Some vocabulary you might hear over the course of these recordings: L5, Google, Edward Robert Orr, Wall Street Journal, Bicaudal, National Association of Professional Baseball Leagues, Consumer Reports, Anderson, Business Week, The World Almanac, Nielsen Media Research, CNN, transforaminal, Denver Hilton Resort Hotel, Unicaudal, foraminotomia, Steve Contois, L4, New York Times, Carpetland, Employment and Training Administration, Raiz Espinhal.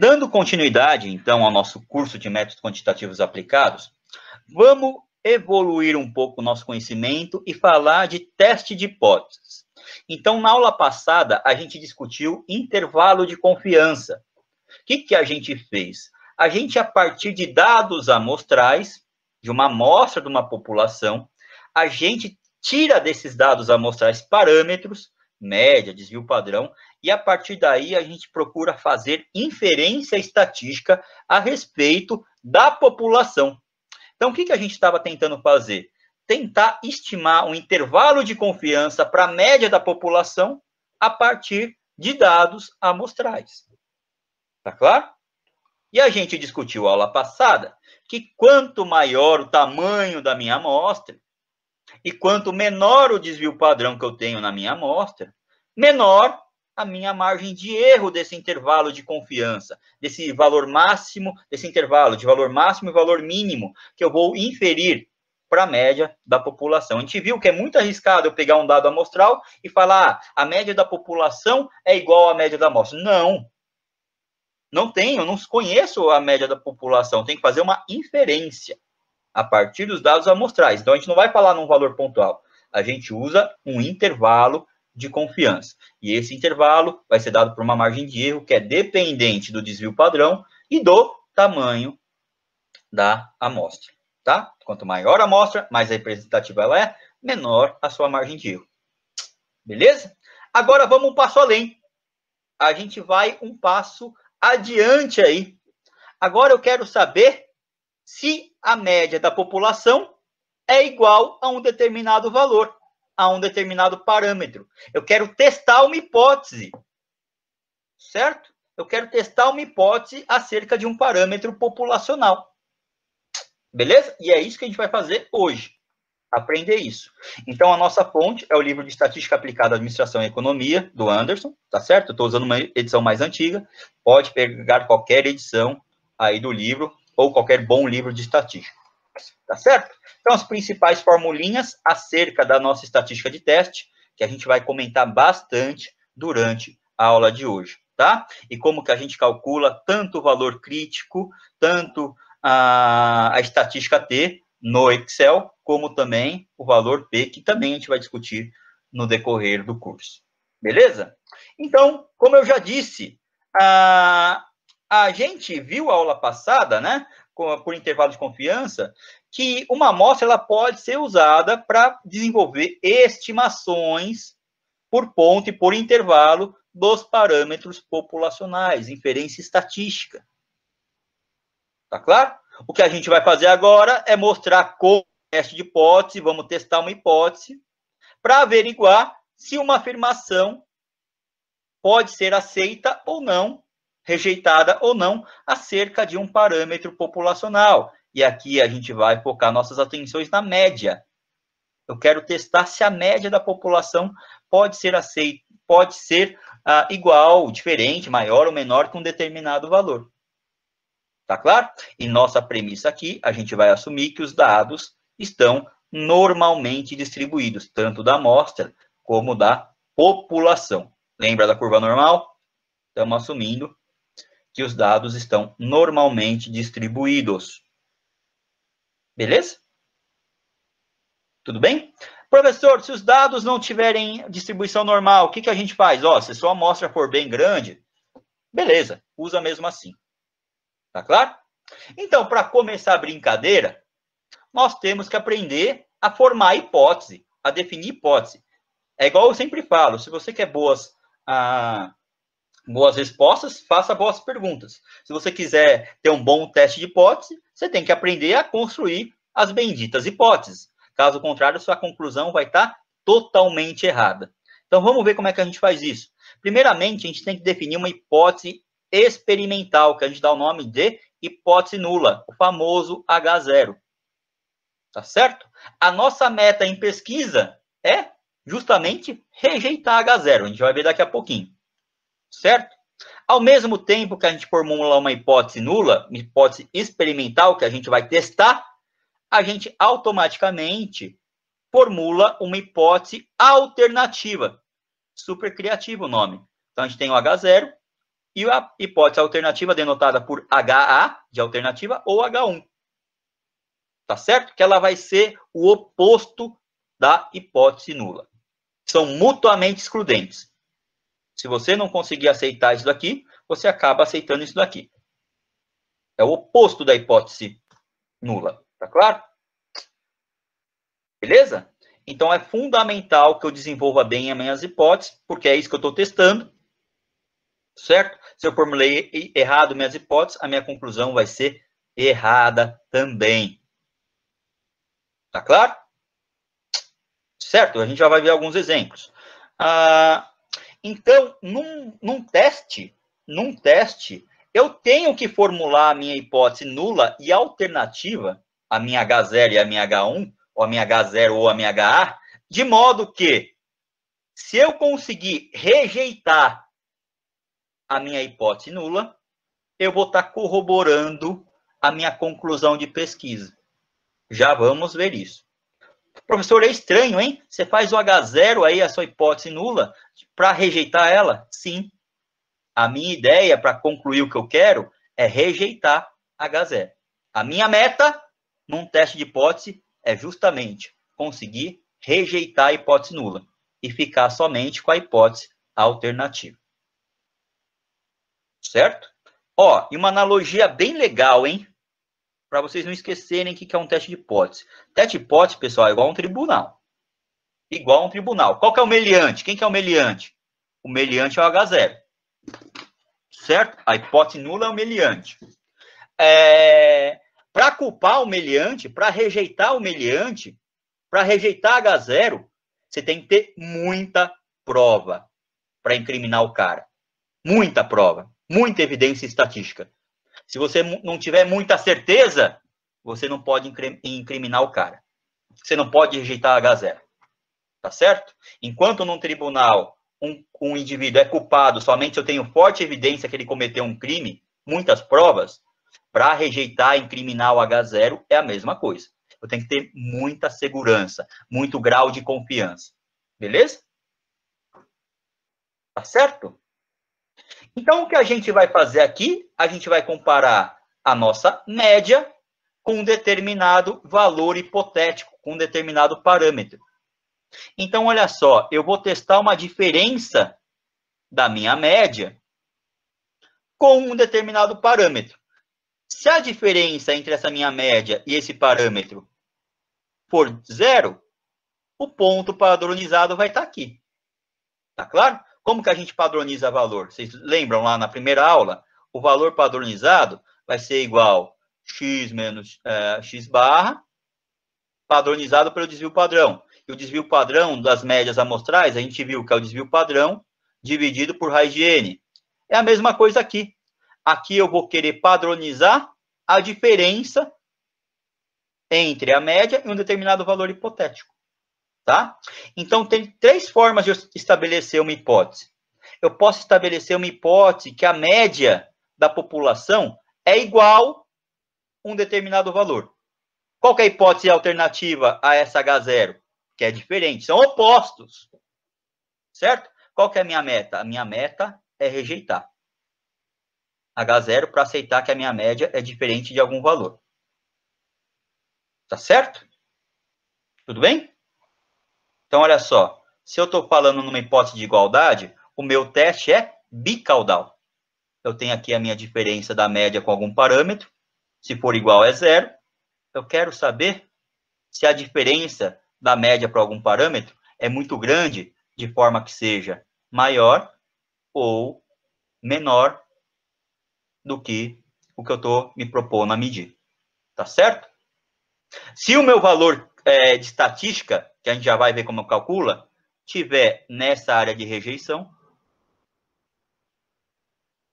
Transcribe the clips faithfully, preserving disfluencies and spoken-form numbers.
Dando continuidade, então, ao nosso curso de métodos quantitativos aplicados, vamos evoluir um pouco o nosso conhecimento e falar de teste de hipóteses. Então, na aula passada, a gente discutiu intervalo de confiança. O que, que a gente fez? A gente, a partir de dados amostrais, de uma amostra de uma população, a gente tira desses dados amostrais parâmetros, média, desvio padrão, e a partir daí a gente procura fazer inferência estatística a respeito da população. Então, o que, que a gente estava tentando fazer? Tentar estimar um intervalo de confiança para a média da população a partir de dados amostrais. Tá claro? E a gente discutiu a aula passada que quanto maior o tamanho da minha amostra e quanto menor o desvio padrão que eu tenho na minha amostra, menor a minha margem de erro desse intervalo de confiança, desse valor máximo, desse intervalo de valor máximo e valor mínimo que eu vou inferir para a média da população. A gente viu que é muito arriscado eu pegar um dado amostral e falar ah, a média da população é igual à média da amostra. Não. Não tenho, não conheço a média da população. Tem que fazer uma inferência a partir dos dados amostrais. Então, a gente não vai falar num valor pontual. A gente usa um intervalo de confiança. E esse intervalo vai ser dado por uma margem de erro que é dependente do desvio padrão e do tamanho da amostra. Tá? Quanto maior a amostra, mais representativa ela é, menor a sua margem de erro. Beleza? Agora vamos um passo além. A gente vai um passo adiante aí. Agora eu quero saber se a média da população é igual a um determinado valor, a um determinado parâmetro. Eu quero testar uma hipótese, certo? Eu quero testar uma hipótese acerca de um parâmetro populacional. Beleza? E é isso que a gente vai fazer hoje, aprender isso. Então, a nossa fonte é o livro de Estatística Aplicada à Administração e Economia, do Anderson, tá certo? Eu estou usando uma edição mais antiga, pode pegar qualquer edição aí do livro, ou qualquer bom livro de estatística, tá certo? Então, as principais formulinhas acerca da nossa estatística de teste, que a gente vai comentar bastante durante a aula de hoje, tá? E como que a gente calcula tanto o valor crítico, tanto a, a estatística T no Excel, como também o valor P, que também a gente vai discutir no decorrer do curso, beleza? Então, como eu já disse, a... A gente viu a aula passada, né, por intervalo de confiança, que uma amostra ela pode ser usada para desenvolver estimações por ponto e por intervalo dos parâmetros populacionais, inferência estatística. Tá claro? O que a gente vai fazer agora é mostrar como teste de hipótese, vamos testar uma hipótese, para averiguar se uma afirmação pode ser aceita ou não, rejeitada ou não, acerca de um parâmetro populacional. E aqui a gente vai focar nossas atenções na média. Eu quero testar se a média da população pode ser, aceita, pode ser ah, igual, diferente, maior ou menor que um determinado valor. Tá claro? E nossa premissa aqui, a gente vai assumir que os dados estão normalmente distribuídos, tanto da amostra como da população. Lembra da curva normal? Estamos assumindo que os dados estão normalmente distribuídos. Beleza? Tudo bem? Professor, se os dados não tiverem distribuição normal, o que, que a gente faz? Ó, se a sua amostra for bem grande, beleza, usa mesmo assim. Tá claro? Então, para começar a brincadeira, nós temos que aprender a formar hipótese, a definir hipótese. É igual eu sempre falo, se você quer boas... Ah, Boas respostas, faça boas perguntas. Se você quiser ter um bom teste de hipótese, você tem que aprender a construir as benditas hipóteses. Caso contrário, sua conclusão vai estar totalmente errada. Então, vamos ver como é que a gente faz isso. Primeiramente, a gente tem que definir uma hipótese experimental, que a gente dá o nome de hipótese nula, o famoso agá zero. Tá certo? A nossa meta em pesquisa é justamente rejeitar agá zero. A gente vai ver daqui a pouquinho. Certo? Ao mesmo tempo que a gente formula uma hipótese nula, uma hipótese experimental que a gente vai testar, a gente automaticamente formula uma hipótese alternativa. Super criativo o nome. Então, a gente tem o agá zero, E a hipótese alternativa denotada por H A, de alternativa, ou H um. Tá certo? Que ela vai ser o oposto da hipótese nula. São mutuamente excludentes. Se você não conseguir aceitar isso daqui, você acaba aceitando isso daqui. É o oposto da hipótese nula. Tá claro? Beleza? Então, é fundamental que eu desenvolva bem as minhas hipóteses, porque é isso que eu estou testando. Certo? Se eu formulei errado minhas hipóteses, a minha conclusão vai ser errada também. Tá claro? Certo? A gente já vai ver alguns exemplos. Ah, então, num, num teste, num teste, eu tenho que formular a minha hipótese nula e alternativa, a minha H zero e a minha H um, ou a minha H zero ou a minha H A, de modo que, se eu conseguir rejeitar a minha hipótese nula, eu vou estar corroborando a minha conclusão de pesquisa. Já vamos ver isso. Professor, é estranho, hein? Você faz o H zero aí, a sua hipótese nula, para rejeitar ela? Sim. A minha ideia, para concluir o que eu quero, é rejeitar H zero. A minha meta, num teste de hipótese, é justamente conseguir rejeitar a hipótese nula e ficar somente com a hipótese alternativa. Certo? Ó, e uma analogia bem legal, hein? Para vocês não esquecerem o que é um teste de hipótese. Teste de hipótese, pessoal, é igual a um tribunal. Igual a um tribunal. Qual que é o meliante? Quem que é o meliante? O meliante é o H zero. Certo? A hipótese nula é o meliante. É... Para culpar o meliante, para rejeitar o meliante, para rejeitar H zero, você tem que ter muita prova para incriminar o cara. Muita prova, muita evidência estatística. Se você não tiver muita certeza, você não pode incriminar o cara. Você não pode rejeitar H zero. Tá certo? Enquanto num tribunal um, um indivíduo é culpado, somente eu tenho forte evidência que ele cometeu um crime, muitas provas, para rejeitar e incriminar o H zero é a mesma coisa. Eu tenho que ter muita segurança, muito grau de confiança. Beleza? Tá certo? Então, o que a gente vai fazer aqui? A gente vai comparar a nossa média com um determinado valor hipotético, com um determinado parâmetro. Então, olha só, eu vou testar uma diferença da minha média com um determinado parâmetro. Se a diferença entre essa minha média e esse parâmetro for zero, o ponto padronizado vai estar aqui. Tá claro? Como que a gente padroniza valor? Vocês lembram lá na primeira aula? O valor padronizado vai ser igual x menos é, x barra, padronizado pelo desvio padrão. E o desvio padrão das médias amostrais, a gente viu que é o desvio padrão dividido por raiz de n. É a mesma coisa aqui. Aqui eu vou querer padronizar a diferença entre a média e um determinado valor hipotético. Tá? Então, tem três formas de eu estabelecer uma hipótese. Eu posso estabelecer uma hipótese que a média da população é igual a um determinado valor. Qual que é a hipótese alternativa a essa H zero? Que é diferente, são opostos. Certo? Qual que é a minha meta? A minha meta é rejeitar H zero para aceitar que a minha média é diferente de algum valor. Tá certo? Tudo bem? Então, olha só. Se eu estou falando numa hipótese de igualdade, o meu teste é bicaudal. Eu tenho aqui a minha diferença da média com algum parâmetro. Se for igual é zero. Eu quero saber se a diferença da média para algum parâmetro é muito grande, de forma que seja maior ou menor do que o que eu estou me propondo a medir. Tá certo? Se o meu valor é, de estatística, que a gente já vai ver como eu calcula, tiver nessa área de rejeição,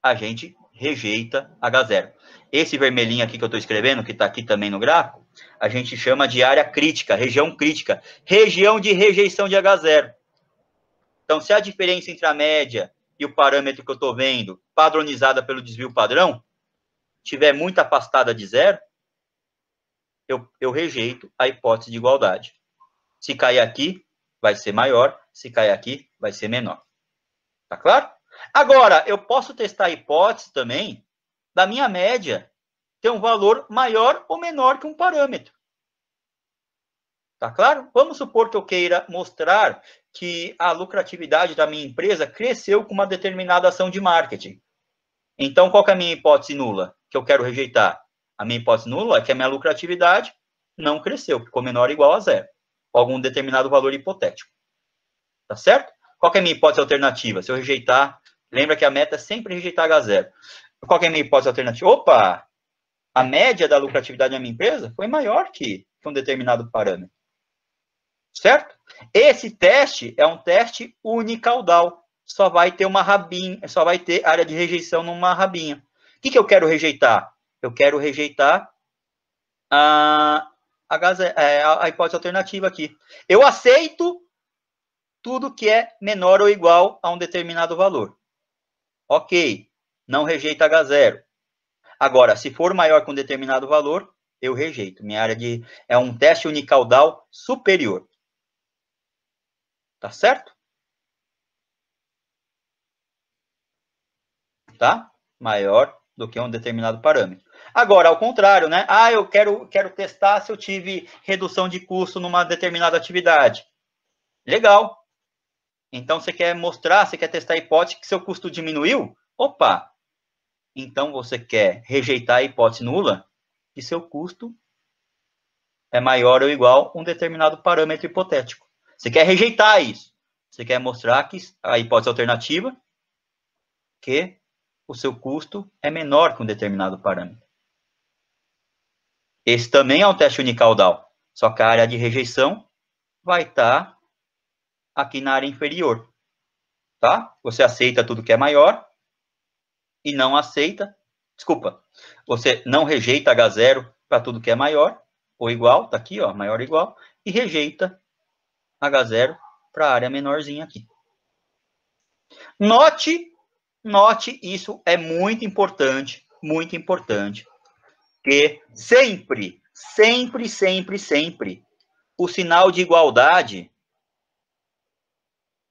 a gente rejeita H zero. Esse vermelhinho aqui que eu estou escrevendo, que está aqui também no gráfico, a gente chama de área crítica, região crítica, região de rejeição de H zero. Então, se a diferença entre a média e o parâmetro que eu estou vendo, padronizada pelo desvio padrão, estiver muito afastada de zero, eu, eu rejeito a hipótese de igualdade. Se cair aqui, vai ser maior. Se cair aqui, vai ser menor. Tá claro? Agora, eu posso testar a hipótese também da minha média ter um valor maior ou menor que um parâmetro. Tá claro? Vamos supor que eu queira mostrar que a lucratividade da minha empresa cresceu com uma determinada ação de marketing. Então, qual que é a minha hipótese nula que eu quero rejeitar? A minha hipótese nula é que a minha lucratividade não cresceu, ficou menor ou igual a zero, algum determinado valor hipotético. Tá certo? Qual que é a minha hipótese alternativa? Se eu rejeitar, lembra que a meta é sempre rejeitar agá zero. Qual que é a minha hipótese alternativa? Opa! A média da lucratividade da minha empresa foi maior que um determinado parâmetro. Certo? Esse teste é um teste unicaudal. Só vai ter uma rabinha, só vai ter área de rejeição numa rabinha. O que, que eu quero rejeitar? Eu quero rejeitar a, a, a, a hipótese alternativa aqui. Eu aceito tudo que é menor ou igual a um determinado valor. Ok, não rejeita agá zero. Agora, se for maior que um determinado valor, eu rejeito. Minha área de é um teste unicaudal superior. Tá certo? Tá? Maior do que um determinado parâmetro. Agora, ao contrário, né? Ah, eu quero, quero testar se eu tive redução de custo numa determinada atividade. Legal. Então, você quer mostrar, você quer testar a hipótese que seu custo diminuiu? Opa! Então, você quer rejeitar a hipótese nula que seu custo é maior ou igual a um determinado parâmetro hipotético. Você quer rejeitar isso. Você quer mostrar que a hipótese alternativa que o seu custo é menor que um determinado parâmetro. Esse também é um teste unicaudal, só que a área de rejeição vai estar tá aqui na área inferior. Tá? Você aceita tudo que é maior e não aceita, desculpa, você não rejeita agá zero para tudo que é maior ou igual, está aqui, ó, maior ou igual, e rejeita agá zero para a área menorzinha aqui. Note Note, isso é muito importante, muito importante, que sempre, sempre, sempre, sempre, o sinal de igualdade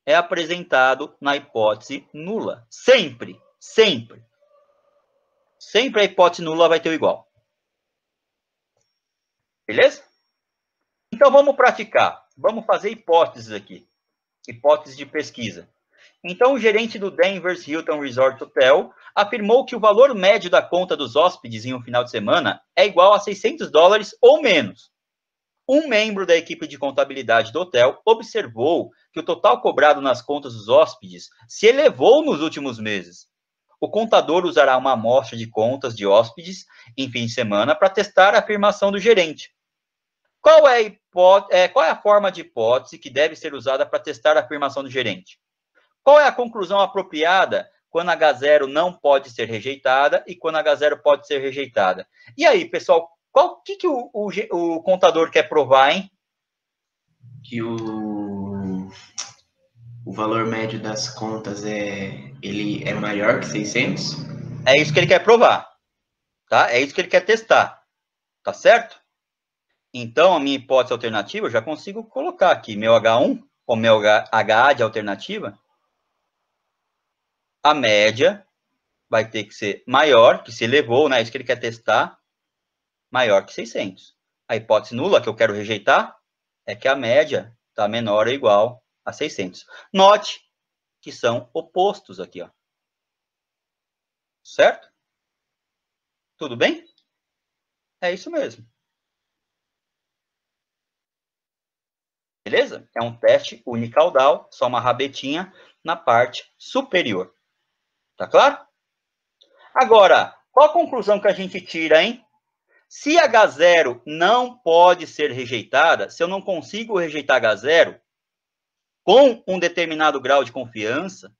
é apresentado na hipótese nula. Sempre, sempre. Sempre a hipótese nula vai ter o igual. Beleza? Então, vamos praticar. Vamos fazer hipóteses aqui. Hipótese de pesquisa. Então, o gerente do Denver Hilton Resort Hotel afirmou que o valor médio da conta dos hóspedes em um final de semana é igual a seiscentos dólares ou menos. Um membro da equipe de contabilidade do hotel observou que o total cobrado nas contas dos hóspedes se elevou nos últimos meses. O contador usará uma amostra de contas de hóspedes em fim de semana para testar a afirmação do gerente. Qual é a hipó- é, qual é a forma de hipótese que deve ser usada para testar a afirmação do gerente? Qual é a conclusão apropriada quando agá zero não pode ser rejeitada e quando agá zero pode ser rejeitada? E aí, pessoal, o que, que o, o, o contador quer provar, hein? Que o, o valor médio das contas é, ele é maior que seiscentos? É isso que ele quer provar, tá? É isso que ele quer testar, tá certo? Então, a minha hipótese alternativa, eu já consigo colocar aqui meu agá um ou meu agá A de alternativa. A média vai ter que ser maior, que se elevou, né? Isso que ele quer testar, maior que seiscentos. A hipótese nula que eu quero rejeitar é que a média está menor ou igual a seiscentos. Note que são opostos aqui, ó. Certo? Tudo bem? É isso mesmo. Beleza? É um teste unicaudal, só uma rabetinha na parte superior. Tá claro? Agora, qual a conclusão que a gente tira, hein? Se agá zero não pode ser rejeitada, se eu não consigo rejeitar agá zero com um determinado grau de confiança,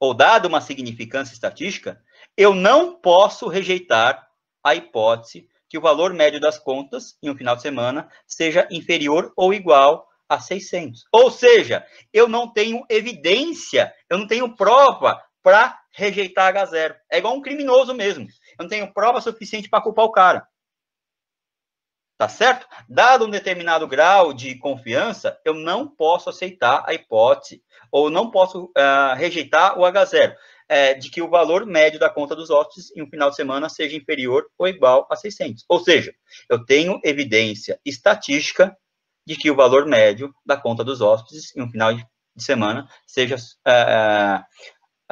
ou dado uma significância estatística, eu não posso rejeitar a hipótese que o valor médio das contas em um final de semana seja inferior ou igual a seiscentos. Ou seja, eu não tenho evidência, eu não tenho prova para rejeitar agá zero. É igual um criminoso mesmo. Eu não tenho prova suficiente para culpar o cara. Tá certo? Dado um determinado grau de confiança, eu não posso aceitar a hipótese, ou não posso uh, rejeitar o agá zero, é, de que o valor médio da conta dos hóspedes em um final de semana seja inferior ou igual a seiscentos. Ou seja, eu tenho evidência estatística de que o valor médio da conta dos hóspedes em um final de semana seja... Uh,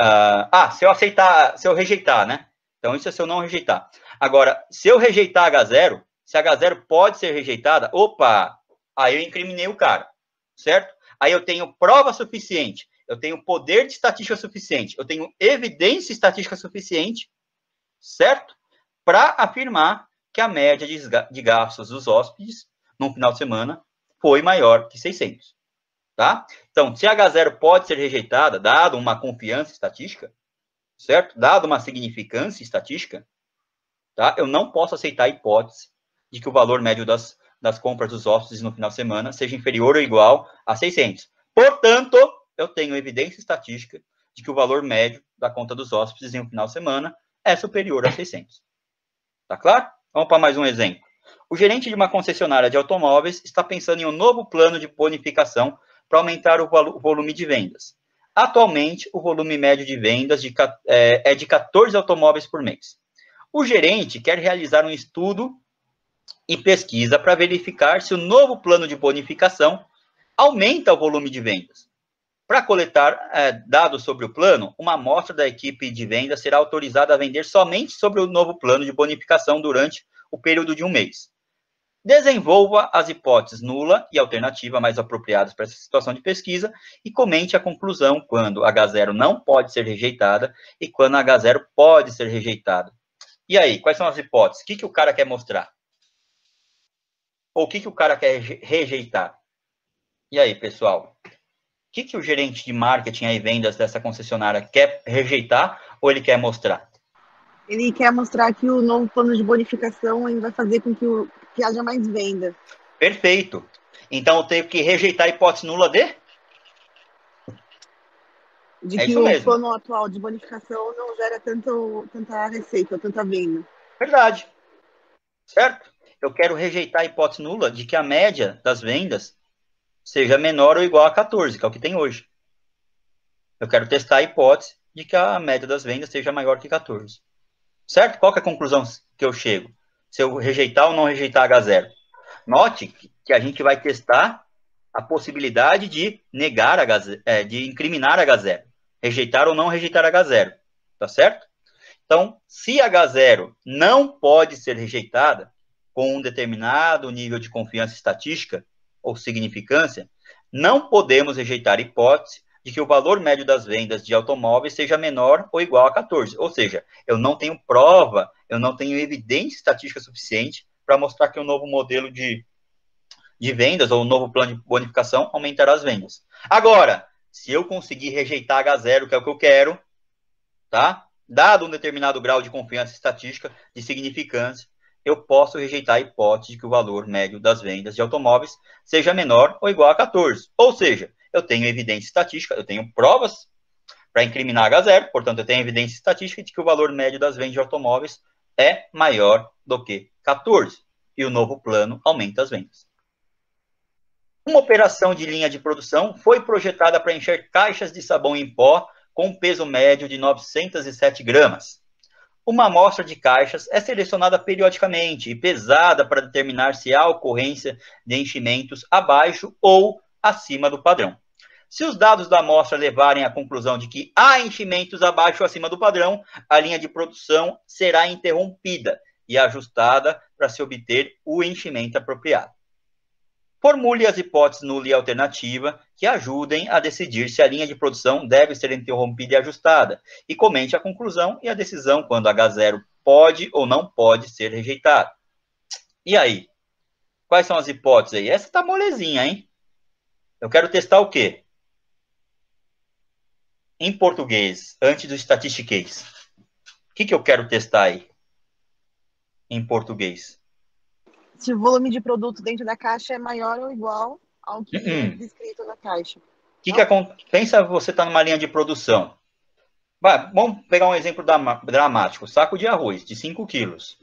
uh, ah, se eu aceitar, se eu rejeitar, né? Então, isso é se eu não rejeitar. Agora, se eu rejeitar agá zero... Se a agá zero pode ser rejeitada, opa, aí eu incriminei o cara, certo? Aí eu tenho prova suficiente, eu tenho poder de estatística suficiente, eu tenho evidência estatística suficiente, certo? Para afirmar que a média de gastos dos hóspedes num final de semana foi maior que seiscentos, tá? Então, se a agá zero pode ser rejeitada, dado uma confiança estatística, certo? Dado uma significância estatística, tá? Eu não posso aceitar a hipótese de que o valor médio das, das compras dos hóspedes no final de semana seja inferior ou igual a seiscentos. Portanto, eu tenho evidência estatística de que o valor médio da conta dos hóspedes em um final de semana é superior a seiscentos. Tá claro? Vamos para mais um exemplo. O gerente de uma concessionária de automóveis está pensando em um novo plano de bonificação para aumentar o volume de vendas. Atualmente, o volume médio de vendas de, é, é de quatorze automóveis por mês. O gerente quer realizar um estudo e pesquisa para verificar se o novo plano de bonificação aumenta o volume de vendas. Para coletar é, dados sobre o plano, uma amostra da equipe de venda será autorizada a vender somente sobre o novo plano de bonificação durante o período de um mês. Desenvolva as hipóteses nula e alternativa mais apropriadas para essa situação de pesquisa e comente a conclusão quando agá zero não pode ser rejeitada e quando agá zero pode ser rejeitada. E aí, quais são as hipóteses? O que, que o cara quer mostrar? Ou o que, que o cara quer rejeitar? E aí, pessoal? O que, que o gerente de marketing e vendas dessa concessionária quer rejeitar ou ele quer mostrar? Ele quer mostrar que o novo plano de bonificação ele vai fazer com que, o, que haja mais venda. Perfeito. Então, eu tenho que rejeitar a hipótese nula de? De é que o mesmo. Plano atual de bonificação não gera tanto, tanta receita, tanta venda. Verdade. Certo? Eu quero rejeitar a hipótese nula de que a média das vendas seja menor ou igual a quatorze, que é o que tem hoje. Eu quero testar a hipótese de que a média das vendas seja maior que quatorze. Certo? Qual que é a conclusão que eu chego? Se eu rejeitar ou não rejeitar agá zero? Note que a gente vai testar a possibilidade de negar agá zero, de incriminar agá zero. Rejeitar ou não rejeitar agá zero. Tá certo? Então, se agá zero não pode ser rejeitada, com um determinado nível de confiança estatística ou significância, não podemos rejeitar a hipótese de que o valor médio das vendas de automóveis seja menor ou igual a quatorze. Ou seja, eu não tenho prova, eu não tenho evidência estatística suficiente para mostrar que um novo modelo de, de vendas ou um novo plano de bonificação aumentará as vendas. Agora, se eu conseguir rejeitar agá zero, que é o que eu quero, tá? Dado um determinado grau de confiança estatística, de significância, eu posso rejeitar a hipótese de que o valor médio das vendas de automóveis seja menor ou igual a quatorze. Ou seja, eu tenho evidência estatística, eu tenho provas para incriminar agá zero, portanto, eu tenho evidência estatística de que o valor médio das vendas de automóveis é maior do que quatorze. E o novo plano aumenta as vendas. Uma operação de linha de produção foi projetada para encher caixas de sabão em pó com peso médio de novecentos e sete gramas. Uma amostra de caixas é selecionada periodicamente e pesada para determinar se há ocorrência de enchimentos abaixo ou acima do padrão. Se os dados da amostra levarem à conclusão de que há enchimentos abaixo ou acima do padrão, a linha de produção será interrompida e ajustada para se obter o enchimento apropriado. Formule as hipóteses nula e alternativa que ajudem a decidir se a linha de produção deve ser interrompida e ajustada, e comente a conclusão e a decisão quando agá zero pode ou não pode ser rejeitado. E aí? Quais são as hipóteses aí? Essa tá molezinha, hein? Eu quero testar o quê? Em português, antes do statistiquês. O que, que eu quero testar aí? Em português. Se o volume de produto dentro da caixa é maior ou igual ao que uhum. é descrito na caixa. Que que acontece? Pensa você está numa linha de produção. Vai, vamos pegar um exemplo dramático. Saco de arroz de cinco quilos.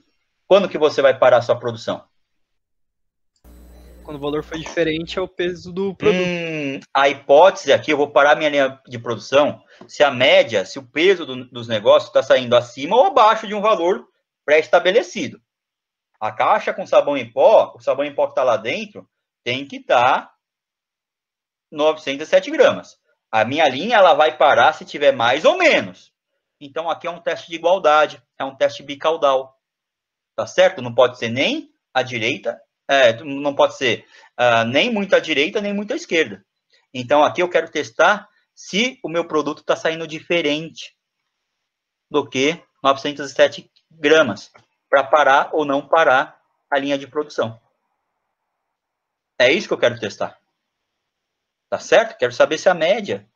Quando que você vai parar a sua produção? Quando o valor for diferente, é o peso do produto. Hum, a hipótese aqui, eu vou parar minha linha de produção, se a média, se o peso do, dos negócios está saindo acima ou abaixo de um valor pré-estabelecido. A caixa com sabão em pó, o sabão em pó que está lá dentro, tem que estar tá novecentos e sete gramas. A minha linha ela vai parar se tiver mais ou menos. Então, aqui é um teste de igualdade, é um teste bicaudal. Tá certo? Não pode ser nem a direita, é, não pode ser uh, nem muito à direita, nem muito à esquerda. Então, aqui eu quero testar se o meu produto está saindo diferente do que novecentos e sete gramas, para parar ou não parar a linha de produção. É isso que eu quero testar. Tá certo? Quero saber se a média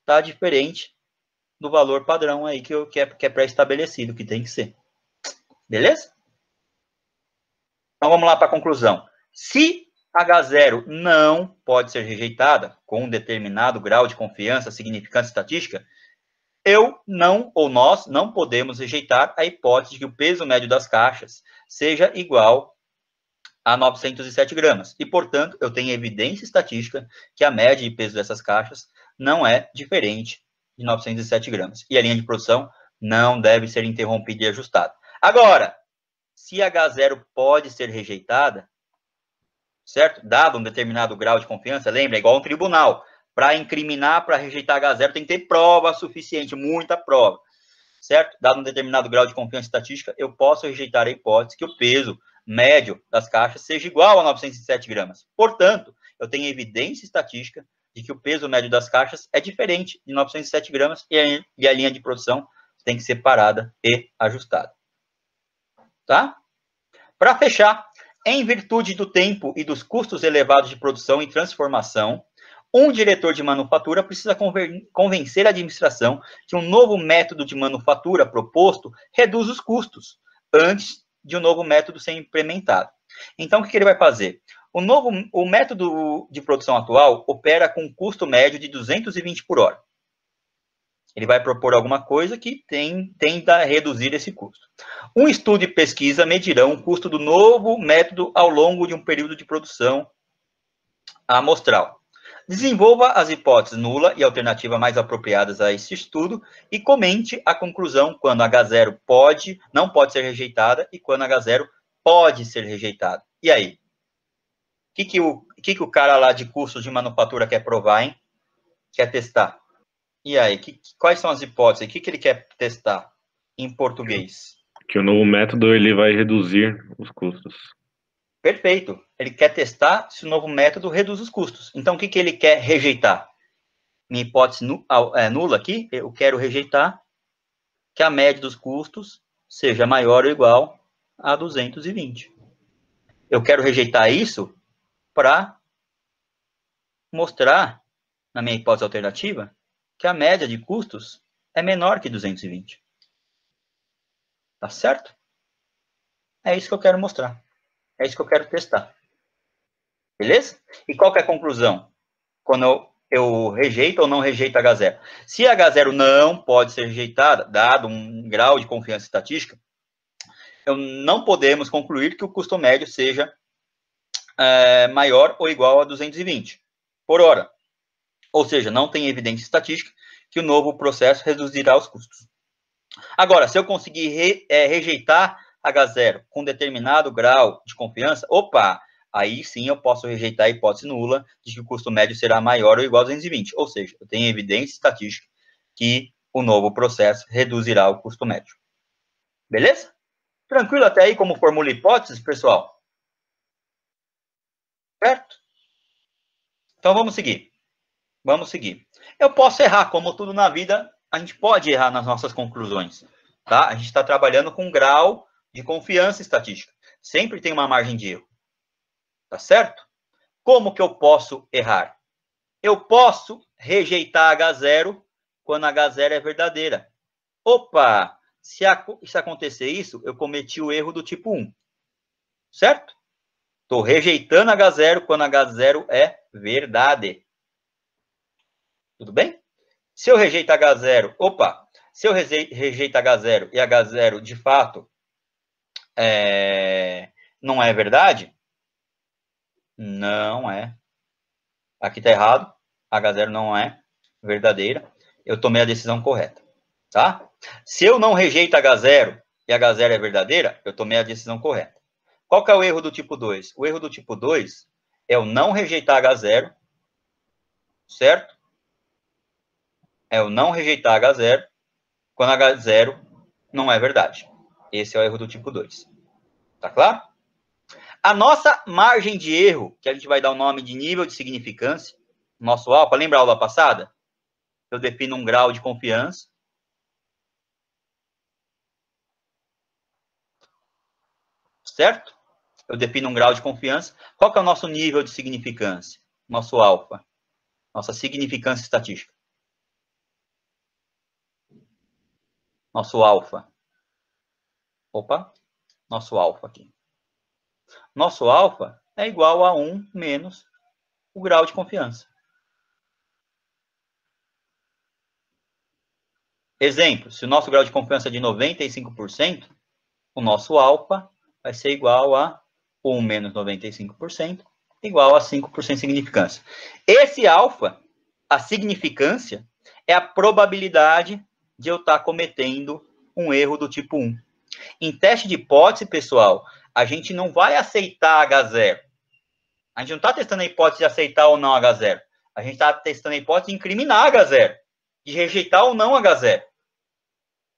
está diferente do valor padrão aí que, eu, que é, que é pré-estabelecido, que tem que ser. Beleza? Então, vamos lá para a conclusão. Se agá zero não pode ser rejeitada com um determinado grau de confiança, significância estatística, eu não, ou nós, não podemos rejeitar a hipótese de que o peso médio das caixas seja igual a novecentos e sete gramas. E, portanto, eu tenho evidência estatística que a média de peso dessas caixas não é diferente de novecentos e sete gramas. E a linha de produção não deve ser interrompida e ajustada. Agora, se agá zero pode ser rejeitada, certo? Dado um determinado grau de confiança, lembra, é igual a um tribunal. Para incriminar, para rejeitar agá zero, tem que ter prova suficiente, muita prova, certo? Dado um determinado grau de confiança estatística, eu posso rejeitar a hipótese que o peso médio das caixas seja igual a novecentos e sete gramas. Portanto, eu tenho evidência estatística de que o peso médio das caixas é diferente de novecentos e sete gramas e a linha de produção tem que ser parada e ajustada. Tá? Para fechar, em virtude do tempo e dos custos elevados de produção e transformação, um diretor de manufatura precisa convencer a administração que um novo método de manufatura proposto reduz os custos antes de um novo método ser implementado. Então, o que ele vai fazer? O, novo, o método de produção atual opera com um custo médio de duzentos e vinte por hora. Ele vai propor alguma coisa que tem, tenta reduzir esse custo. Um estudo e pesquisa medirão o custo do novo método ao longo de um período de produção amostral. Desenvolva as hipóteses nula e alternativa mais apropriadas a esse estudo e comente a conclusão quando agá zero pode, não pode ser rejeitada e quando agá zero pode ser rejeitada. E aí? O que, que, o, que, que o cara lá de curso de manufatura quer provar, hein? Quer testar? E aí, que, quais são as hipóteses? O que, que ele quer testar em português? Que o novo método ele vai reduzir os custos. Perfeito. Ele quer testar se o novo método reduz os custos. Então, o que, que ele quer rejeitar? Minha hipótese nu, é, nula aqui, eu quero rejeitar que a média dos custos seja maior ou igual a duzentos e vinte. Eu quero rejeitar isso para mostrar, na minha hipótese alternativa, que a média de custos é menor que duzentos e vinte. Tá certo? É isso que eu quero mostrar. É isso que eu quero testar. Beleza? E qual que é a conclusão? Quando eu, eu rejeito ou não rejeito agá zero? Se agá zero não pode ser rejeitada, dado um grau de confiança estatística, eu não podemos concluir que o custo médio seja é, maior ou igual a duzentos e vinte por hora. Ou seja, não tem evidência estatística que o novo processo reduzirá os custos. Agora, se eu conseguir re, é, rejeitar agá zero com determinado grau de confiança, opa, aí sim eu posso rejeitar a hipótese nula de que o custo médio será maior ou igual a duzentos e vinte. Ou seja, eu tenho evidência estatística que o novo processo reduzirá o custo médio. Beleza? Tranquilo até aí como formula hipóteses, pessoal? Certo? Então, vamos seguir. Vamos seguir. Eu posso errar, como tudo na vida, a gente pode errar nas nossas conclusões, tá? A gente está trabalhando com grau de confiança estatística. Sempre tem uma margem de erro, tá certo? Como que eu posso errar? Eu posso rejeitar agá zero quando agá zero é verdadeira. Opa, se, a, se acontecer isso, eu cometi o erro do tipo um, certo? Estou rejeitando agá zero quando agá zero é verdade. Tudo bem? Se eu rejeito agá zero, opa, se eu rejeito agá zero e agá zero de fato é, não é verdade, Não é. Aqui tá errado. agá zero não é verdadeira. Eu tomei a decisão correta, tá? Se eu não rejeito agá zero e agá zero é verdadeira, eu tomei a decisão correta. Qual que é o erro do tipo dois? O erro do tipo dois é eu não rejeitar agá zero, certo? É eu não rejeitar agá zero quando agá zero não é verdade. Esse é o erro do tipo dois. Tá claro? A nossa margem de erro, que a gente vai dar o nome de nível de significância, nosso alfa, lembra a aula passada? Eu defino um grau de confiança. Certo? Eu defino um grau de confiança. Qual que é o nosso nível de significância? Nosso alfa. Nossa significância estatística. Nosso alfa. Opa. Nosso alfa aqui. Nosso alfa é igual a um menos o grau de confiança. Exemplo, se o nosso grau de confiança é de noventa e cinco por cento, o nosso alfa vai ser igual a um menos noventa e cinco por cento, igual a cinco por cento de significância. Esse alfa, a significância, é a probabilidade de eu estar cometendo um erro do tipo um. Em teste de hipótese, pessoal, a gente não vai aceitar agá zero. A gente não está testando a hipótese de aceitar ou não agá zero. A gente está testando a hipótese de incriminar agá zero, de rejeitar ou não agá zero.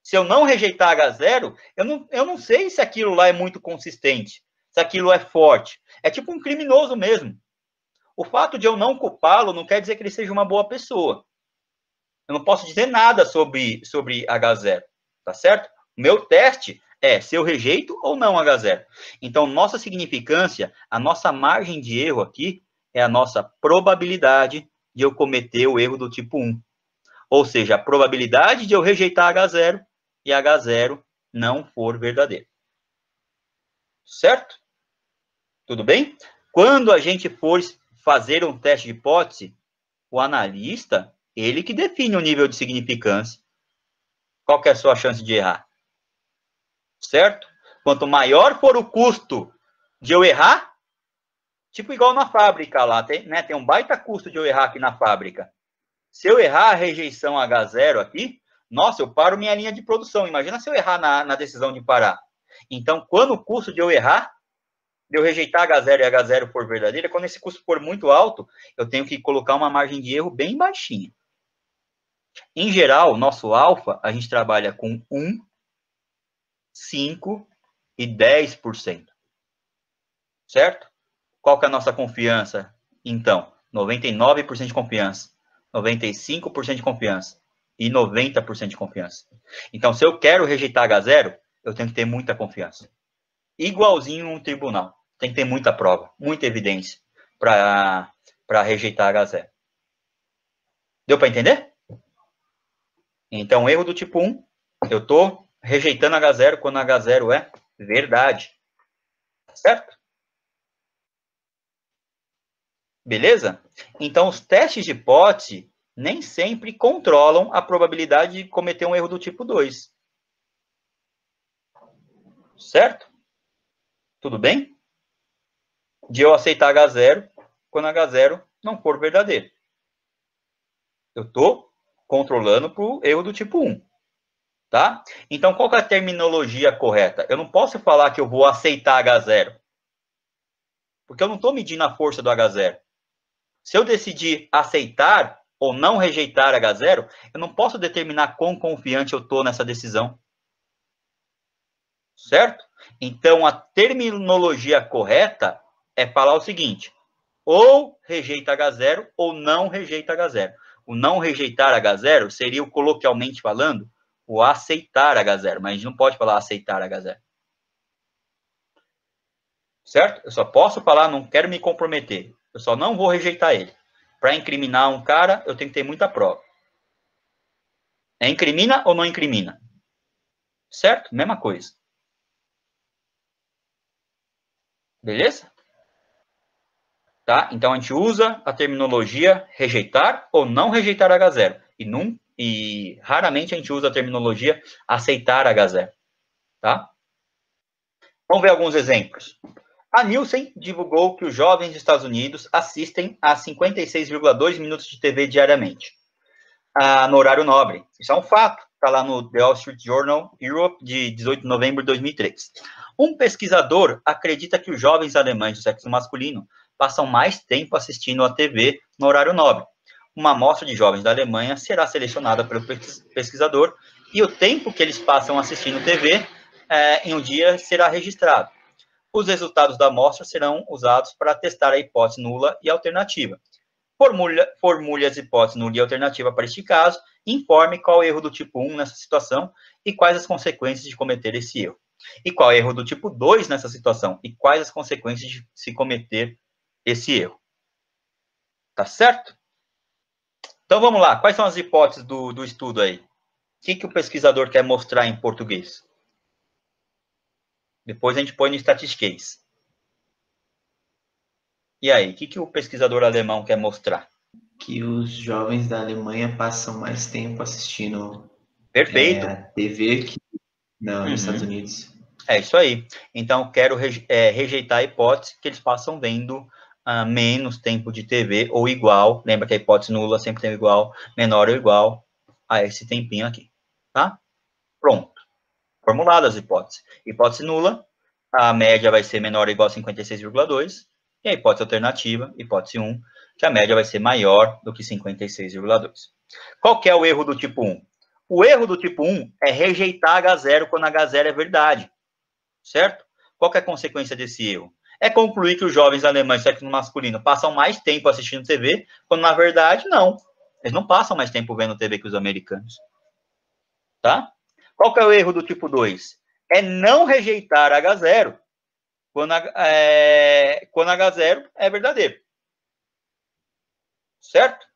Se eu não rejeitar agá zero, eu não, eu não sei se aquilo lá é muito consistente, se aquilo é forte. É tipo um criminoso mesmo. O fato de eu não culpá-lo não quer dizer que ele seja uma boa pessoa. Eu não posso dizer nada sobre, sobre agá zero, tá certo? O meu teste é se eu rejeito ou não agá zero. Então, nossa significância, a nossa margem de erro aqui, é a nossa probabilidade de eu cometer o erro do tipo um. Ou seja, a probabilidade de eu rejeitar agá zero e agá zero não for verdadeiro. Certo? Tudo bem? Quando a gente for fazer um teste de hipótese, o analista, ele que define o nível de significância. Qual que é a sua chance de errar? Certo? Quanto maior for o custo de eu errar, tipo igual na fábrica lá, tem, né? Tem um baita custo de eu errar aqui na fábrica. Se eu errar a rejeição agá zero aqui, nossa, eu paro minha linha de produção. Imagina se eu errar na, na decisão de parar. Então, quando o custo de eu errar, de eu rejeitar agá zero e agá zero for verdadeira, quando esse custo for muito alto, eu tenho que colocar uma margem de erro bem baixinha. Em geral, nosso alfa, a gente trabalha com um, cinco e dez por cento. Certo? Qual que é a nossa confiança? Então, noventa e nove por cento de confiança, noventa e cinco por cento de confiança e noventa por cento de confiança. Então, se eu quero rejeitar agá zero, eu tenho que ter muita confiança. Igualzinho um tribunal. Tem que ter muita prova, muita evidência para para rejeitar agá zero. Deu para entender? Então, erro do tipo um, eu estou rejeitando agá zero quando agá zero é verdade. Certo? Beleza? Então, os testes de hipótese nem sempre controlam a probabilidade de cometer um erro do tipo dois. Certo? Tudo bem? De eu aceitar agá zero quando agá zero não for verdadeiro. Eu estou controlando para o erro do tipo um. Tá? Então, qual que é a terminologia correta? Eu não posso falar que eu vou aceitar agá zero. Porque eu não estou medindo a força do agá zero. Se eu decidir aceitar ou não rejeitar agá zero, eu não posso determinar quão confiante eu estou nessa decisão. Certo? Então, a terminologia correta é falar o seguinte. Ou rejeita agá zero ou não rejeita agá zero. O não rejeitar agá zero seria, o coloquialmente falando, o aceitar agá zero. Mas a gente não pode falar aceitar agá zero. Certo? Eu só posso falar, não quero me comprometer. Eu só não vou rejeitar ele. Para incriminar um cara, eu tenho que ter muita prova. É incrimina ou não incrimina? Certo? Mesma coisa. Beleza? Tá? Então, a gente usa a terminologia rejeitar ou não rejeitar agá zero. E, num, e raramente a gente usa a terminologia aceitar agá zero. Tá? Vamos ver alguns exemplos. A Nielsen divulgou que os jovens dos Estados Unidos assistem a cinquenta e seis vírgula dois minutos de T V diariamente, ah, no horário nobre. Isso é um fato, está lá no The Wall Street Journal Europe, de dezoito de novembro de dois mil e três. Um pesquisador acredita que os jovens alemães do sexo masculino passam mais tempo assistindo à T V no horário nobre. Uma amostra de jovens da Alemanha será selecionada pelo pesquisador e o tempo que eles passam assistindo T V eh, em um dia será registrado. Os resultados da amostra serão usados para testar a hipótese nula e alternativa. Formule, formule as hipóteses nula e alternativa para este caso, informe qual é o erro do tipo um nessa situação e quais as consequências de cometer esse erro. E qual é o erro do tipo dois nessa situação e quais as consequências de se cometer esse erro. Tá certo? Então vamos lá, quais são as hipóteses do, do estudo aí? O que, que o pesquisador quer mostrar em português? Depois a gente põe no statistiquês. E aí, o que, que o pesquisador alemão quer mostrar? Que os jovens da Alemanha passam mais tempo assistindo Perfeito. É, T V que não, uhum. nos Estados Unidos. É isso aí. Então, quero reje é, rejeitar a hipótese que eles passam vendo uh, menos tempo de T V ou igual. Lembra que a hipótese nula sempre tem igual, menor ou igual a esse tempinho aqui. Tá? Pronto. Formuladas as hipóteses. Hipótese nula, a média vai ser menor ou igual a cinquenta e seis vírgula dois. E a hipótese alternativa, hipótese um, que a média vai ser maior do que cinquenta e seis vírgula dois. Qual que é o erro do tipo um? O erro do tipo um é rejeitar agá zero quando agá zero é verdade. Certo? Qual que é a consequência desse erro? É concluir que os jovens alemães do sexo masculino passam mais tempo assistindo T V, quando na verdade não. Eles não passam mais tempo vendo T V que os americanos. Tá? Qual que é o erro do tipo dois? É não rejeitar agá zero quando, é, quando agá zero é verdadeiro. Certo?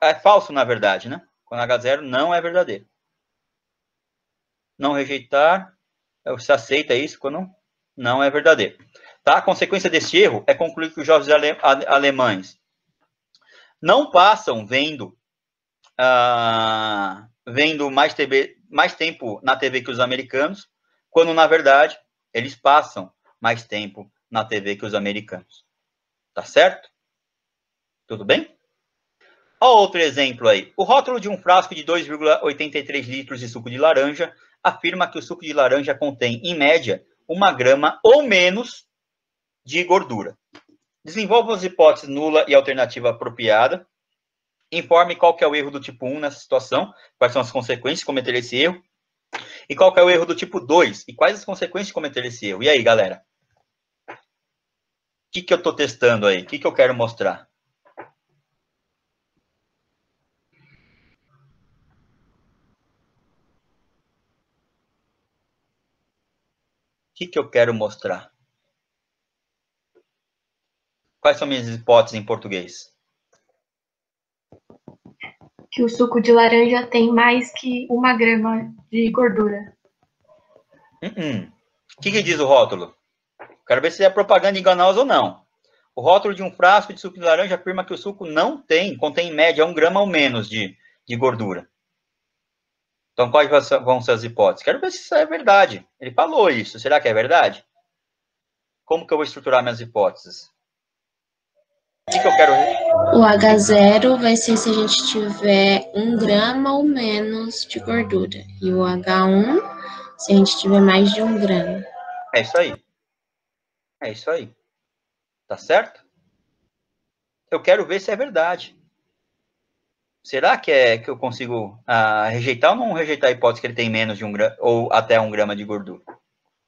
É falso, na verdade, né? Quando agá zero não é verdadeiro. Não rejeitar, você aceita isso quando não é verdadeiro. Tá? A consequência desse erro é concluir que os jovens ale, alemães não passam vendo... Ah, vendo mais, T V, mais tempo na T V que os americanos, quando, na verdade, eles passam mais tempo na T V que os americanos. Tá certo? Tudo bem? Ó, outro exemplo aí. O rótulo de um frasco de dois vírgula oitenta e três litros de suco de laranja afirma que o suco de laranja contém, em média, uma grama ou menos de gordura. Desenvolva as hipóteses nula e alternativa apropriada. Informe qual que é o erro do tipo um nessa situação, quais são as consequências de cometer esse erro, e qual que é o erro do tipo dois, e quais as consequências de cometer esse erro. E aí, galera? O que, que eu estou testando aí? O que, que eu quero mostrar? O que, que eu quero mostrar? Quais são minhas hipóteses em português? Que o suco de laranja tem mais que uma grama de gordura. Uh-uh. O que, que diz o rótulo? Quero ver se é propaganda enganosa ou não. O rótulo de um frasco de suco de laranja afirma que o suco não tem, contém em média um grama ou menos de, de gordura. Então, quais vão ser as hipóteses? Quero ver se isso é verdade. Ele falou isso. Será que é verdade? Como que eu vou estruturar minhas hipóteses? O que, que eu quero ver? O agá zero vai ser se a gente tiver um grama ou menos de gordura. E o agá um, se a gente tiver mais de um grama. É isso aí. É isso aí. Tá certo? Eu quero ver se é verdade. Será que, é, que eu consigo ah, rejeitar ou não rejeitar a hipótese que ele tem menos de um grama ou até um grama de gordura?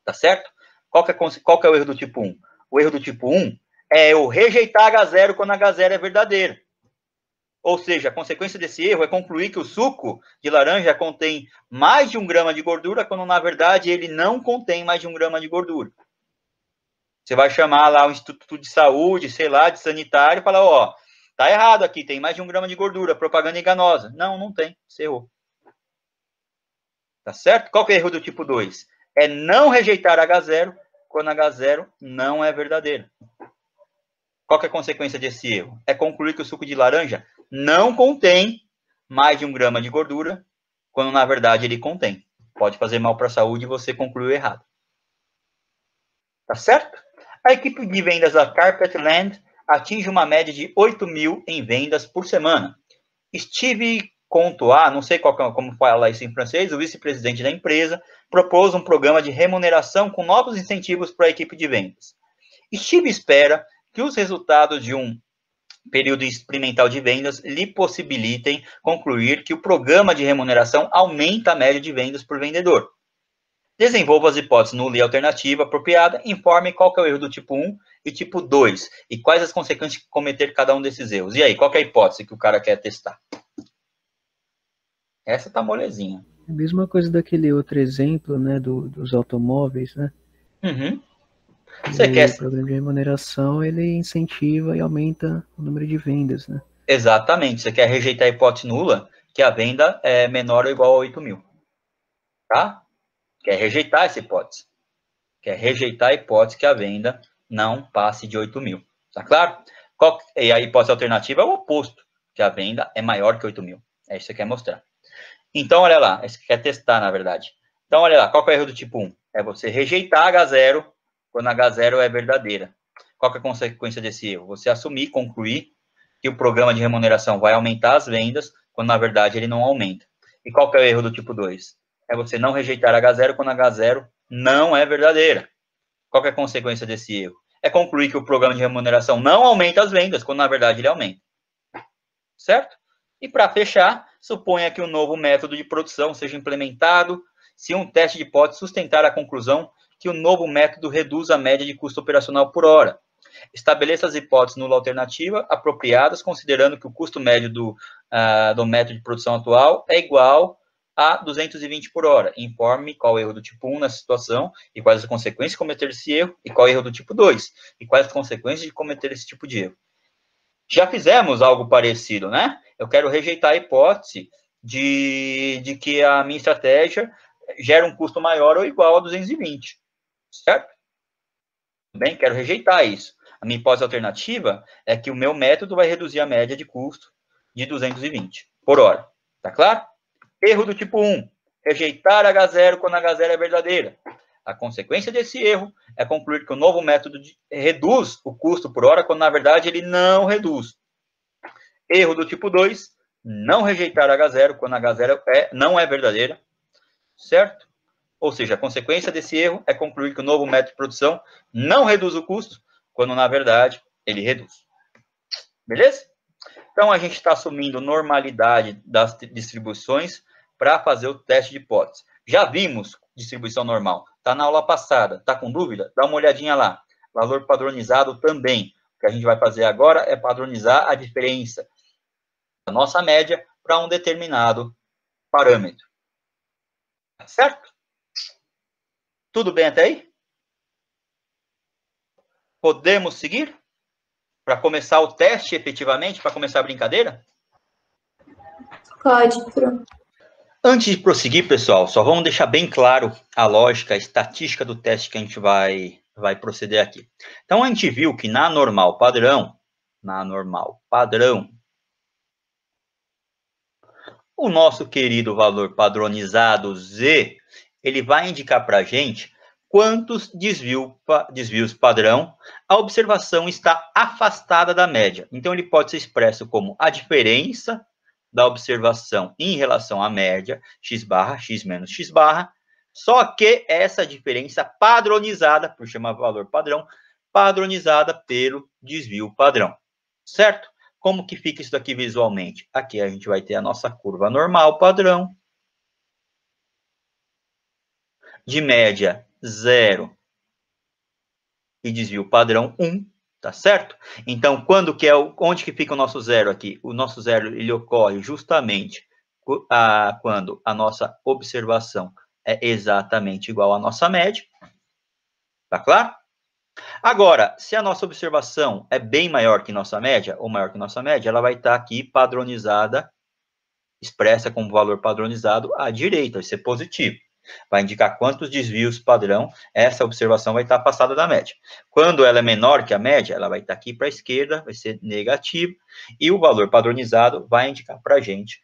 Tá certo? Qual que é, qual que é o erro do tipo um? O erro do tipo um... é eu rejeitar agá zero quando agá zero é verdadeiro. Ou seja, a consequência desse erro é concluir que o suco de laranja contém mais de um grama de gordura, quando na verdade ele não contém mais de um grama de gordura. Você vai chamar lá o Instituto de Saúde, sei lá, de sanitário, e falar, ó, oh, tá errado aqui, tem mais de um grama de gordura, propaganda enganosa. Não, não tem, você errou. Tá certo? Qual que é o erro do tipo dois? É não rejeitar agá zero quando agá zero não é verdadeiro. Qual que é a consequência desse erro? É concluir que o suco de laranja não contém mais de um grama de gordura, quando na verdade ele contém. Pode fazer mal para a saúde e você concluiu errado. Tá certo? A equipe de vendas da Carpetland atinge uma média de oito mil em vendas por semana. Steve Contois, não sei qual, como fala isso em francês, o vice-presidente da empresa, propôs um programa de remuneração com novos incentivos para a equipe de vendas. Steve espera que os resultados de um período experimental de vendas lhe possibilitem concluir que o programa de remuneração aumenta a média de vendas por vendedor. Desenvolva as hipóteses nula e alternativa apropriada, informe qual que é o erro do tipo um e tipo dois, e quais as consequências de cometer cada um desses erros. E aí, qual que é a hipótese que o cara quer testar? Essa tá molezinha. A mesma coisa daquele outro exemplo, né, do, dos automóveis, né? Uhum. Você quer... O programa de remuneração, ele incentiva e aumenta o número de vendas, né? Exatamente. Você quer rejeitar a hipótese nula, que a venda é menor ou igual a oito mil. Tá? Quer rejeitar essa hipótese. Quer rejeitar a hipótese que a venda não passe de oito mil. Tá claro? Qual... E a hipótese alternativa é o oposto, que a venda é maior que oito mil. É isso que você quer mostrar. Então, olha lá. É isso que quer testar, na verdade. Então, olha lá. Qual que é o erro do tipo um? É você rejeitar agá zero quando a agá zero é verdadeira. Qual que é a consequência desse erro? Você assumir, concluir que o programa de remuneração vai aumentar as vendas quando, na verdade, ele não aumenta. E qual que é o erro do tipo dois? É você não rejeitar agá zero quando a agá zero não é verdadeira. Qual que é a consequência desse erro? É concluir que o programa de remuneração não aumenta as vendas, quando na verdade ele aumenta. Certo? E para fechar, suponha que um novo método de produção seja implementado se um teste de hipótese sustentar a conclusão que o novo método reduz a média de custo operacional por hora. Estabeleça as hipóteses nula alternativa apropriadas, considerando que o custo médio do, uh, do método de produção atual é igual a duzentos e vinte por hora. Informe qual é o erro do tipo um nessa situação e quais as consequências de cometer esse erro, e qual é o erro do tipo dois e quais as consequências de cometer esse tipo de erro. Já fizemos algo parecido, né? Eu quero rejeitar a hipótese de, de que a minha estratégia gera um custo maior ou igual a duzentos e vinte, certo? Bem, quero rejeitar isso. A minha hipótese alternativa é que o meu método vai reduzir a média de custo de duzentos e vinte por hora. Tá claro? Erro do tipo um, rejeitar agá zero quando agá zero é verdadeira. A consequência desse erro é concluir que o novo método de, reduz o custo por hora, quando na verdade ele não reduz. Erro do tipo dois, não rejeitar agá zero quando agá zero é, não é verdadeira, certo? Ou seja, a consequência desse erro é concluir que o novo método de produção não reduz o custo, quando na verdade ele reduz. Beleza? Então, a gente está assumindo normalidade das distribuições para fazer o teste de hipótese. Já vimos distribuição normal. Está na aula passada. Está com dúvida? Dá uma olhadinha lá. Valor padronizado também. O que a gente vai fazer agora é padronizar a diferença da nossa média para um determinado parâmetro. Certo? Tudo bem até aí? Podemos seguir? Para começar o teste, efetivamente, para começar a brincadeira? Pode, Bruno. Antes de prosseguir, pessoal, só vamos deixar bem claro a lógica, a estatística do teste que a gente vai, vai proceder aqui. Então, a gente viu que na normal padrão, na normal padrão, o nosso querido valor padronizado Z, ele vai indicar para a gente quantos desvio, desvios padrão a observação está afastada da média. Então, ele pode ser expresso como a diferença da observação em relação à média, x barra, x menos x barra, só que essa diferença padronizada, por chamar valor padrão, padronizada pelo desvio padrão, certo? Como que fica isso daqui visualmente? Aqui a gente vai ter a nossa curva normal padrão, de média zero e desvio padrão um, tá certo? Então, quando que é o, onde que fica o nosso zero aqui? O nosso zero, ele ocorre justamente a, quando a nossa observação é exatamente igual à nossa média, tá claro? Agora, se a nossa observação é bem maior que nossa média, ou maior que nossa média, ela vai estar aqui padronizada, expressa como valor padronizado à direita, isso é positivo. Vai indicar quantos desvios padrão essa observação vai estar afastada da média. Quando ela é menor que a média, ela vai estar aqui para a esquerda, vai ser negativa. E o valor padronizado vai indicar para a gente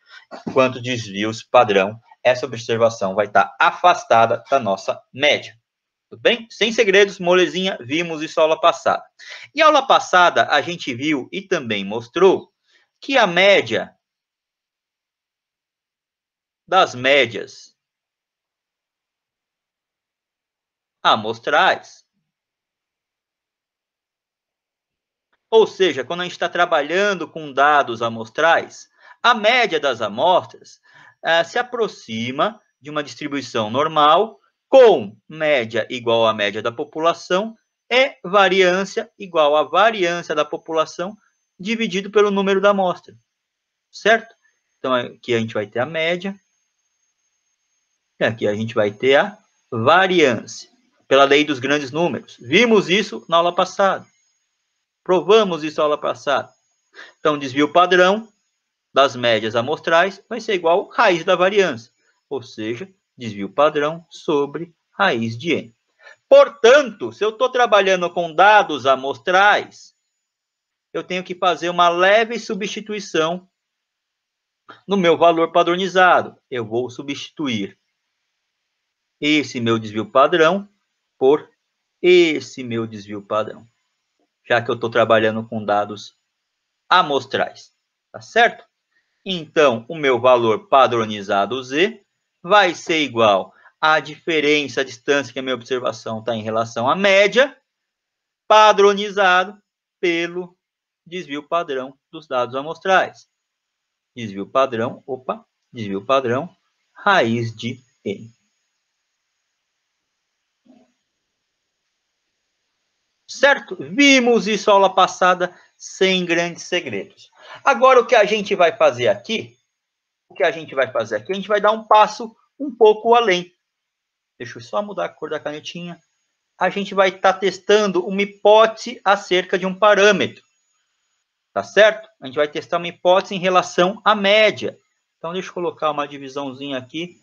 quantos desvios padrão essa observação vai estar afastada da nossa média. Tudo bem? Sem segredos, molezinha, vimos isso aula passada. E aula passada, a gente viu e também mostrou que a média das médias amostrais, ou seja, quando a gente está trabalhando com dados amostrais, a média das amostras uh, se aproxima de uma distribuição normal, com média igual à média da população, e variância igual à variância da população, dividido pelo número da amostra, certo? Então, aqui a gente vai ter a média, e aqui a gente vai ter a variância, pela lei dos grandes números. Vimos isso na aula passada. Provamos isso na aula passada. Então, desvio padrão das médias amostrais vai ser igual à raiz da variância, ou seja, desvio padrão sobre raiz de n. Portanto, se eu estou trabalhando com dados amostrais, eu tenho que fazer uma leve substituição no meu valor padronizado. Eu vou substituir esse meu desvio padrão por esse meu desvio padrão, já que eu estou trabalhando com dados amostrais, tá certo? Então, o meu valor padronizado Z vai ser igual à diferença, a distância que a minha observação está em relação à média, padronizado pelo desvio padrão dos dados amostrais. Desvio padrão, opa, desvio padrão, raiz de n. Certo? Vimos isso aula passada, sem grandes segredos. Agora, o que a gente vai fazer aqui, o que a gente vai fazer aqui, a gente vai dar um passo um pouco além. Deixa eu só mudar a cor da canetinha. A gente vai estar testando uma hipótese acerca de um parâmetro. Tá certo? A gente vai testar uma hipótese em relação à média. Então, deixa eu colocar uma divisãozinha aqui.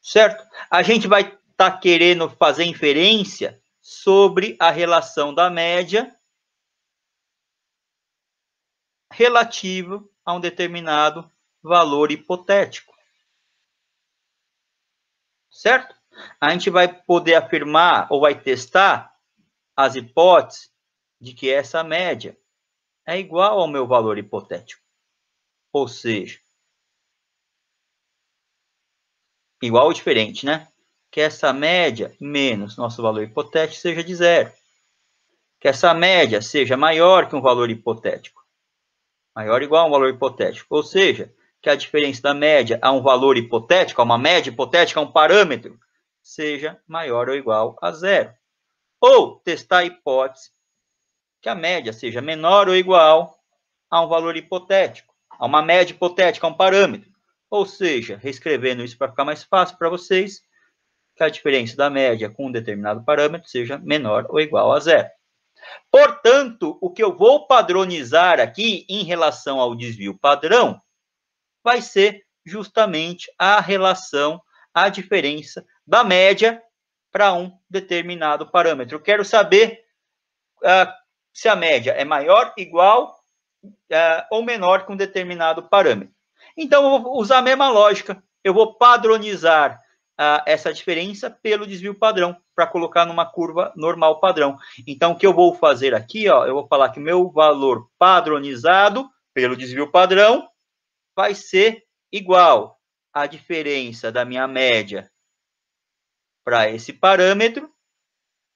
Certo? A gente vai estar querendo fazer inferência sobre a relação da média relativa a um determinado valor hipotético. Certo? A gente vai poder afirmar ou vai testar as hipóteses de que essa média é igual ao meu valor hipotético. Ou seja, igual ou diferente, né? Que essa média menos nosso valor hipotético seja de zero. Que essa média seja maior que um valor hipotético. Maior ou igual a um valor hipotético. Ou seja, que a diferença da média a um valor hipotético, a uma média hipotética, a um parâmetro, seja maior ou igual a zero. Ou testar a hipótese que a média seja menor ou igual a um valor hipotético, a uma média hipotética, a um parâmetro. Ou seja, reescrevendo isso para ficar mais fácil para vocês, que a diferença da média com um determinado parâmetro seja menor ou igual a zero. Portanto, o que eu vou padronizar aqui em relação ao desvio padrão vai ser justamente a relação, a diferença da média para um determinado parâmetro. Eu quero saber uh, se a média é maior, igual uh, ou menor que um determinado parâmetro. Então, eu vou usar a mesma lógica. Eu vou padronizar uh, essa diferença pelo desvio padrão, para colocar numa curva normal padrão. Então, o que eu vou fazer aqui, ó, eu vou falar que o meu valor padronizado pelo desvio padrão vai ser igual à diferença da minha média para esse parâmetro,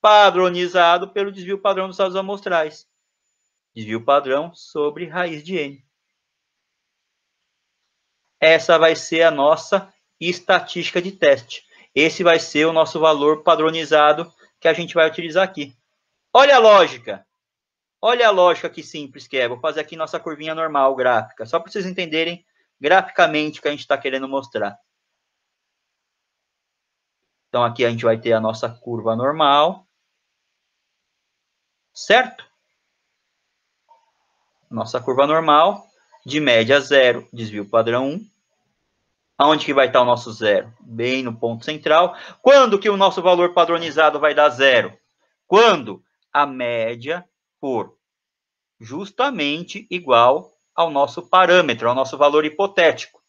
padronizado pelo desvio padrão dos dados amostrais. Desvio padrão sobre raiz de n. Essa vai ser a nossa estatística de teste. Esse vai ser o nosso valor padronizado que a gente vai utilizar aqui. Olha a lógica. Olha a lógica que simples que é. Vou fazer aqui nossa curvinha normal, gráfica. Só para vocês entenderem graficamente o que a gente está querendo mostrar. Então, aqui a gente vai ter a nossa curva normal. Certo? Nossa curva normal, de média zero, desvio padrão um. Aonde que vai estar o nosso zero? Bem no ponto central. Quando que o nosso valor padronizado vai dar zero? Quando a média for justamente igual ao nosso parâmetro, ao nosso valor hipotético.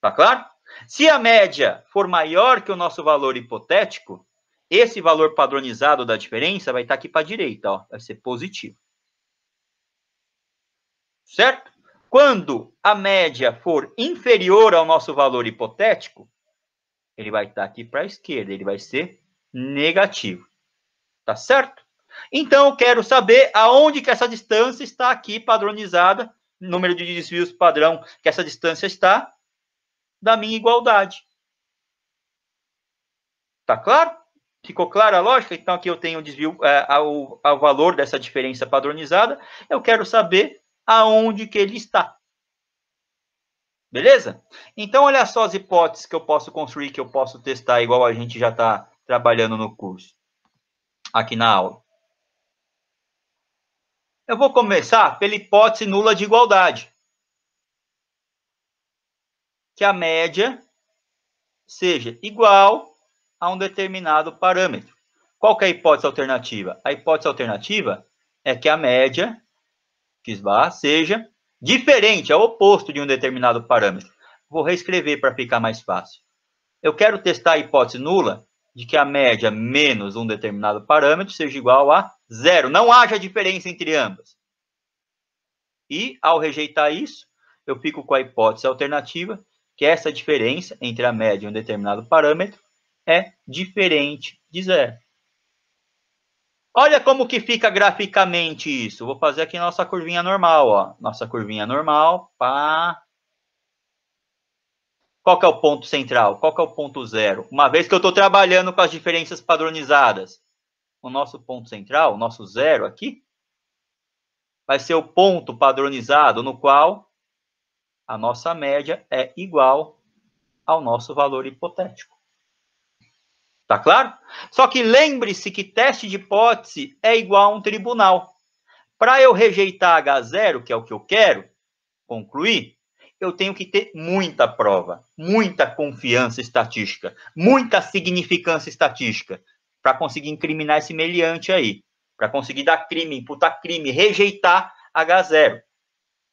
Tá claro? Se a média for maior que o nosso valor hipotético, esse valor padronizado da diferença vai estar aqui para a direita, ó, vai ser positivo. Certo? Quando a média for inferior ao nosso valor hipotético, ele vai estar aqui para a esquerda, ele vai ser negativo. Tá certo? Então, eu quero saber aonde que essa distância está aqui padronizada, número de desvios padrão que essa distância está, da minha igualdade. Tá claro? Ficou clara a lógica? Então, aqui eu tenho o desvio, é, ao, ao valor dessa diferença padronizada, eu quero saber aonde que ele está. Beleza? Então, olha só as hipóteses que eu posso construir, que eu posso testar, igual a gente já está trabalhando no curso, aqui na aula. Eu vou começar pela hipótese nula de igualdade, que a média seja igual a um determinado parâmetro. Qual que é a hipótese alternativa? A hipótese alternativa é que a média, x barra, seja diferente, é o oposto de um determinado parâmetro. Vou reescrever para ficar mais fácil. Eu quero testar a hipótese nula de que a média menos um determinado parâmetro seja igual a zero. Não haja diferença entre ambas. E, ao rejeitar isso, eu fico com a hipótese alternativa, que essa diferença entre a média e um determinado parâmetro é diferente de zero. Olha como que fica graficamente isso. Vou fazer aqui nossa curvinha normal, ó. Nossa curvinha normal, pá. Qual que é o ponto central? Qual que é o ponto zero? Uma vez que eu estou trabalhando com as diferenças padronizadas, o nosso ponto central, o nosso zero aqui, vai ser o ponto padronizado no qual a nossa média é igual ao nosso valor hipotético. Tá claro? Só que lembre-se que teste de hipótese é igual a um tribunal. Para eu rejeitar agá zero, que é o que eu quero concluir, eu tenho que ter muita prova, muita confiança estatística, muita significância estatística para conseguir incriminar esse meliante aí, para conseguir dar crime, imputar crime, rejeitar agá zero.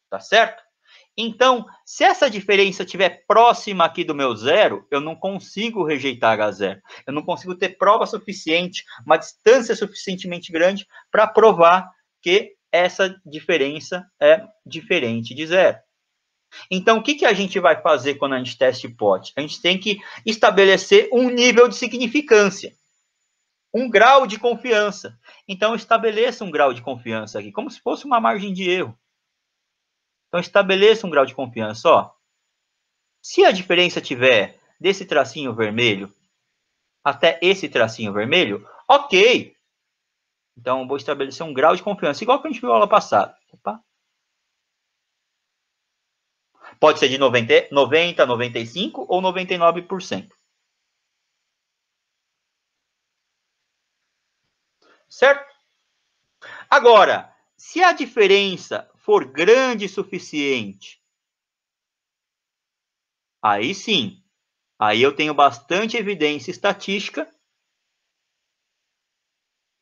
Tá certo? Então, se essa diferença estiver próxima aqui do meu zero, eu não consigo rejeitar agá zero. Eu não consigo ter prova suficiente, uma distância suficientemente grande para provar que essa diferença é diferente de zero. Então, o que, que a gente vai fazer quando a gente testa hipótese? A gente tem que estabelecer um nível de significância, um grau de confiança. Então, estabeleça um grau de confiança aqui, como se fosse uma margem de erro. Então, estabeleça um grau de confiança. Ó. Se a diferença tiver desse tracinho vermelho até esse tracinho vermelho, ok. Então, vou estabelecer um grau de confiança, igual que a gente viu na aula passada. Opa. Pode ser de noventa por cento, noventa por cento, noventa e cinco por cento ou noventa e nove por cento. Certo? Agora, se a diferença for grande o suficiente, aí sim, aí eu tenho bastante evidência estatística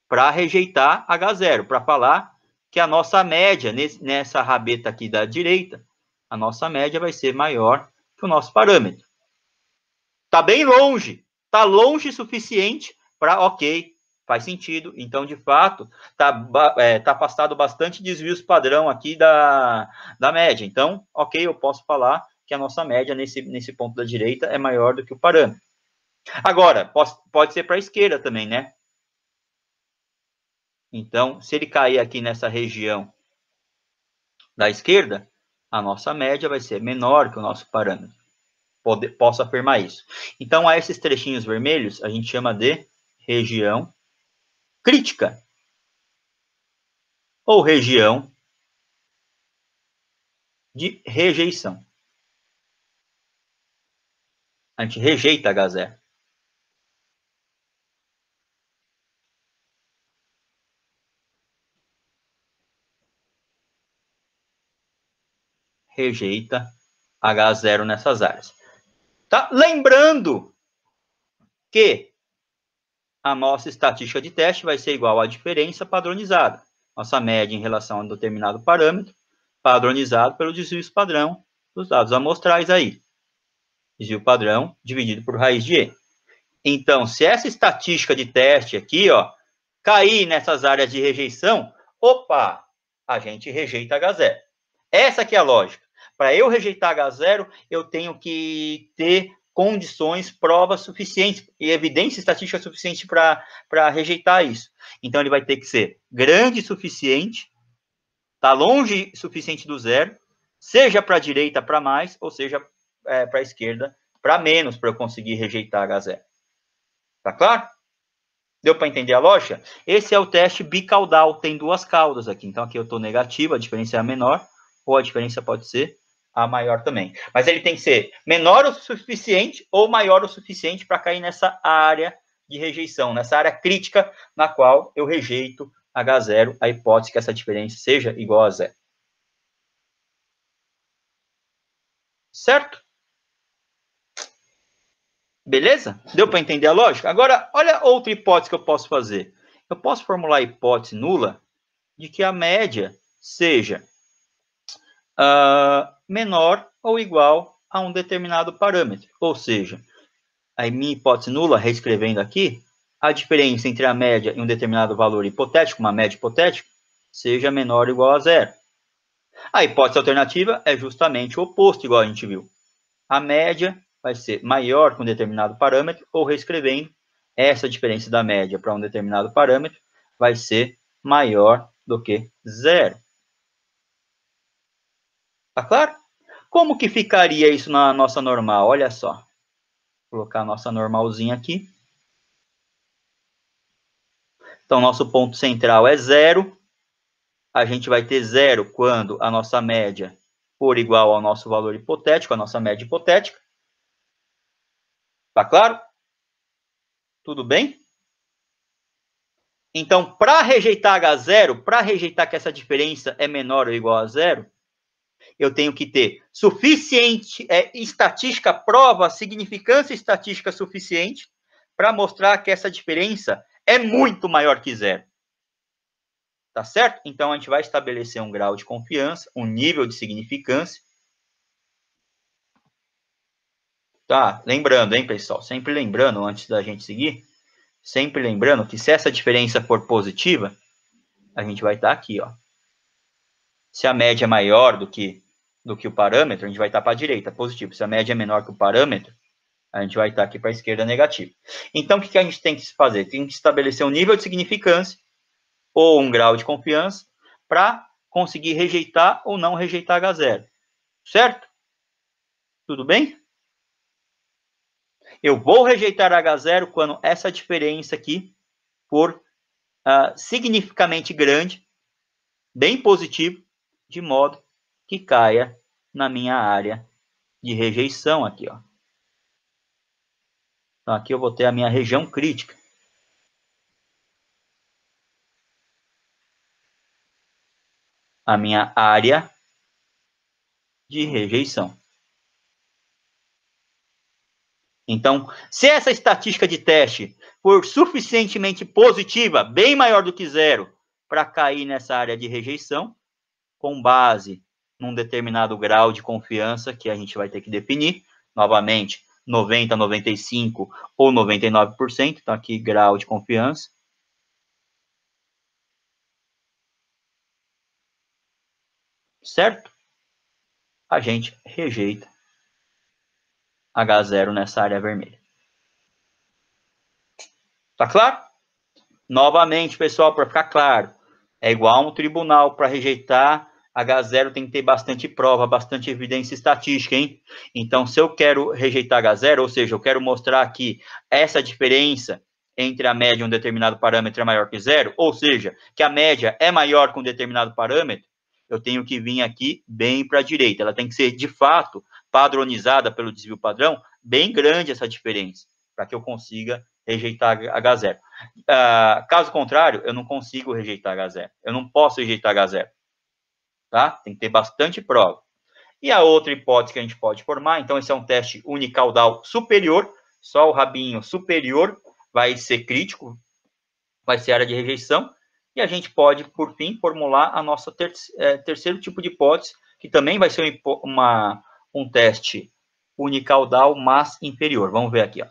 para rejeitar agá zero, para falar que a nossa média, nessa rabeta aqui da direita, a nossa média vai ser maior que o nosso parâmetro. Está bem longe, está longe o suficiente para, ok, faz sentido. Então, de fato, está é, tá afastado bastante desvios padrão aqui da, da média. Então, ok, eu posso falar que a nossa média nesse, nesse ponto da direita é maior do que o parâmetro. Agora, posso, pode ser para a esquerda também, né? Então, se ele cair aqui nessa região da esquerda, a nossa média vai ser menor que o nosso parâmetro. Pode, posso afirmar isso. Então, a esses trechinhos vermelhos, a gente chama de região crítica ou região de rejeição. A gente rejeita agá zero. Rejeita agá zero nessas áreas. Tá? Lembrando que a nossa estatística de teste vai ser igual à diferença padronizada. Nossa média em relação a um determinado parâmetro, padronizado pelo desvio padrão dos dados amostrais aí. desvio padrão dividido por raiz de E. Então, se essa estatística de teste aqui, ó, cair nessas áreas de rejeição, opa, a gente rejeita agá zero. Essa aqui é a lógica. Para eu rejeitar agá zero, eu tenho que ter condições, provas suficientes e evidência estatística suficiente para rejeitar isso. Então, ele vai ter que ser grande o suficiente, tá longe o suficiente do zero, seja para a direita para mais, ou seja é, para a esquerda para menos, para eu conseguir rejeitar agá zero. Tá claro? Deu para entender a lógica? Esse é o teste bicaudal, tem duas caudas aqui. Então, aqui eu estou negativo, a diferença é a menor, ou a diferença pode ser a maior também. Mas ele tem que ser menor o suficiente ou maior o suficiente para cair nessa área de rejeição, nessa área crítica na qual eu rejeito agá zero, a hipótese que essa diferença seja igual a zero. Certo? Beleza? Deu para entender a lógica? Agora, olha outra hipótese que eu posso fazer. Eu posso formular a hipótese nula de que a média seja uh, menor ou igual a um determinado parâmetro. Ou seja, a minha hipótese nula, reescrevendo aqui, a diferença entre a média e um determinado valor hipotético, uma média hipotética, seja menor ou igual a zero. A hipótese alternativa é justamente o oposto, igual a gente viu. A média vai ser maior que um determinado parâmetro, ou reescrevendo, essa diferença da média para um determinado parâmetro vai ser maior do que zero. Tá claro? Como que ficaria isso na nossa normal? Olha só. Vou colocar a nossa normalzinha aqui. Então, nosso ponto central é zero. A gente vai ter zero quando a nossa média for igual ao nosso valor hipotético, a nossa média hipotética. Tá claro? Tudo bem? Então, para rejeitar agá zero, para rejeitar que essa diferença é menor ou igual a zero, eu tenho que ter suficiente é, estatística, prova, significância estatística suficiente para mostrar que essa diferença é muito maior que zero. Tá certo? Então, a gente vai estabelecer um grau de confiança, um nível de significância. Tá? Lembrando, hein, pessoal? Sempre lembrando, antes da gente seguir, sempre lembrando que se essa diferença for positiva, a gente vai estar aqui, ó. Se a média é maior do que, do que o parâmetro, a gente vai estar para a direita, positivo. Se a média é menor que o parâmetro, a gente vai estar aqui para a esquerda, negativo. Então, o que a gente tem que fazer? Tem que estabelecer um nível de significância ou um grau de confiança para conseguir rejeitar ou não rejeitar agá zero. Certo? Tudo bem? Eu vou rejeitar agá zero quando essa diferença aqui for uh, significativamente grande, bem positivo, de modo que caia na minha área de rejeição aqui, ó. Então, aqui eu vou ter a minha região crítica. A minha área de rejeição. Então, se essa estatística de teste for suficientemente positiva, bem maior do que zero, para cair nessa área de rejeição, com base num determinado grau de confiança que a gente vai ter que definir, novamente, noventa por cento, noventa e cinco por cento ou noventa e nove por cento, então aqui grau de confiança. Certo? A gente rejeita agá zero nessa área vermelha. Tá claro? Novamente, pessoal, para ficar claro, é igual a um tribunal, para rejeitar agá zero tem que ter bastante prova, bastante evidência estatística, hein? Então, se eu quero rejeitar agá zero, ou seja, eu quero mostrar que essa diferença entre a média e um determinado parâmetro é maior que zero, ou seja, que a média é maior que um determinado parâmetro, eu tenho que vir aqui bem para a direita. Ela tem que ser, de fato, padronizada pelo desvio padrão, bem grande essa diferença, para que eu consiga rejeitar agá zero. Uh, caso contrário, eu não consigo rejeitar agá zero. Eu não posso rejeitar agá zero. Tá? Tem que ter bastante prova. E a outra hipótese que a gente pode formar, então esse é um teste unicaudal superior, só o rabinho superior vai ser crítico, vai ser área de rejeição, e a gente pode, por fim, formular a nossa ter- terceiro tipo de hipótese, que também vai ser uma, um teste unicaudal, mas inferior. Vamos ver aqui, ó.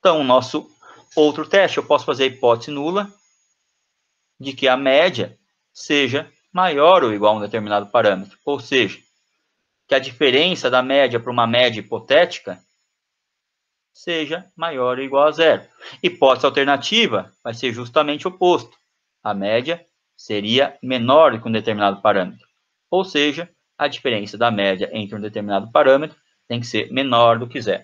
Então, o nosso outro teste, eu posso fazer a hipótese nula de que a média seja maior ou igual a um determinado parâmetro. Ou seja, que a diferença da média para uma média hipotética seja maior ou igual a zero. Hipótese alternativa vai ser justamente o oposto. A média seria menor do que um determinado parâmetro. Ou seja, a diferença da média entre um determinado parâmetro tem que ser menor do que zero.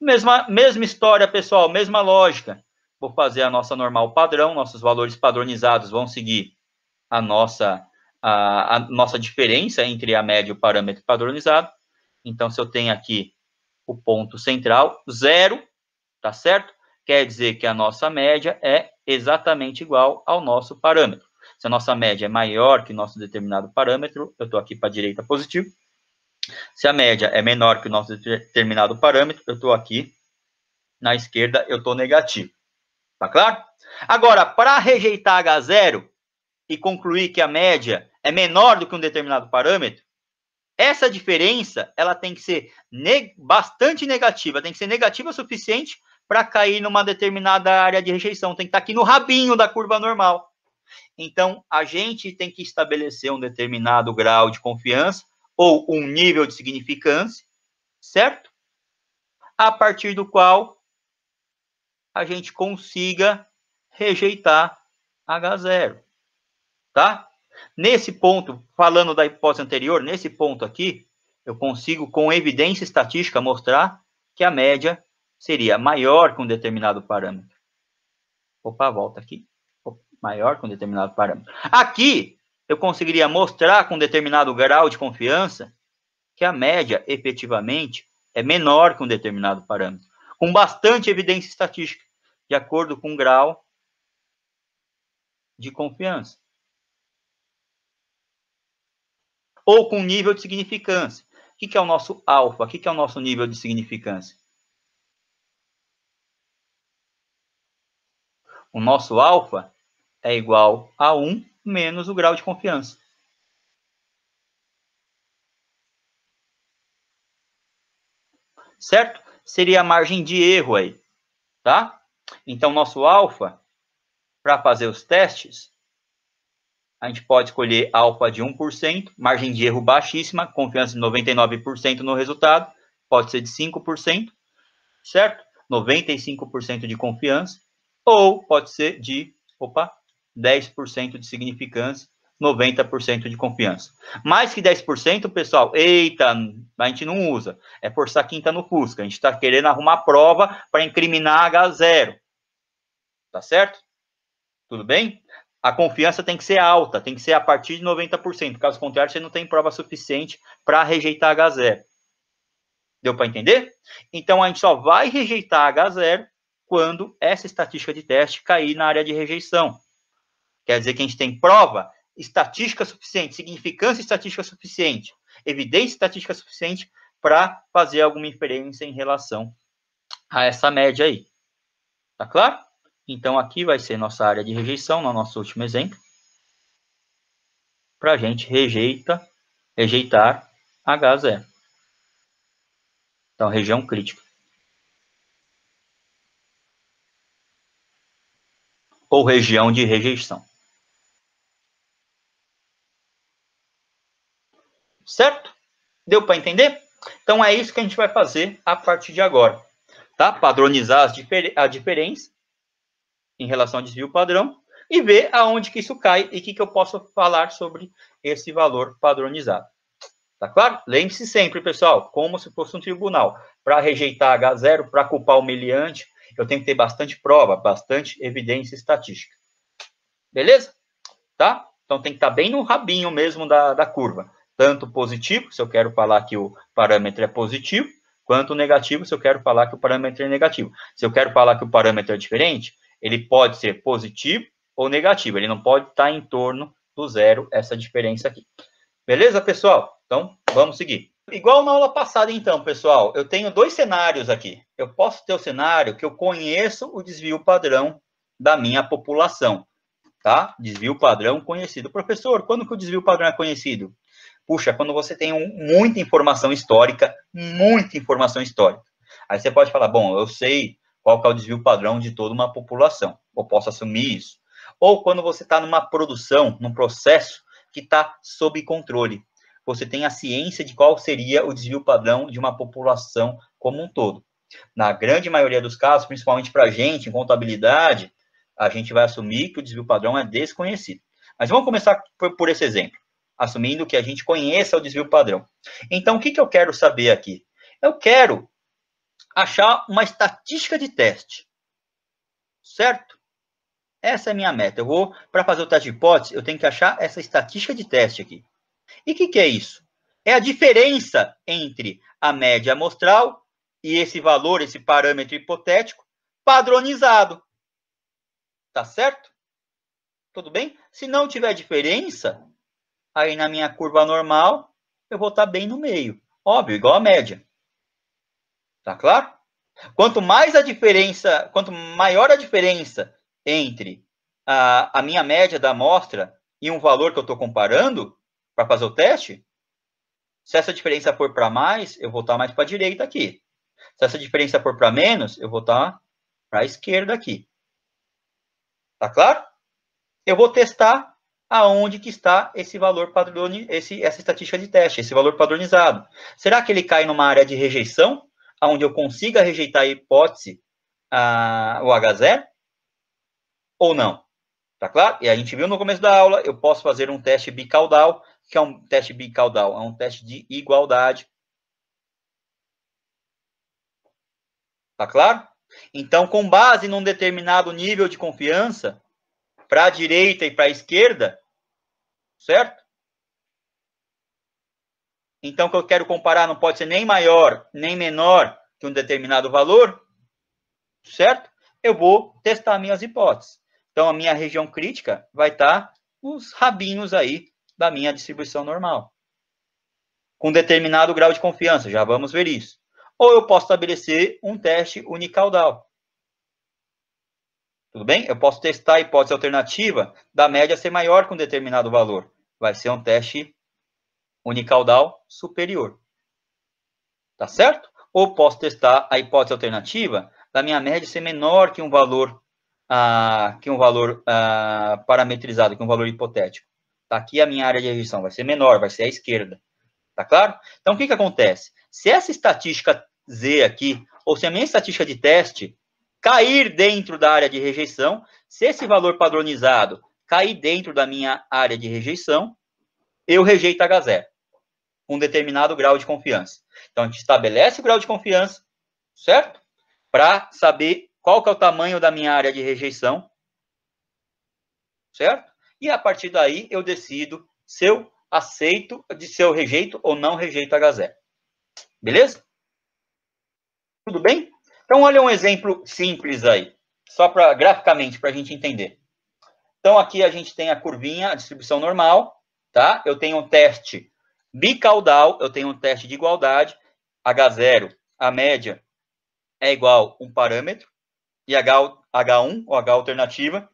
Mesma, mesma história, pessoal, mesma lógica. Vou fazer a nossa normal padrão, nossos valores padronizados vão seguir a nossa, a, a nossa diferença entre a média e o parâmetro padronizado. Então, se eu tenho aqui o ponto central, zero, tá certo? Quer dizer que a nossa média é exatamente igual ao nosso parâmetro. Se a nossa média é maior que o nosso determinado parâmetro, eu estou aqui para a direita positivo. Se a média é menor que o nosso determinado parâmetro, eu estou aqui na esquerda, eu estou negativo. Tá claro? Agora, para rejeitar agá zero e concluir que a média é menor do que um determinado parâmetro, essa diferença ela tem que ser ne- bastante negativa, tem que ser negativa o suficiente para cair numa determinada área de rejeição, tem que estar aqui no rabinho da curva normal. Então, a gente tem que estabelecer um determinado grau de confiança ou um nível de significância, certo? A partir do qual a gente consiga rejeitar agá zero, tá? Nesse ponto, falando da hipótese anterior, nesse ponto aqui, eu consigo, com evidência estatística, mostrar que a média seria maior que um determinado parâmetro. Opa, volta aqui. Maior que um determinado parâmetro. Aqui, eu conseguiria mostrar com determinado grau de confiança que a média, efetivamente, é menor que um determinado parâmetro, com bastante evidência estatística, de acordo com o grau de confiança. Ou com nível de significância. O que é o nosso alfa? O que é o nosso nível de significância? O nosso alfa é igual a um menos o grau de confiança. Certo? Seria a margem de erro aí, tá? Então, nosso alfa, para fazer os testes, a gente pode escolher alfa de um por cento, margem de erro baixíssima, confiança de noventa e nove por cento no resultado, pode ser de cinco por cento, certo? noventa e cinco por cento de confiança, ou pode ser de, opa, dez por cento de significância, noventa por cento de confiança. Mais que dez por cento, pessoal, eita, a gente não usa. É forçar quinta no Fusca. A gente está querendo arrumar prova para incriminar agá zero. Tá certo? Tudo bem? A confiança tem que ser alta, tem que ser a partir de noventa por cento. Caso contrário, você não tem prova suficiente para rejeitar agá zero. Deu para entender? Então, a gente só vai rejeitar agá zero quando essa estatística de teste cair na área de rejeição. Quer dizer que a gente tem prova, estatística suficiente, significância estatística suficiente, evidência estatística suficiente para fazer alguma inferência em relação a essa média aí. Tá claro? Então, aqui vai ser nossa área de rejeição, no nosso último exemplo. Para a gente rejeita, rejeitar agá zero. Então, região crítica. Ou região de rejeição. Certo? Deu para entender? Então, é isso que a gente vai fazer a partir de agora. Tá? Padronizar as difer- a diferença em relação ao desvio padrão e ver aonde que isso cai e o que, que eu posso falar sobre esse valor padronizado. Tá claro? Lembre-se sempre, pessoal, como se fosse um tribunal. Para rejeitar agá zero, para culpar o meliante, eu tenho que ter bastante prova, bastante evidência estatística. Beleza? Tá? Então, tem que estar bem no rabinho mesmo da, da curva. Tanto positivo, se eu quero falar que o parâmetro é positivo, quanto negativo, se eu quero falar que o parâmetro é negativo. Se eu quero falar que o parâmetro é diferente, ele pode ser positivo ou negativo. Ele não pode estar em torno do zero, essa diferença aqui. Beleza, pessoal? Então, vamos seguir. Igual na aula passada, então, pessoal, eu tenho dois cenários aqui. Eu posso ter o cenário que eu conheço o desvio padrão da minha população, tá? Desvio padrão conhecido. Professor, quando que o desvio padrão é conhecido? Puxa, quando você tem um, muita informação histórica, muita informação histórica, aí você pode falar, bom, eu sei qual que é o desvio padrão de toda uma população, eu posso assumir isso. Ou quando você está numa produção, num processo que está sob controle, você tem a ciência de qual seria o desvio padrão de uma população como um todo. Na grande maioria dos casos, principalmente para a gente, em contabilidade, a gente vai assumir que o desvio padrão é desconhecido. Mas vamos começar por, por esse exemplo, assumindo que a gente conheça o desvio padrão. Então, o que, que eu quero saber aqui? Eu quero achar uma estatística de teste, certo? Essa é a minha meta. Eu vou, para fazer o teste de hipótese, eu tenho que achar essa estatística de teste aqui. E o que, que é isso? É a diferença entre a média amostral e esse valor, esse parâmetro hipotético, padronizado. Tá certo? Tudo bem? Se não tiver diferença, aí na minha curva normal, eu vou estar bem no meio. Óbvio, igual a média. Tá claro? Quanto mais a diferença, quanto maior a diferença entre a, a minha média da amostra e um valor que eu estou comparando para fazer o teste, se essa diferença for para mais, eu vou estar mais para a direita aqui. Se essa diferença for para menos, eu vou estar para a esquerda aqui. Tá claro? Eu vou testar aonde que está esse valor padronizado, esse, essa estatística de teste, esse valor padronizado. Será que ele cai numa área de rejeição, onde eu consiga rejeitar a hipótese, a, o agá zero? Ou não? Tá claro? E a gente viu no começo da aula, eu posso fazer um teste bicaudal, que é um teste bicaudal, é um teste de igualdade. Tá claro? Então, com base num determinado nível de confiança, para a direita e para a esquerda, certo? Então, o que eu quero comparar não pode ser nem maior, nem menor que um determinado valor, certo? Eu vou testar minhas hipóteses. Então, a minha região crítica vai estar os rabinhos aí da minha distribuição normal. Com determinado grau de confiança, já vamos ver isso. Ou eu posso estabelecer um teste unicaudal. Tudo bem? Eu posso testar a hipótese alternativa da média ser maior que um determinado valor. Vai ser um teste unicaudal superior. Tá certo? Ou posso testar a hipótese alternativa da minha média ser menor que um valor, ah, que um valor ah, parametrizado, que um valor hipotético. Tá, aqui a minha área de rejeição vai ser menor, vai ser à esquerda. Tá claro? Então, o que, que acontece? Se essa estatística Z aqui, ou se a minha estatística de teste cair dentro da área de rejeição, se esse valor padronizado cair dentro da minha área de rejeição, eu rejeito agá zero, um determinado grau de confiança. Então, a gente estabelece o grau de confiança, certo? Para saber qual que é o tamanho da minha área de rejeição, certo? E, a partir daí, eu decido se eu aceito, se eu rejeito ou não rejeito agá zero. Beleza? Tudo bem? Então, olha um exemplo simples aí, só para graficamente, para a gente entender. Então, aqui a gente tem a curvinha, a distribuição normal, tá? Eu tenho um teste bicaudal, eu tenho um teste de igualdade, agá zero, a média é igual a um parâmetro, e agá um, ou H alternativa,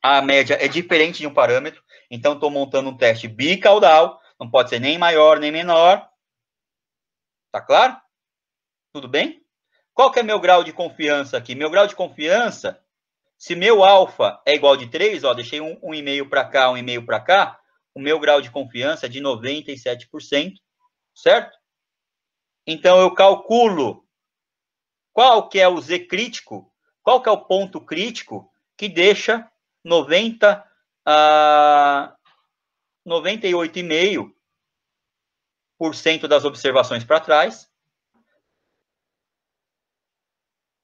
a média é diferente de um parâmetro, então estou montando um teste bicaudal, não pode ser nem maior, nem menor, tá claro? Tudo bem? Qual que é meu grau de confiança aqui? Meu grau de confiança, se meu alfa é igual de três, ó, deixei um, um e meio para cá, um e meio para cá, o meu grau de confiança é de noventa e sete por cento, certo? Então, eu calculo qual que é o Z crítico, qual que é o ponto crítico que deixa noventa, ah, noventa e oito vírgula cinco por cento das observações para trás,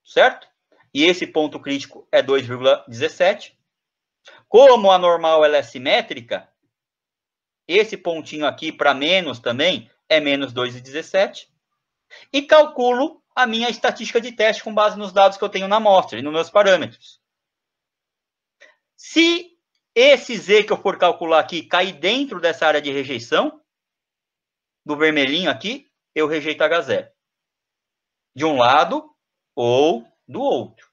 certo? E esse ponto crítico é dois vírgula dezessete. Como a normal ela é simétrica, esse pontinho aqui para menos também é menos dois vírgula dezessete. E calculo a minha estatística de teste com base nos dados que eu tenho na amostra e nos meus parâmetros. Se esse Z que eu for calcular aqui cair dentro dessa área de rejeição, do vermelhinho aqui, eu rejeito agá zero. De um lado ou do outro.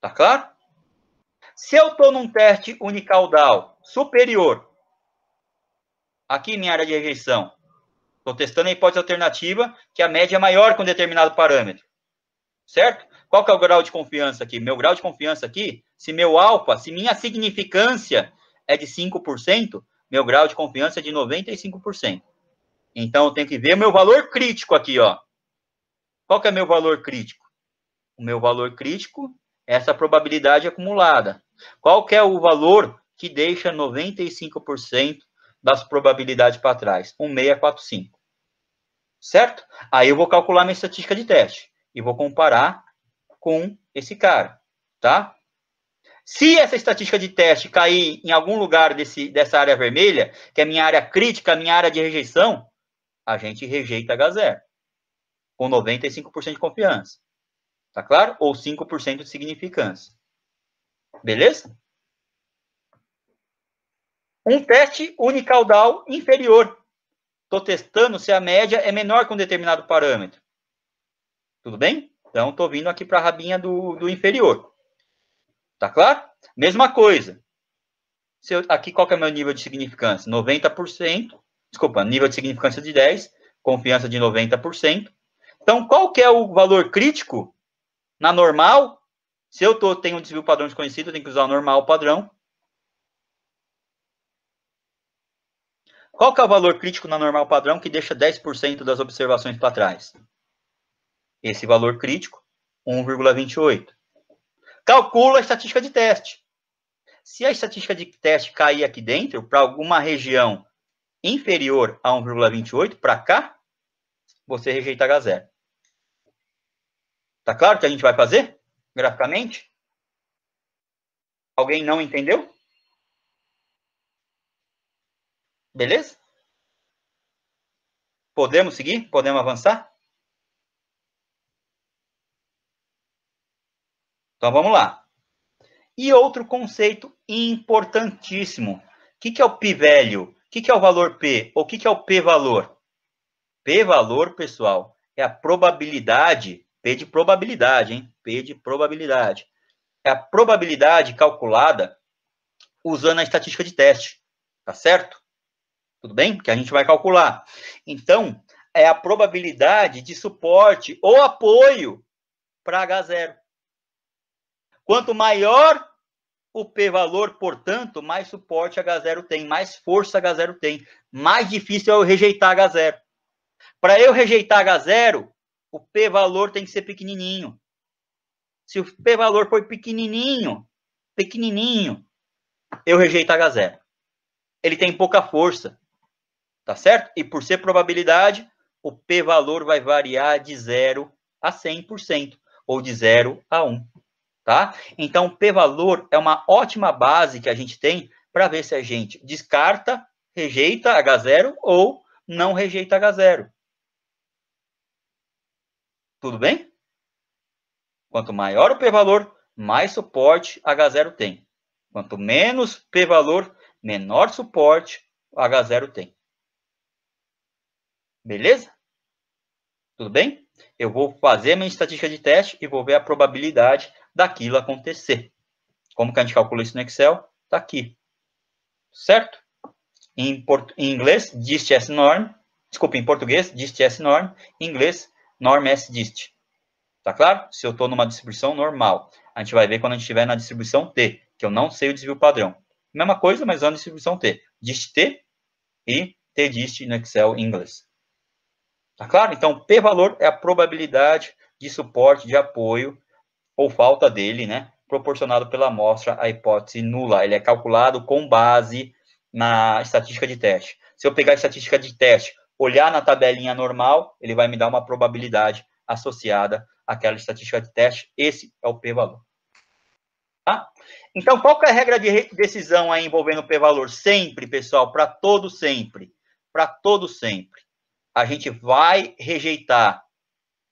Tá claro? Se eu estou num teste unicaudal superior Aqui, minha área de rejeição, estou testando a hipótese alternativa, que a média é maior com determinado parâmetro. Certo? Qual que é o grau de confiança aqui? Meu grau de confiança aqui, se meu alfa, se minha significância é de cinco por cento, meu grau de confiança é de noventa e cinco por cento. Então, eu tenho que ver o meu valor crítico aqui, ó. Qual que é meu valor crítico? O meu valor crítico é essa probabilidade acumulada. Qual que é o valor que deixa noventa e cinco por cento das probabilidades para trás? um vírgula seiscentos e quarenta e cinco. Certo? Aí eu vou calcular minha estatística de teste e vou comparar com esse cara, tá? Se essa estatística de teste cair em algum lugar desse, dessa área vermelha, que é a minha área crítica, a minha área de rejeição, a gente rejeita agá zero, com noventa e cinco por cento de confiança, tá claro? Ou cinco por cento de significância. Beleza? Um teste unicaudal inferior. Estou testando se a média é menor que um determinado parâmetro. Tudo bem? Então, estou vindo aqui para a rabinha do, do inferior. Tá claro? Mesma coisa. Se eu, aqui, qual que é o meu nível de significância? noventa por cento. Desculpa, nível de significância de dez por cento, confiança de noventa por cento. Então, qual que é o valor crítico? Na normal, se eu tô, tenho um desvio padrão desconhecido, eu tenho que usar o normal padrão. Qual que é o valor crítico na normal padrão que deixa dez por cento das observações para trás? Esse valor crítico, um vírgula vinte e oito. Calcula a estatística de teste. Se a estatística de teste cair aqui dentro, para alguma região inferior a um vírgula vinte e oito, para cá, você rejeita agá zero. Tá claro o que a gente vai fazer? Graficamente? Alguém não entendeu? Beleza? Podemos seguir? Podemos avançar? Então, vamos lá. E outro conceito importantíssimo. O que, que é o P-value? O que, que é o valor P? Ou o que, que é o P-valor? P-valor, pessoal, é a probabilidade, P de probabilidade, hein? P de probabilidade. É a probabilidade calculada usando a estatística de teste, tá certo? Tudo bem? Que a gente vai calcular. Então, é a probabilidade de suporte ou apoio para agá zero. Quanto maior o P-valor, portanto, mais suporte agá zero tem, mais força agá zero tem, mais difícil é eu rejeitar agá zero. Para eu rejeitar agá zero, o P-valor tem que ser pequenininho. Se o P-valor for pequenininho, pequenininho, eu rejeito agá zero. Ele tem pouca força, tá certo? E por ser probabilidade, o P-valor vai variar de zero a cem por cento, ou de zero a um. Tá? Então, o P-valor é uma ótima base que a gente tem para ver se a gente descarta, rejeita agá zero ou não rejeita agá zero. Tudo bem? Quanto maior o P-valor, mais suporte agá zero tem. Quanto menos P-valor, menor suporte agá zero tem. Beleza? Tudo bem? Eu vou fazer minha estatística de teste e vou ver a probabilidade daquilo acontecer. Como que a gente calcula isso no Excel? Tá aqui. Certo? Em, em inglês, dist/s norm. Desculpa, em português, dist/s norm. Em inglês, norm s dist. Tá claro? Se eu estou numa distribuição normal. A gente vai ver quando a gente estiver na distribuição T, que eu não sei o desvio padrão. Mesma coisa, mas na distribuição T. Dist T e T dist no Excel em inglês. Tá claro? Então, P-valor é a probabilidade de suporte, de apoio ou falta dele, né, proporcionado pela amostra à hipótese nula. Ele é calculado com base na estatística de teste. Se eu pegar a estatística de teste, olhar na tabelinha normal, ele vai me dar uma probabilidade associada àquela estatística de teste. Esse é o P-valor. Tá? Então, qual que é a regra de decisão aí envolvendo o P-valor? Sempre, pessoal, para todo sempre. Para todo sempre. A gente vai rejeitar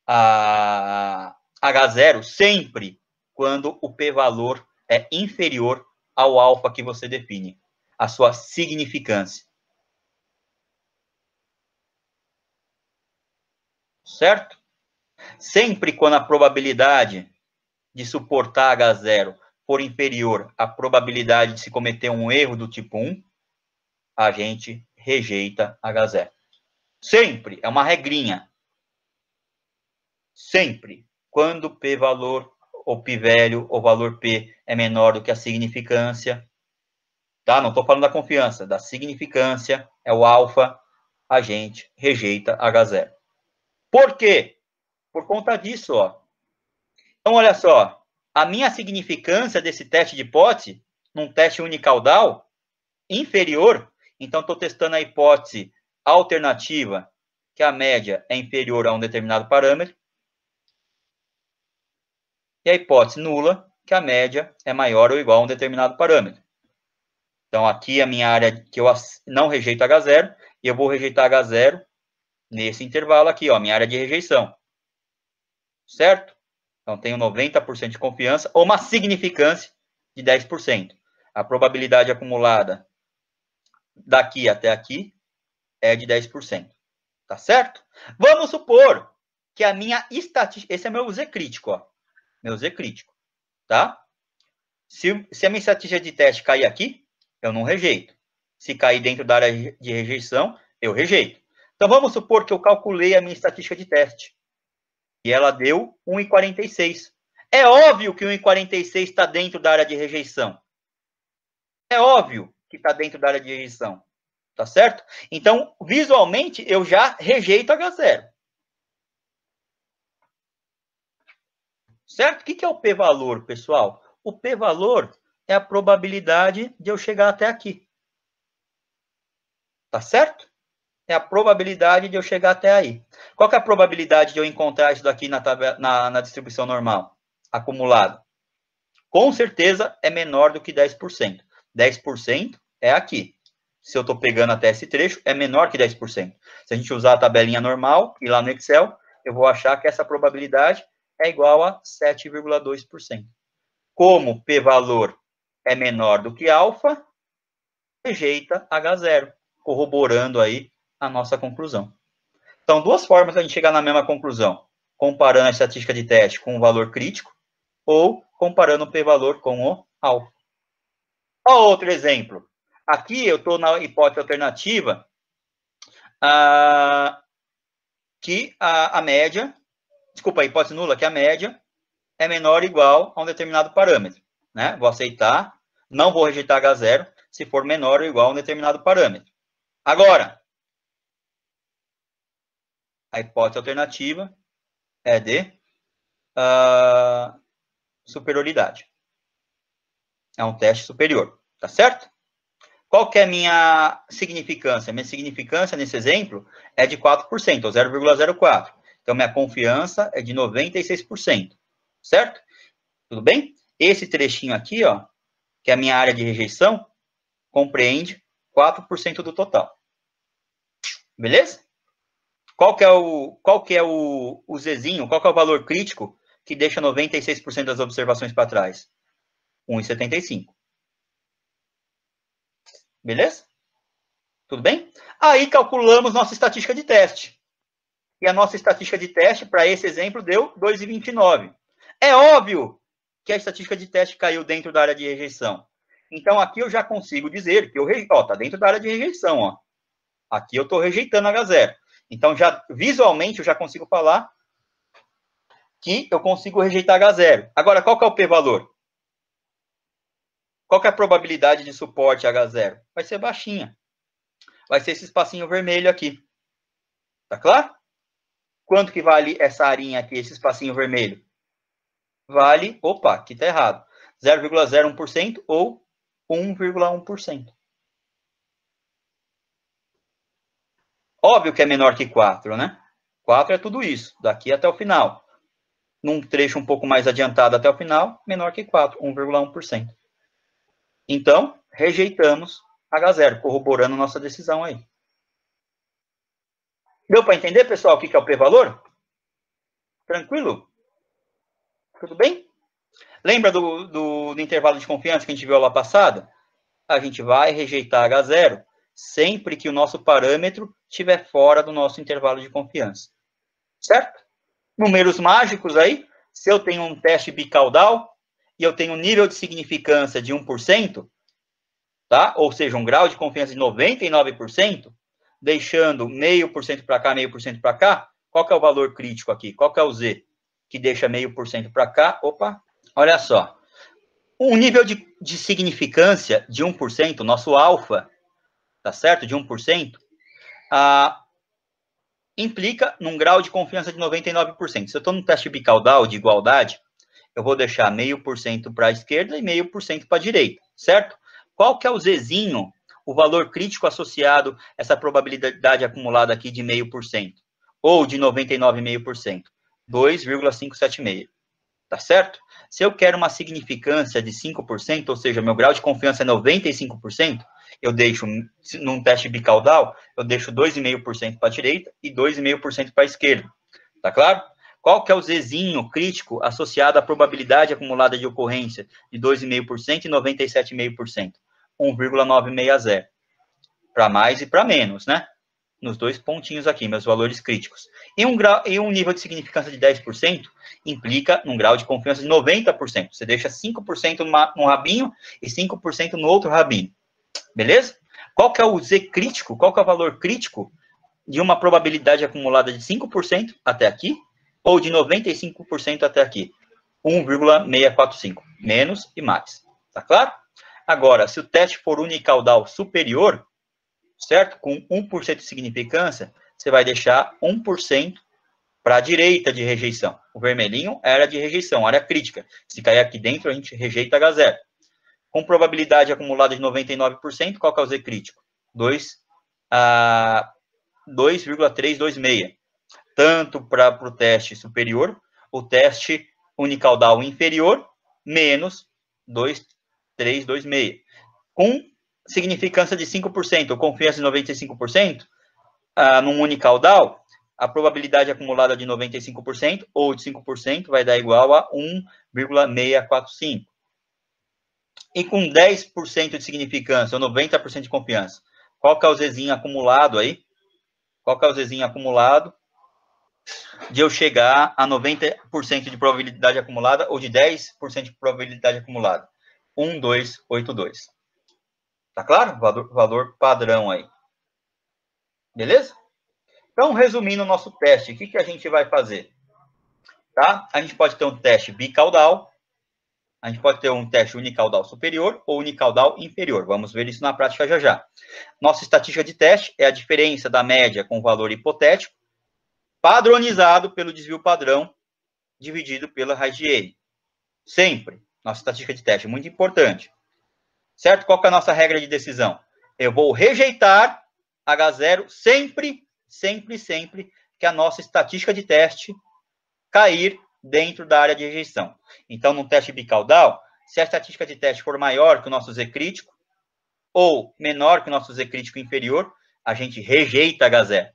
a agá zero sempre quando o P-valor é inferior ao alfa que você define, a sua significância. Certo? Sempre quando a probabilidade de suportar agá zero for inferior à probabilidade de se cometer um erro do tipo um, a gente rejeita a gazé. Sempre, é uma regrinha. Sempre, quando P valor ou P velho ou valor P é menor do que a significância, tá? Não estou falando da confiança, da significância, é o alfa, a gente rejeita agá zero. Por quê? Por conta disso, ó. Então, olha só, a minha significância desse teste de hipótese, num teste unicaudal, inferior, então estou testando a hipótese alternativa, que a média é inferior a um determinado parâmetro, e a hipótese nula, que a média é maior ou igual a um determinado parâmetro. Então, aqui a minha área que eu não rejeito agá zero, e eu vou rejeitar agá zero nesse intervalo aqui, ó, minha área de rejeição. Certo? Então, tenho noventa por cento de confiança, ou uma significância de dez por cento. A probabilidade acumulada daqui até aqui é de dez por cento. Tá certo? Vamos supor que a minha estatística... Esse é meu Z crítico, ó. Meu Z crítico, tá? Se, se a minha estatística de teste cair aqui, eu não rejeito. Se cair dentro da área de rejeição, eu rejeito. Então, vamos supor que eu calculei a minha estatística de teste. E ela deu um vírgula quarenta e seis. É óbvio que um vírgula quarenta e seis está dentro da área de rejeição. É óbvio que está dentro da área de rejeição. Tá certo? Então, visualmente, eu já rejeito agá zero. Certo? O que é o P-valor, pessoal? O P-valor é a probabilidade de eu chegar até aqui. Tá certo? É a probabilidade de eu chegar até aí. Qual que é a probabilidade de eu encontrar isso daqui na, tabela, na, na distribuição normal, acumulada? Com certeza é menor do que dez por cento. dez por cento é aqui. Se eu estou pegando até esse trecho, é menor que dez por cento. Se a gente usar a tabelinha normal e lá no Excel, eu vou achar que essa probabilidade é igual a sete vírgula dois por cento. Como P-valor é menor do que alfa, rejeita agá zero, corroborando aí a nossa conclusão. Então, duas formas de a gente chegar na mesma conclusão, comparando a estatística de teste com o valor crítico ou comparando o P-valor com o alfa. Outro exemplo. Aqui eu estou na hipótese alternativa ah, que a, a média... Desculpa, a hipótese nula, que a média é menor ou igual a um determinado parâmetro. Né? Vou aceitar, não vou rejeitar agá zero se for menor ou igual a um determinado parâmetro. Agora, a hipótese alternativa é de uh, superioridade. É um teste superior, tá certo? Qual que é a minha significância? Minha significância, nesse exemplo, é de quatro por cento, ou zero vírgula zero quatro por cento. Então, minha confiança é de noventa e seis por cento, certo? Tudo bem? Esse trechinho aqui, ó, que é a minha área de rejeição, compreende quatro por cento do total. Beleza? Qual que é o, qual que é o, o Zzinho, qual que é o valor crítico que deixa noventa e seis por cento das observações para trás? um vírgula setenta e cinco. Beleza? Tudo bem? Aí, calculamos nossa estatística de teste. E a nossa estatística de teste, para esse exemplo, deu dois vírgula vinte e nove. É óbvio que a estatística de teste caiu dentro da área de rejeição. Então, aqui eu já consigo dizer que eu rejeito. Ó, está dentro da área de rejeição. Ó. Aqui eu estou rejeitando agá zero. Então, já, visualmente, eu já consigo falar que eu consigo rejeitar agá zero. Agora, qual que é o P-valor? Qual que é a probabilidade de suporte agá zero? Vai ser baixinha. Vai ser esse espacinho vermelho aqui. Tá claro? Quanto que vale essa arinha aqui, esse espacinho vermelho? Vale, opa, aqui está errado, zero vírgula zero um por cento ou um vírgula um por cento. Óbvio que é menor que quatro, né? quatro é tudo isso, daqui até o final. Num trecho um pouco mais adiantado até o final, menor que quatro, um vírgula um por cento. Então, rejeitamos agá zero, corroborando nossa decisão aí. Deu para entender, pessoal, o que é o P-valor? Tranquilo? Tudo bem? Lembra do, do, do intervalo de confiança que a gente viu lá passada? A gente vai rejeitar agá zero sempre que o nosso parâmetro estiver fora do nosso intervalo de confiança. Certo? Números mágicos aí. Se eu tenho um teste bicaudal e eu tenho um nível de significância de um por cento, tá? Ou seja, um grau de confiança de noventa e nove por cento, deixando meio por cento para cá, meio por cento para cá. Qual que é o valor crítico aqui? Qual que é o Z que deixa meio por cento para cá? Opa, olha só. Um nível de, de significância de um por cento, nosso alfa, tá certo? De um por cento, ah, implica num grau de confiança de noventa e nove por cento. Se eu estou no teste bicaudal de igualdade, eu vou deixar meio por cento para a esquerda e meio por cento para a direita, certo? Qual que é o Zzinho, o valor crítico associado a essa probabilidade acumulada aqui de zero vírgula cinco por cento, ou de noventa e nove vírgula cinco por cento? dois vírgula quinhentos e setenta e seis, tá certo? Se eu quero uma significância de cinco por cento, ou seja, meu grau de confiança é noventa e cinco por cento, eu deixo, num teste bicaudal, eu deixo dois vírgula cinco por cento para a direita e dois vírgula cinco por cento para a esquerda, tá claro? Qual que é o Zzinho crítico associado à probabilidade acumulada de ocorrência de dois vírgula cinco por cento e noventa e sete vírgula cinco por cento? um vírgula novecentos e sessenta. Para mais e para menos, né? Nos dois pontinhos aqui, meus valores críticos. E um, grau, e um nível de significância de dez por cento implica um grau de confiança de noventa por cento. Você deixa cinco por cento numa, num rabinho e cinco por cento no outro rabinho. Beleza? Qual que é o Z crítico? Qual que é o valor crítico de uma probabilidade acumulada de cinco por cento até aqui? Ou de noventa e cinco por cento até aqui, um vírgula seiscentos e quarenta e cinco, menos e mais, tá claro? Agora, se o teste for unicaudal superior, certo? Com um por cento de significância, você vai deixar um por cento para a direita de rejeição. O vermelhinho era de rejeição, área crítica. Se cair aqui dentro, a gente rejeita agá zero. Com probabilidade acumulada de noventa e nove por cento, qual que é o Z crítico? dois vírgula trezentos e vinte e seis. Tanto para o teste superior, o teste unicaudal inferior, menos dois vírgula trezentos e vinte e seis. Com significância de cinco por cento, ou confiança de noventa e cinco por cento, ah, num unicaudal, a probabilidade acumulada de noventa e cinco por cento ou de cinco por cento vai dar igual a um vírgula seiscentos e quarenta e cinco. E com dez por cento de significância, ou noventa por cento de confiança, qual que é o Zzinho acumulado aí? Qual que é o Zzinho acumulado? De eu chegar a noventa por cento de probabilidade acumulada ou de dez por cento de probabilidade acumulada. um vírgula duzentos e oitenta e dois. Tá claro? Valor, valor padrão aí. Beleza? Então, resumindo o nosso teste, o que, que a gente vai fazer? Tá? A gente pode ter um teste bicaudal, a gente pode ter um teste unicaudal superior ou unicaudal inferior. Vamos ver isso na prática já já. Nossa estatística de teste é a diferença da média com o valor hipotético, padronizado pelo desvio padrão, dividido pela raiz de E. Sempre. Nossa estatística de teste é muito importante. Certo? Qual que é a nossa regra de decisão? Eu vou rejeitar agá zero sempre, sempre, sempre que a nossa estatística de teste cair dentro da área de rejeição. Então, no teste bicaudal, se a estatística de teste for maior que o nosso Z crítico, ou menor que o nosso Z crítico inferior, a gente rejeita agá zero.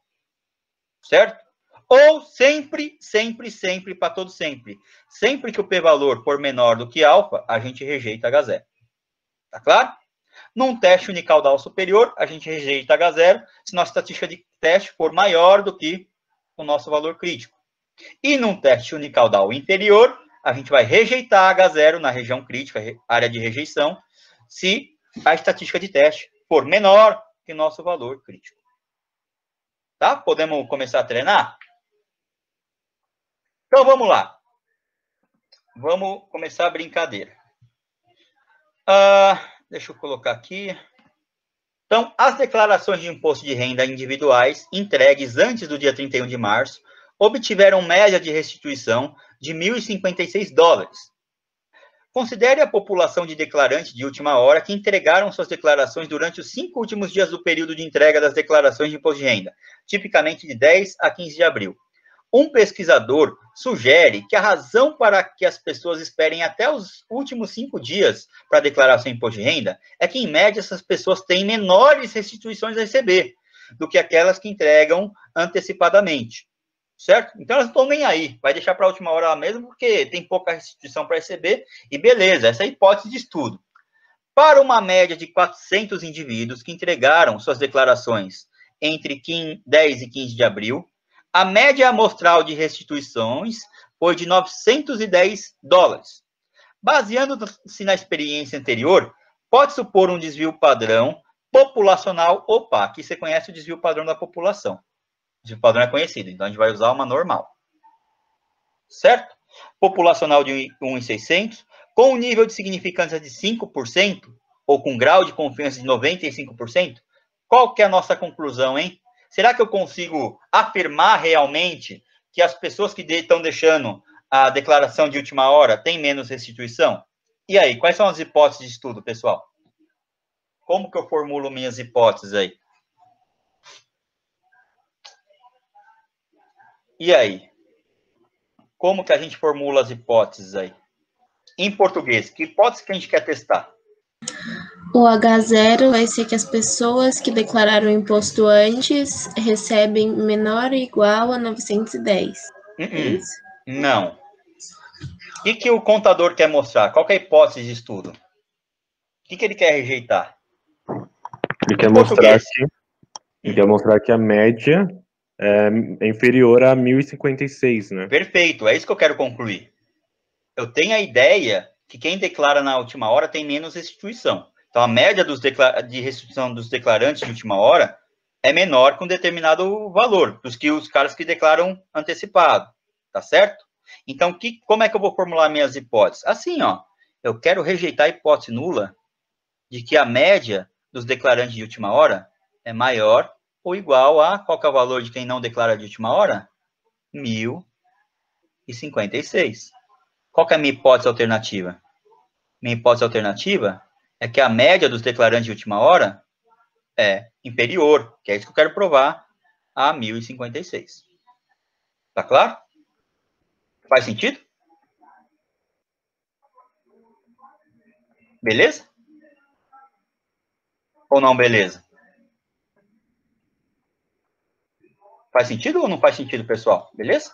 Certo? Ou sempre, sempre, sempre, para todo sempre. Sempre que o p-valor for menor do que alfa, a gente rejeita agá zero. Tá claro? Num teste unicaudal superior, a gente rejeita agá zero se nossa estatística de teste for maior do que o nosso valor crítico. E num teste unicaudal inferior, a gente vai rejeitar agá zero na região crítica, área de rejeição, se a estatística de teste for menor que o nosso valor crítico. Tá? Podemos começar a treinar? Então, vamos lá. Vamos começar a brincadeira. Ah, deixa eu colocar aqui. Então, as declarações de imposto de renda individuais entregues antes do dia trinta e um de março obtiveram média de restituição de mil e cinquenta e seis dólares. Considere a população de declarantes de última hora que entregaram suas declarações durante os cinco últimos dias do período de entrega das declarações de imposto de renda, tipicamente de dez a quinze de abril. Um pesquisador sugere que a razão para que as pessoas esperem até os últimos cinco dias para declarar seu imposto de renda é que, em média, essas pessoas têm menores restituições a receber do que aquelas que entregam antecipadamente, certo? Então, elas não estão nem aí, vai deixar para a última hora lá mesmo, porque tem pouca restituição para receber, e beleza, essa é a hipótese de estudo. Para uma média de quatrocentos indivíduos que entregaram suas declarações entre dez e quinze de abril, a média amostral de restituições foi de novecentos e dez dólares. Baseando-se na experiência anterior, pode supor um desvio padrão populacional ou P A. Aqui você conhece o desvio padrão da população. O desvio padrão é conhecido, então a gente vai usar uma normal. Certo? Populacional de um em seiscentos, com um nível de significância de cinco por cento, ou com um grau de confiança de noventa e cinco por cento, qual que é a nossa conclusão, hein? Será que eu consigo afirmar realmente que as pessoas que estão deixando a declaração de última hora têm menos restituição? E aí, quais são as hipóteses de estudo, pessoal? Como que eu formulo minhas hipóteses aí? E aí? Como que a gente formula as hipóteses aí? Em português, que hipótese que a gente quer testar? O agá zero vai ser que as pessoas que declararam o imposto antes recebem menor ou igual a novecentos e dez. Uh -uh. É isso? Não. O que, que o contador quer mostrar? Qual que é a hipótese de estudo? O que, que ele quer rejeitar? Ele quer, mostrar que, ele quer mostrar que a média é inferior a mil e cinquenta e seis, né? Perfeito, é isso que eu quero concluir. Eu tenho a ideia que quem declara na última hora tem menos restituição. Então, a média dos de restituição dos declarantes de última hora é menor que um determinado valor, dos que os caras que declaram antecipado, tá certo? Então, que, como é que eu vou formular minhas hipóteses? Assim, ó, eu quero rejeitar a hipótese nula de que a média dos declarantes de última hora é maior ou igual a, qual que é o valor de quem não declara de última hora? mil e cinquenta e seis. Qual que é a minha hipótese alternativa? Minha hipótese alternativa é que a média dos declarantes de última hora é inferior, que é isso que eu quero provar, a mil e cinquenta e seis. Tá claro? Faz sentido? Beleza? Ou não, beleza? Faz sentido ou não faz sentido, pessoal? Beleza?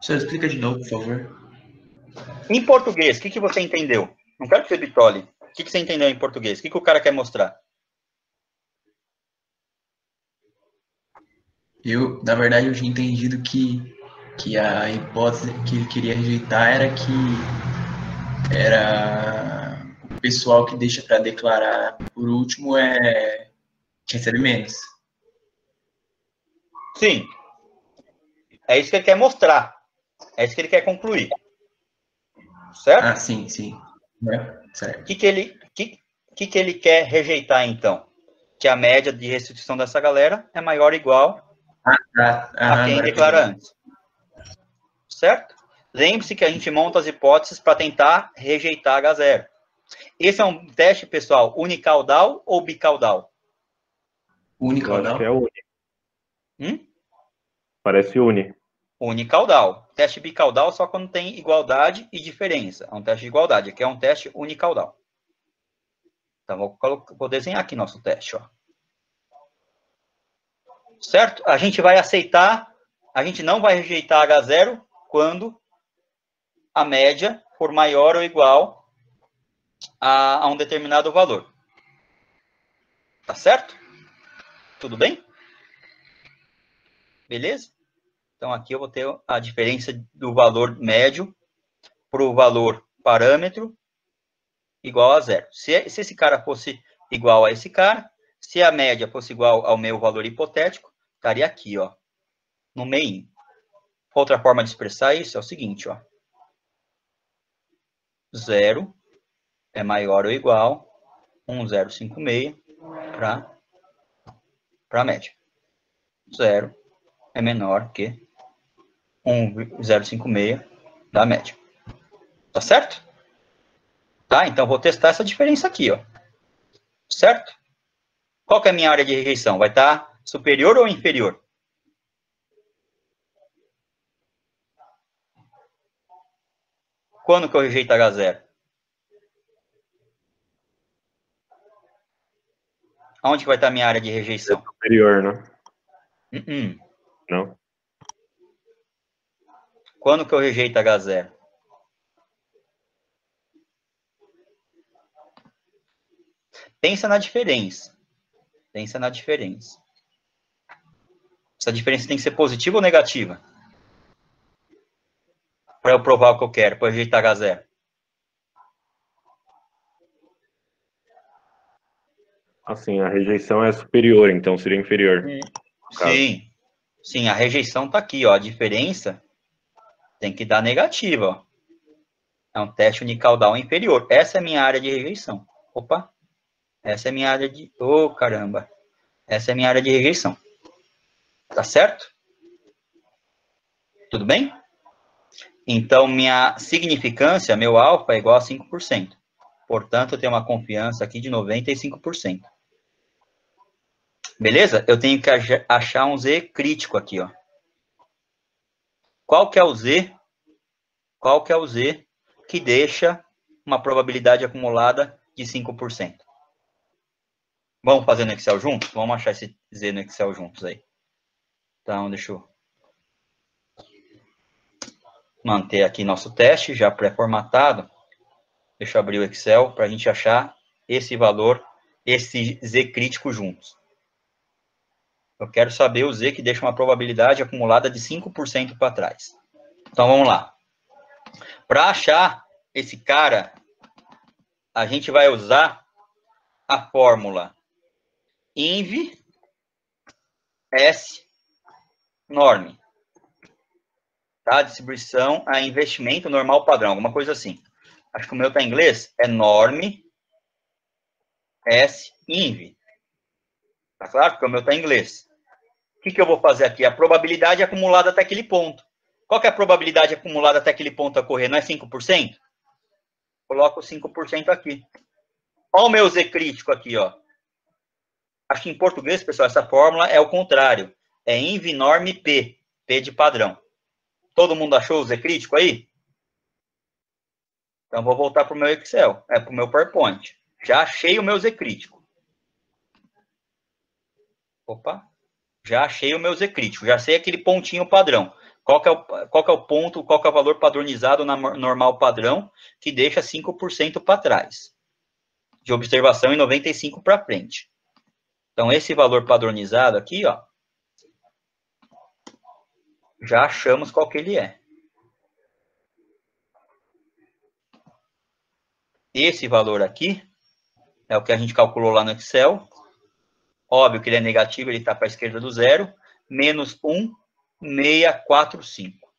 Você explica de novo, por favor. Em português, o que, que você entendeu? Não quero que você bitole. O que, que você entendeu em português? O que, que o cara quer mostrar? Eu, na verdade, eu tinha entendido que, que a hipótese que ele queria rejeitar era que era... o pessoal que deixa para declarar por último é recebe menos. Sim. É isso que ele quer mostrar. É isso que ele quer concluir. Certo? Ah, sim, sim. É, certo. O que, que, ele, que, que, que ele quer rejeitar, então? Que a média de restituição dessa galera é maior ou igual ah, ah, ah, a quem declara antes. Certo? Lembre-se que a gente monta as hipóteses para tentar rejeitar agá zero. Esse é um teste, pessoal, unicaudal ou bicaudal? Unicaudal. É uni. Hum? Parece uni. Unicaudal. Teste bicaudal só quando tem igualdade e diferença. É um teste de igualdade. Aqui é um teste unicaudal. Então, vou, vou desenhar aqui nosso teste. Ó. Certo? A gente vai aceitar, a gente não vai rejeitar agá zero quando a média for maior ou igual A, a um determinado valor. Tá certo? Tudo bem? Beleza? Então, aqui eu vou ter a diferença do valor médio para o valor parâmetro igual a zero. Se, se esse cara fosse igual a esse cara, se a média fosse igual ao meu valor hipotético, estaria aqui, ó, no meio. Outra forma de expressar isso é o seguinte, ó. Zero é maior ou igual um vírgula zero cinco seis para a média. zero é menor que um vírgula zero cinco seis da média. Tá certo? Tá, então vou testar essa diferença aqui, ó. Certo? Qual que é a minha área de rejeição? Vai estar superior ou inferior? Quando que eu rejeito agá zero? Onde que vai estar a minha área de rejeição? É superior, né? Uh-uh. Não. Quando que eu rejeito agá zero? Pensa na diferença. Pensa na diferença. Essa diferença tem que ser positiva ou negativa? Para eu provar o que eu quero, para eu rejeitar agá zero. Assim, a rejeição é superior, então seria inferior. Sim, sim, a rejeição tá aqui, ó, a diferença tem que dar negativa, ó. É um teste unicaudal inferior. Essa é a minha área de rejeição. Opa, essa é a minha área de... Ô, oh, caramba. Essa é a minha área de rejeição. Tá certo? Tudo bem? Então, minha significância, meu alfa é igual a cinco por cento. Portanto, eu tenho uma confiança aqui de noventa e cinco por cento. Beleza? Eu tenho que achar um Z crítico aqui, ó. Qual que é o Z? Qual que é o Z que deixa uma probabilidade acumulada de cinco por cento? Vamos fazer no Excel juntos? Vamos achar esse Z no Excel juntos aí. Então, deixa eu manter aqui nosso teste já pré-formatado. Deixa eu abrir o Excel para a gente achar esse valor, esse Z crítico juntos. Eu quero saber o Z que deixa uma probabilidade acumulada de cinco por cento para trás. Então, vamos lá. Para achar esse cara, a gente vai usar a fórmula I N V S norm. Tá? Distribuição a investimento normal padrão, alguma coisa assim. Acho que o meu está em inglês, é norm S I N V. Tá claro? Porque o meu está em inglês. O que, que eu vou fazer aqui? A probabilidade acumulada até aquele ponto. Qual que é a probabilidade acumulada até aquele ponto a correr? Não é cinco por cento? Coloco cinco por cento aqui. Olha o meu Z crítico aqui, ó. Acho que em português, pessoal, essa fórmula é o contrário. É I N V norm P. P de padrão. Todo mundo achou o Z crítico aí? Então, vou voltar para o meu Excel. É para o meu PowerPoint. Já achei o meu Z crítico. Opa, já achei o meu Z crítico, já sei aquele pontinho padrão. Qual que é o, qual que é o ponto, qual que é o valor padronizado na normal padrão que deixa cinco por cento para trás? De observação e noventa e cinco por cento para frente. Então, esse valor padronizado aqui, ó, já achamos qual que ele é. Esse valor aqui é o que a gente calculou lá no Excel. Óbvio que ele é negativo, ele está para a esquerda do zero. Menos um vírgula seiscentos e quarenta e cinco.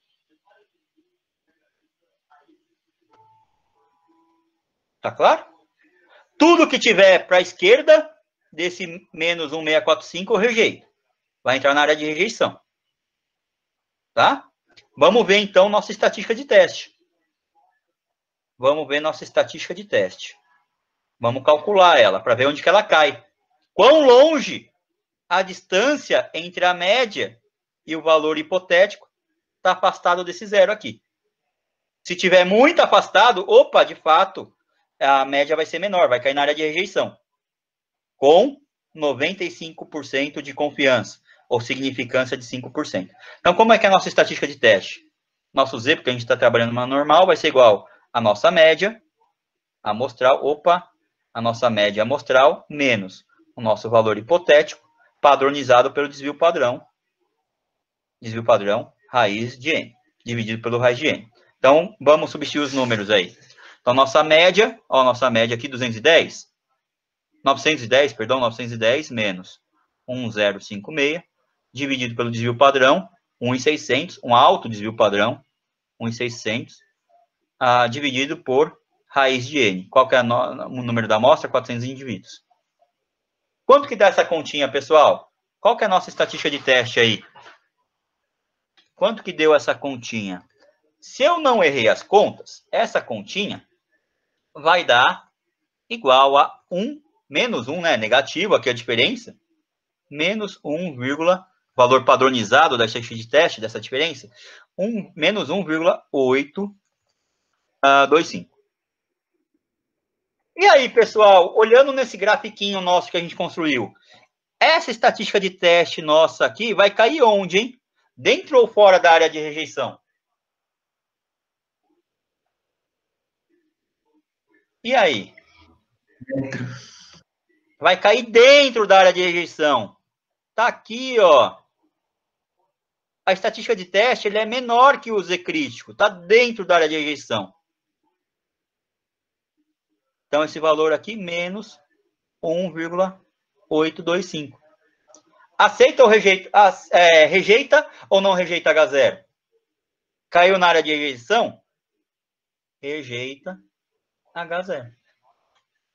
Tá claro? Tudo que tiver para a esquerda desse menos um vírgula seiscentos e quarenta e cinco eu rejeito. Vai entrar na área de rejeição. Tá? Vamos ver então nossa estatística de teste. Vamos ver nossa estatística de teste. Vamos calcular ela para ver onde que ela cai. Quão longe a distância entre a média e o valor hipotético está afastado desse zero aqui. Se tiver muito afastado, opa, de fato, a média vai ser menor, vai cair na área de rejeição. Com noventa e cinco por cento de confiança, ou significância de cinco por cento. Então, como é que é a nossa estatística de teste? Nosso Z, porque a gente está trabalhando uma normal, vai ser igual a nossa média amostral, opa, a nossa média amostral menos o nosso valor hipotético, padronizado pelo desvio padrão, desvio padrão, raiz de n, dividido pelo raiz de n. Então, vamos substituir os números aí. Então, nossa média, ó, nossa média aqui, duzentos e dez, novecentos e dez, perdão, novecentos e dez menos mil e cinquenta e seis, dividido pelo desvio padrão, mil e seiscentos, um alto desvio padrão, mil e seiscentos, ah, dividido por raiz de n. Qual que é no, o número da amostra? quatrocentos indivíduos. Quanto que dá essa continha, pessoal? Qual que é a nossa estatística de teste aí? Quanto que deu essa continha? Se eu não errei as contas, essa continha vai dar igual a um, menos um, né? Negativo, aqui a diferença. Menos um, valor padronizado da estatística de teste, dessa diferença. um, menos um vírgula oitocentos e vinte e cinco. E aí, pessoal, olhando nesse grafiquinho nosso que a gente construiu, essa estatística de teste nossa aqui vai cair onde, hein? Dentro ou fora da área de rejeição? E aí? Dentro. Vai cair dentro da área de rejeição. Tá aqui, ó. A estatística de teste, ele é menor que o Z crítico. Tá dentro da área de rejeição. Então, esse valor aqui, menos 1, oito dois cinco. Aceita ou rejeita, é, rejeita ou não rejeita agá zero? Caiu na área de rejeição? Rejeita agá zero.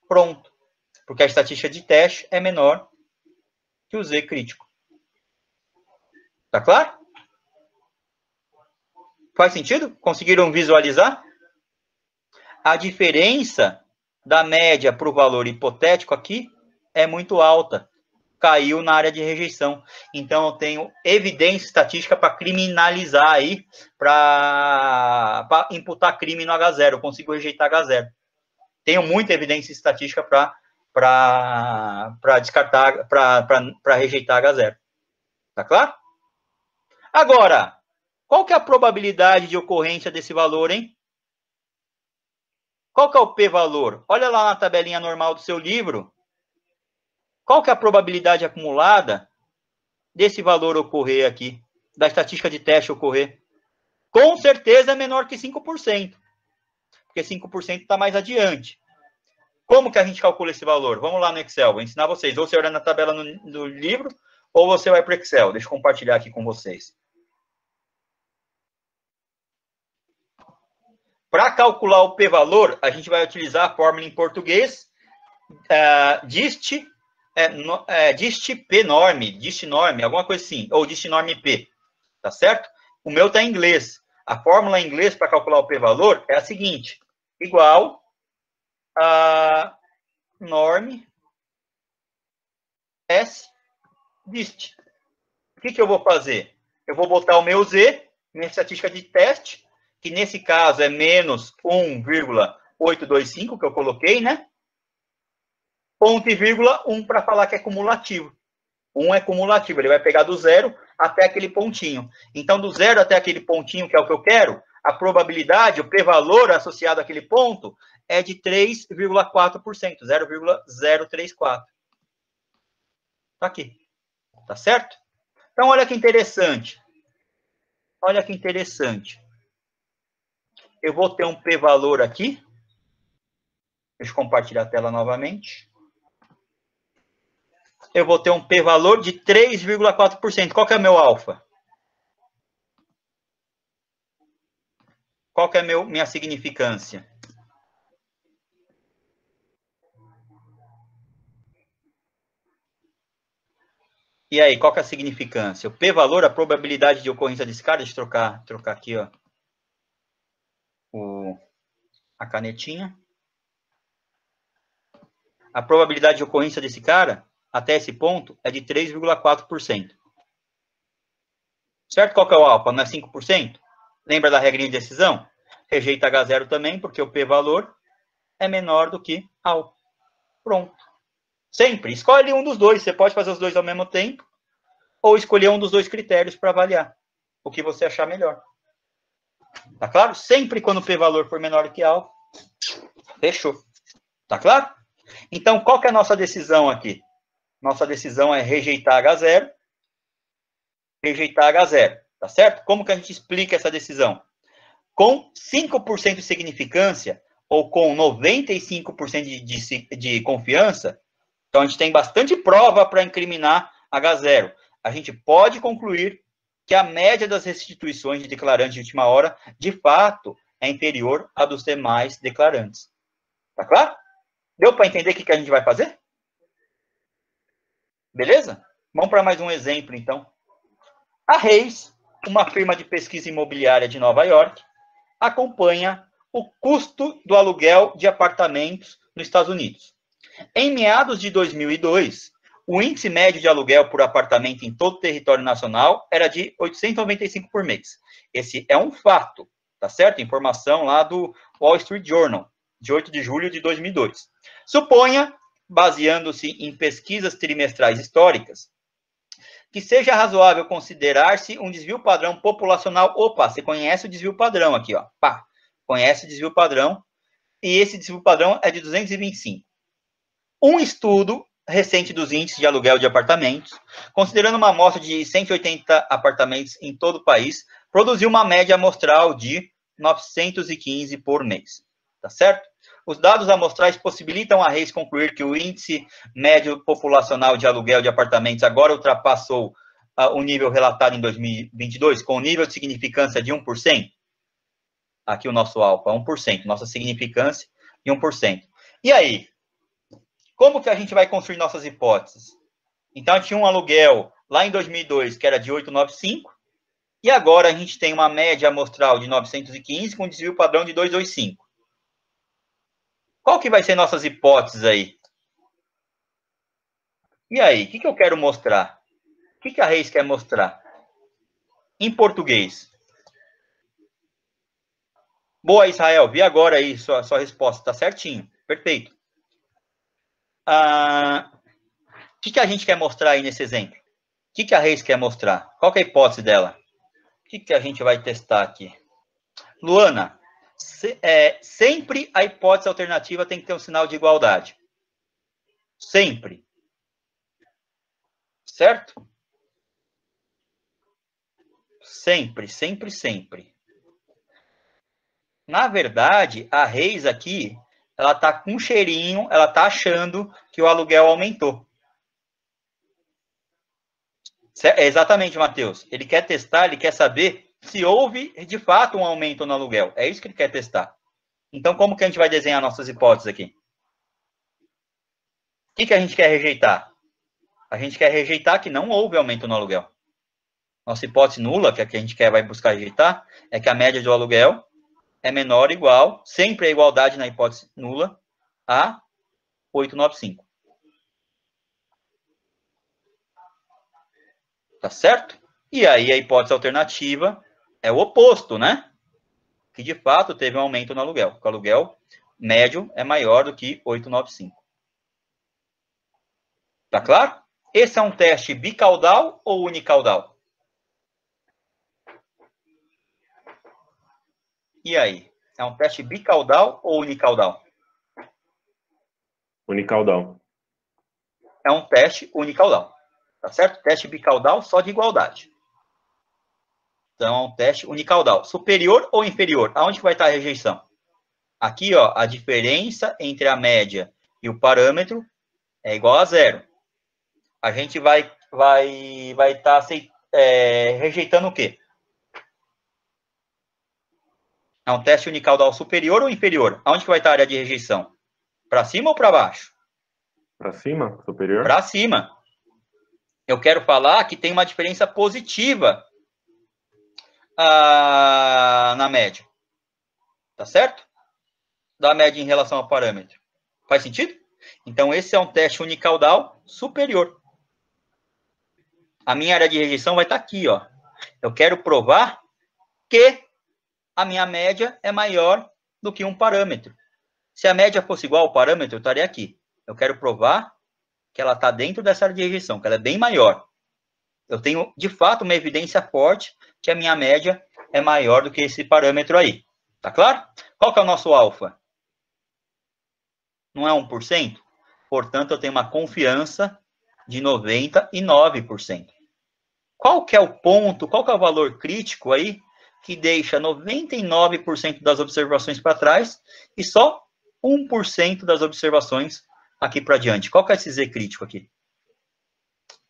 Pronto. Porque a estatística de teste é menor que o Z crítico. Tá claro? Faz sentido? Conseguiram visualizar? A diferença da média para o valor hipotético aqui é muito alta. Caiu na área de rejeição. Então, eu tenho evidência estatística para criminalizar aí, para imputar crime no agá zero. Eu consigo rejeitar agá zero. Tenho muita evidência estatística para descartar, para rejeitar agá zero. Tá claro? Agora, qual que é a probabilidade de ocorrência desse valor, hein? Qual que é o P-valor? Olha lá na tabelinha normal do seu livro. Qual que é a probabilidade acumulada desse valor ocorrer aqui, da estatística de teste ocorrer? Com certeza é menor que cinco por cento, porque cinco por cento está mais adiante. Como que a gente calcula esse valor? Vamos lá no Excel, vou ensinar vocês. Ou você olha na tabela do livro, ou você vai para o Excel. Deixa eu compartilhar aqui com vocês. Para calcular o P-valor, a gente vai utilizar a fórmula em português, uh, dist... É, no, é, dist P norme, dist norme, alguma coisa assim, ou dist norme P, tá certo? O meu tá em inglês. A fórmula em inglês para calcular o P-valor é a seguinte, igual a norme S dist. O que que eu vou fazer? Eu vou botar o meu Z, minha estatística de teste, que nesse caso é menos um vírgula oito dois cinco, que eu coloquei, né? Ponto e vírgula, um para falar que é cumulativo. um é cumulativo, ele vai pegar do zero até aquele pontinho. Então, do zero até aquele pontinho, que é o que eu quero, a probabilidade, o P-valor associado àquele ponto, é de três vírgula quatro por cento, zero vírgula zero três quatro. Tá aqui. Tá certo? Então, olha que interessante. Olha que interessante. Eu vou ter um P-valor aqui. Deixa eu compartilhar a tela novamente. Eu vou ter um P-valor de três vírgula quatro por cento. Qual que é meu alfa? Qual que é meu, minha significância? E aí, qual que é a significância? O P-valor, a probabilidade de ocorrência desse cara, deixa eu trocar, trocar aqui, ó, o, a canetinha. A probabilidade de ocorrência desse cara até esse ponto é de três vírgula quatro por cento. Certo? Qual que é o alfa? Não é cinco por cento? Lembra da regrinha de decisão? Rejeita agá zero também, porque o P-valor é menor do que alfa. Pronto. Sempre. Escolhe um dos dois. Você pode fazer os dois ao mesmo tempo ou escolher um dos dois critérios para avaliar o que você achar melhor. Tá claro? Sempre quando o P-valor for menor que alfa, fechou. Tá claro? Então, qual que é a nossa decisão aqui? Nossa decisão é rejeitar agá zero, rejeitar agá zero, tá certo? Como que a gente explica essa decisão? Com cinco por cento de significância, ou com noventa e cinco por cento de, de, de confiança, então a gente tem bastante prova para incriminar agá zero. A gente pode concluir que a média das restituições de declarantes de última hora, de fato, é inferior à dos demais declarantes. Tá claro? Deu para entender o que que a gente vai fazer? Beleza? Vamos para mais um exemplo, então. A Reis, uma firma de pesquisa imobiliária de Nova York, acompanha o custo do aluguel de apartamentos nos Estados Unidos. Em meados de dois mil e dois, o índice médio de aluguel por apartamento em todo o território nacional era de oitocentos e noventa e cinco por mês. Esse é um fato, tá certo? Informação lá do Wall Street Journal, de oito de julho de dois mil e dois. Suponha, baseando-se em pesquisas trimestrais históricas, que seja razoável considerar-se um desvio padrão populacional. Opa, você conhece o desvio padrão aqui, ó. Pá, conhece o desvio padrão, e esse desvio padrão é de duzentos e vinte e cinco. Um estudo recente dos índices de aluguel de apartamentos, considerando uma amostra de cento e oitenta apartamentos em todo o país, produziu uma média amostral de novecentos e quinze por mês, tá certo? Os dados amostrais possibilitam a Reis concluir que o índice médio populacional de aluguel de apartamentos agora ultrapassou uh, o nível relatado em dois mil e vinte e dois, com um nível de significância de um por cento. Aqui o nosso alfa, um por cento, nossa significância de um por cento. E aí? Como que a gente vai construir nossas hipóteses? Então, tinha um aluguel lá em dois mil e dois, que era de oitocentos e noventa e cinco, e agora a gente tem uma média amostral de novecentos e quinze, com desvio padrão de duzentos e vinte e cinco. Qual que vai ser nossas hipóteses aí? E aí, o que, que eu quero mostrar? O que, que a Reis quer mostrar? Em português. Boa, Israel, vi agora aí sua, sua resposta, está certinho, perfeito. Ah, o que, que a gente quer mostrar aí nesse exemplo? O que, que a Reis quer mostrar? Qual que é a hipótese dela? O que, que a gente vai testar aqui? Luana, se, é, sempre a hipótese alternativa tem que ter um sinal de igualdade. Sempre. Certo? Sempre, sempre, sempre. Na verdade, a Reis aqui, ela está com um cheirinho, ela está achando que o aluguel aumentou. É exatamente, Matheus. Ele quer testar, ele quer saber se houve, de fato, um aumento no aluguel. É isso que ele quer testar. Então, como que a gente vai desenhar nossas hipóteses aqui? O que, que a gente quer rejeitar? A gente quer rejeitar que não houve aumento no aluguel. Nossa hipótese nula, que a gente quer, vai buscar rejeitar, é que a média do aluguel é menor ou igual, sempre a igualdade na hipótese nula, a oitocentos e noventa e cinco. Tá certo? E aí a hipótese alternativa é o oposto, né? Que de fato teve um aumento no aluguel. O aluguel médio é maior do que oitocentos e noventa e cinco. Tá claro? Esse é um teste bicaudal ou unicaudal? E aí? É um teste bicaudal ou unicaudal? Unicaudal. É um teste unicaudal. Tá certo? Teste bicaudal só de igualdade. Então, é um teste unicaudal. Superior ou inferior? Aonde que vai estar a rejeição? Aqui, ó, a diferença entre a média e o parâmetro é igual a zero. A gente vai estar vai, vai tá, é, rejeitando o quê? É um teste unicaudal superior ou inferior? Aonde que vai estar a área de rejeição? Para cima ou para baixo? Para cima, superior. Para cima. Eu quero falar que tem uma diferença positiva ah, na média. Tá certo? Da média em relação ao parâmetro. Faz sentido? Então, esse é um teste unicaudal superior. A minha área de rejeição vai estar aqui, ó. Eu quero provar que a minha média é maior do que um parâmetro. Se a média fosse igual ao parâmetro, eu estaria aqui. Eu quero provar que ela está dentro dessa área de rejeição, que ela é bem maior. Eu tenho, de fato, uma evidência forte que a minha média é maior do que esse parâmetro aí. Tá claro? Qual que é o nosso alfa? Não é um por cento? Portanto, eu tenho uma confiança de noventa e nove por cento. Qual que é o ponto, qual que é o valor crítico aí que deixa noventa e nove por cento das observações para trás e só um por cento das observações aqui para diante? Qual que é esse Z crítico aqui?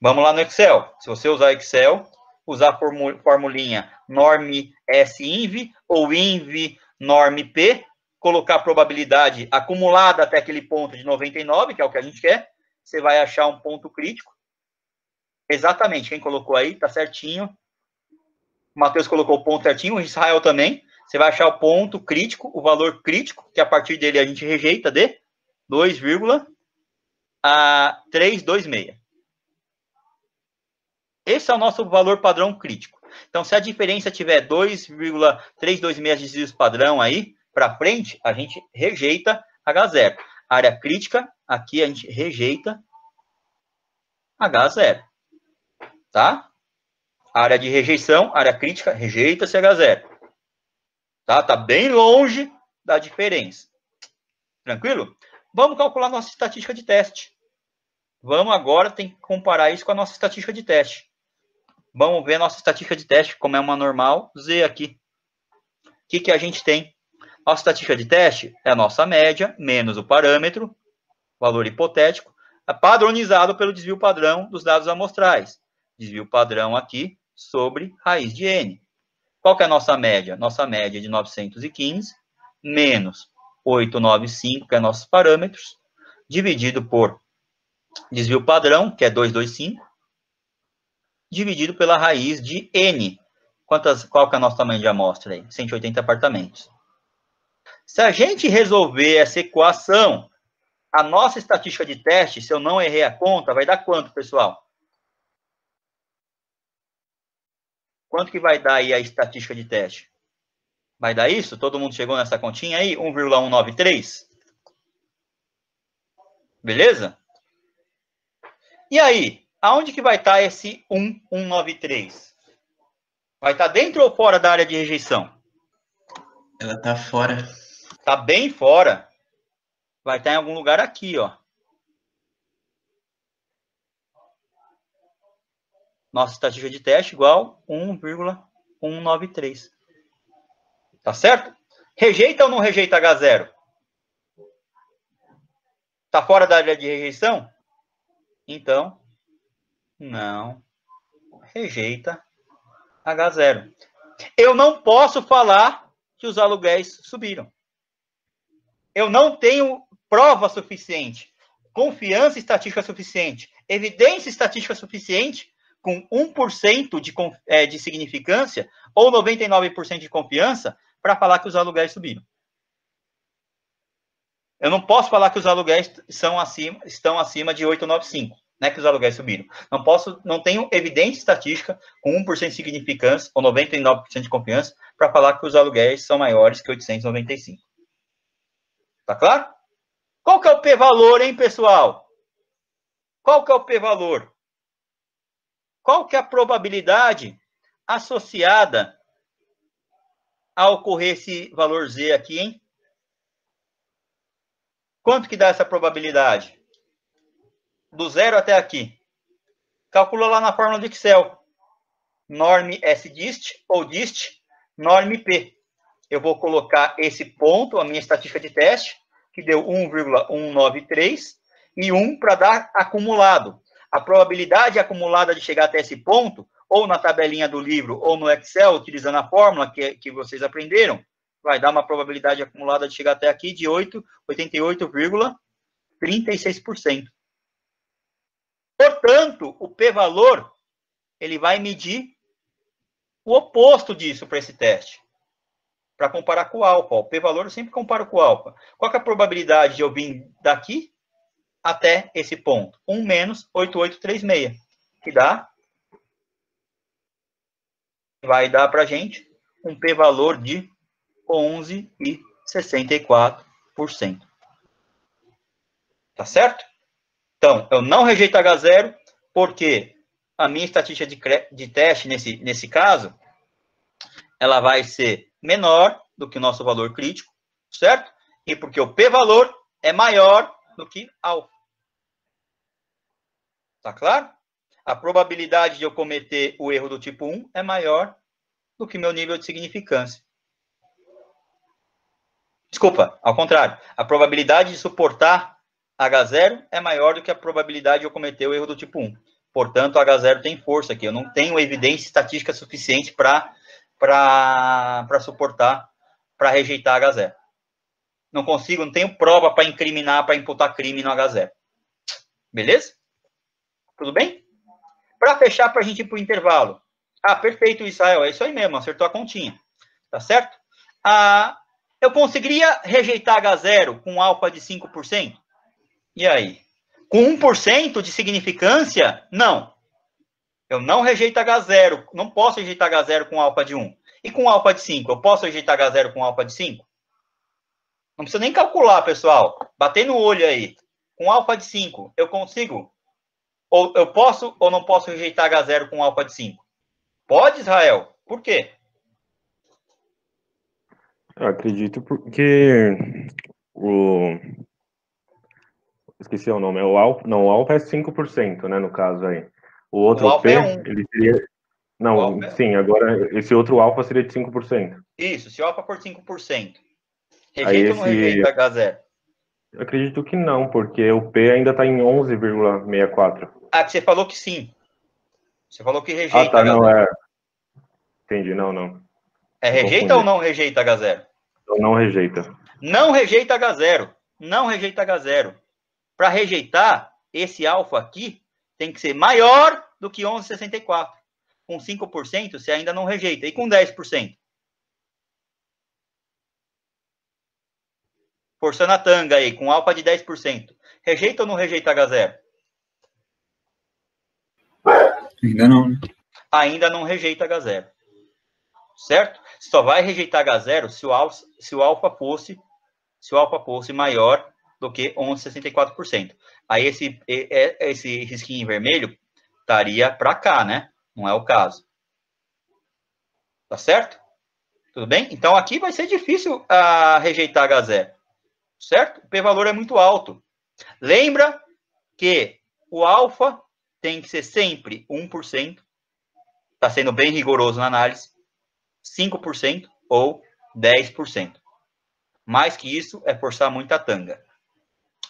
Vamos lá no Excel. Se você usar Excel, usar a formulinha norm S I N V ou I N V norm P, colocar a probabilidade acumulada até aquele ponto de noventa e nove, que é o que a gente quer, você vai achar um ponto crítico. Exatamente, quem colocou aí está certinho. O Matheus colocou o ponto certinho, o Israel também. Você vai achar o ponto crítico, o valor crítico, que a partir dele a gente rejeita de dois vírgula trezentos e vinte e seis. Esse é o nosso valor padrão crítico. Então, se a diferença tiver dois vírgula trezentos e vinte e seis de desvio padrão aí para frente, a gente rejeita H zero. A área crítica, aqui a gente rejeita H zero. Tá? A área de rejeição, área crítica, rejeita-se H zero. Tá? Tá bem longe da diferença. Tranquilo? Vamos calcular nossa estatística de teste. Vamos agora tem que comparar isso com a nossa estatística de teste. Vamos ver a nossa estatística de teste, como é uma normal Z aqui. O que, que a gente tem? Nossa estatística de teste é a nossa média, menos o parâmetro, valor hipotético, padronizado pelo desvio padrão dos dados amostrais. Desvio padrão aqui sobre raiz de n. Qual que é a nossa média? Nossa média é de novecentos e quinze, menos oitocentos e noventa e cinco, que é nossos parâmetros, dividido por desvio padrão, que é duzentos e vinte e cinco, dividido pela raiz de n. Quantas, qual que é a nossa tamanho de amostra aí? cento e oitenta apartamentos. Se a gente resolver essa equação, a nossa estatística de teste, se eu não errei a conta, vai dar quanto, pessoal? Quanto que vai dar aí a estatística de teste? Vai dar isso? Todo mundo chegou nessa continha aí? um vírgula cento e noventa e três? Beleza? E aí, aonde que vai estar esse um vírgula cento e noventa e três? Vai estar dentro ou fora da área de rejeição? Ela está fora. Está bem fora. Vai estar em algum lugar aqui, ó. Nossa estatística de teste igual um vírgula cento e noventa e três. Tá certo? Rejeita ou não rejeita agá zero? Tá fora da área de rejeição? Então, não rejeita agá zero. Eu não posso falar que os aluguéis subiram. Eu não tenho prova suficiente, confiança estatística suficiente, evidência estatística suficiente com um por cento de, é, de significância ou noventa e nove por cento de confiança para falar que os aluguéis subiram. Eu não posso falar que os aluguéis são acima, estão acima de oitocentos e noventa e cinco, né, que os aluguéis subiram. Não posso, não tenho evidência estatística com um por cento de significância ou noventa e nove por cento de confiança para falar que os aluguéis são maiores que oitocentos e noventa e cinco. Tá claro? Qual que é o P-valor, hein, pessoal? Qual que é o P-valor? Qual que é a probabilidade associada a ocorrer esse valor Z aqui, hein? Quanto que dá essa probabilidade? Do zero até aqui. Calcula lá na fórmula do Excel. Norm S-dist ou dist, norm P. Eu vou colocar esse ponto, a minha estatística de teste, que deu um vírgula cento e noventa e três, e um para dar acumulado. A probabilidade acumulada de chegar até esse ponto, ou na tabelinha do livro, ou no Excel, utilizando a fórmula que, que vocês aprenderam, vai dar uma probabilidade acumulada de chegar até aqui de oitenta e oito vírgula trinta e seis por cento. Portanto, o P-valor, ele vai medir o oposto disso para esse teste, para comparar com o alfa. O P-valor eu sempre comparo com o alfa. Qual que é a probabilidade de eu vir daqui até esse ponto? um menos oito mil oitocentos e trinta e seis, que dá, vai dar para a gente um p-valor de onze vírgula sessenta e quatro por cento. Tá certo? Então, eu não rejeito agá zero, porque a minha estatística de, de teste, nesse, nesse caso, ela vai ser menor do que o nosso valor crítico, certo? E porque o p-valor é maior do que alfa. Tá claro? A probabilidade de eu cometer o erro do tipo um é maior do que meu nível de significância. Desculpa, ao contrário. A probabilidade de suportar agá zero é maior do que a probabilidade de eu cometer o erro do tipo um. Portanto, agá zero tem força aqui. Eu não tenho evidência estatística suficiente para para suportar, para rejeitar agá zero. Não consigo, não tenho prova para incriminar, para imputar crime no agá zero. Beleza? Tudo bem? Para fechar, para a gente ir para o intervalo. Ah, perfeito, Israel. É isso aí mesmo, acertou a continha. Tá certo? Ah, eu conseguiria rejeitar agá zero com alfa de cinco por cento? E aí? Com um por cento de significância? Não. Eu não rejeito agá zero. Não posso rejeitar agá zero com alfa de um. E com alfa de cinco? Eu posso rejeitar agá zero com alfa de cinco? Não precisa nem calcular, pessoal. Bater no olho aí. Com alfa de cinco, eu consigo? Ou eu posso ou não posso rejeitar agá zero com alfa de cinco? Pode, Israel? Por quê? Eu acredito porque o... Esqueci o nome. O alfa... Não, o alfa é cinco por cento, né, no caso aí. O outro o P, é um. Ele seria... Não, sim, é... agora esse outro alfa seria de cinco por cento. Isso, se o alfa for cinco por cento. Rejeita esse... ou não rejeita, Gazé? Eu acredito que não, porque o P ainda está em onze vírgula sessenta e quatro. Ah, que você falou que sim. Você falou que rejeita. Ah, tá, Gazé. Não é. Entendi, não, não. É rejeita ou não rejeita, H zero? Não rejeita. Não rejeita H zero. Não rejeita H zero. Para rejeitar, esse alfa aqui tem que ser maior do que onze vírgula sessenta e quatro. Com cinco por cento, você ainda não rejeita. E com dez por cento? Forçando a tanga aí, com alfa de dez por cento. Rejeita ou não rejeita H zero? Ainda não, né? Ainda não rejeita H zero. Certo? Só vai rejeitar H zero se o alfa, se o alfa fosse, se o alfa fosse maior do que onze vírgula sessenta e quatro por cento. Aí esse, esse risquinho vermelho estaria para cá, né? Não é o caso. Tá certo? Tudo bem? Então aqui vai ser difícil a rejeitar H zero. Certo? O P-valor é muito alto. Lembra que o alfa tem que ser sempre um por cento. Está sendo bem rigoroso na análise. cinco por cento ou dez por cento. Mais que isso é forçar muita tanga.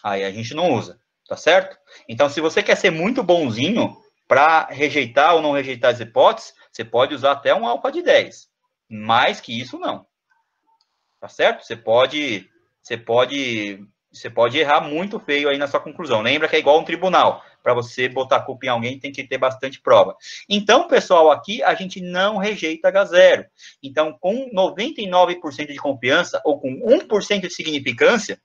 Aí a gente não usa, tá certo? Então, se você quer ser muito bonzinho para rejeitar ou não rejeitar as hipóteses, você pode usar até um alfa de dez. Mais que isso, não. Tá certo? Você pode, você pode, você pode errar muito feio aí na sua conclusão. Lembra que é igual um tribunal. Para você botar culpa em alguém, tem que ter bastante prova. Então, pessoal, aqui a gente não rejeita H zero. Então, com noventa e nove por cento de confiança, ou com um por cento de significância,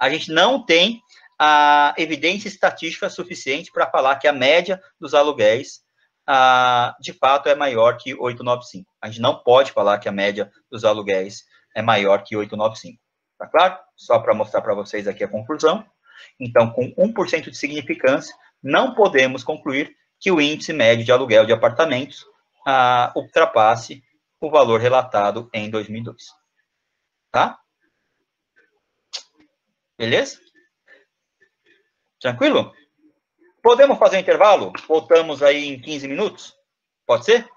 a gente não tem a evidência estatística suficiente para falar que a média dos aluguéis, a, de fato, é maior que oitocentos e noventa e cinco. A gente não pode falar que a média dos aluguéis é maior que oitocentos e noventa e cinco. Tá claro? Só para mostrar para vocês aqui a conclusão. Então, com um por cento de significância, não podemos concluir que o índice médio de aluguel de apartamentos ah, ultrapasse o valor relatado em dois mil e dois. Tá? Beleza? Tranquilo? Podemos fazer um intervalo? Voltamos aí em quinze minutos? Pode ser?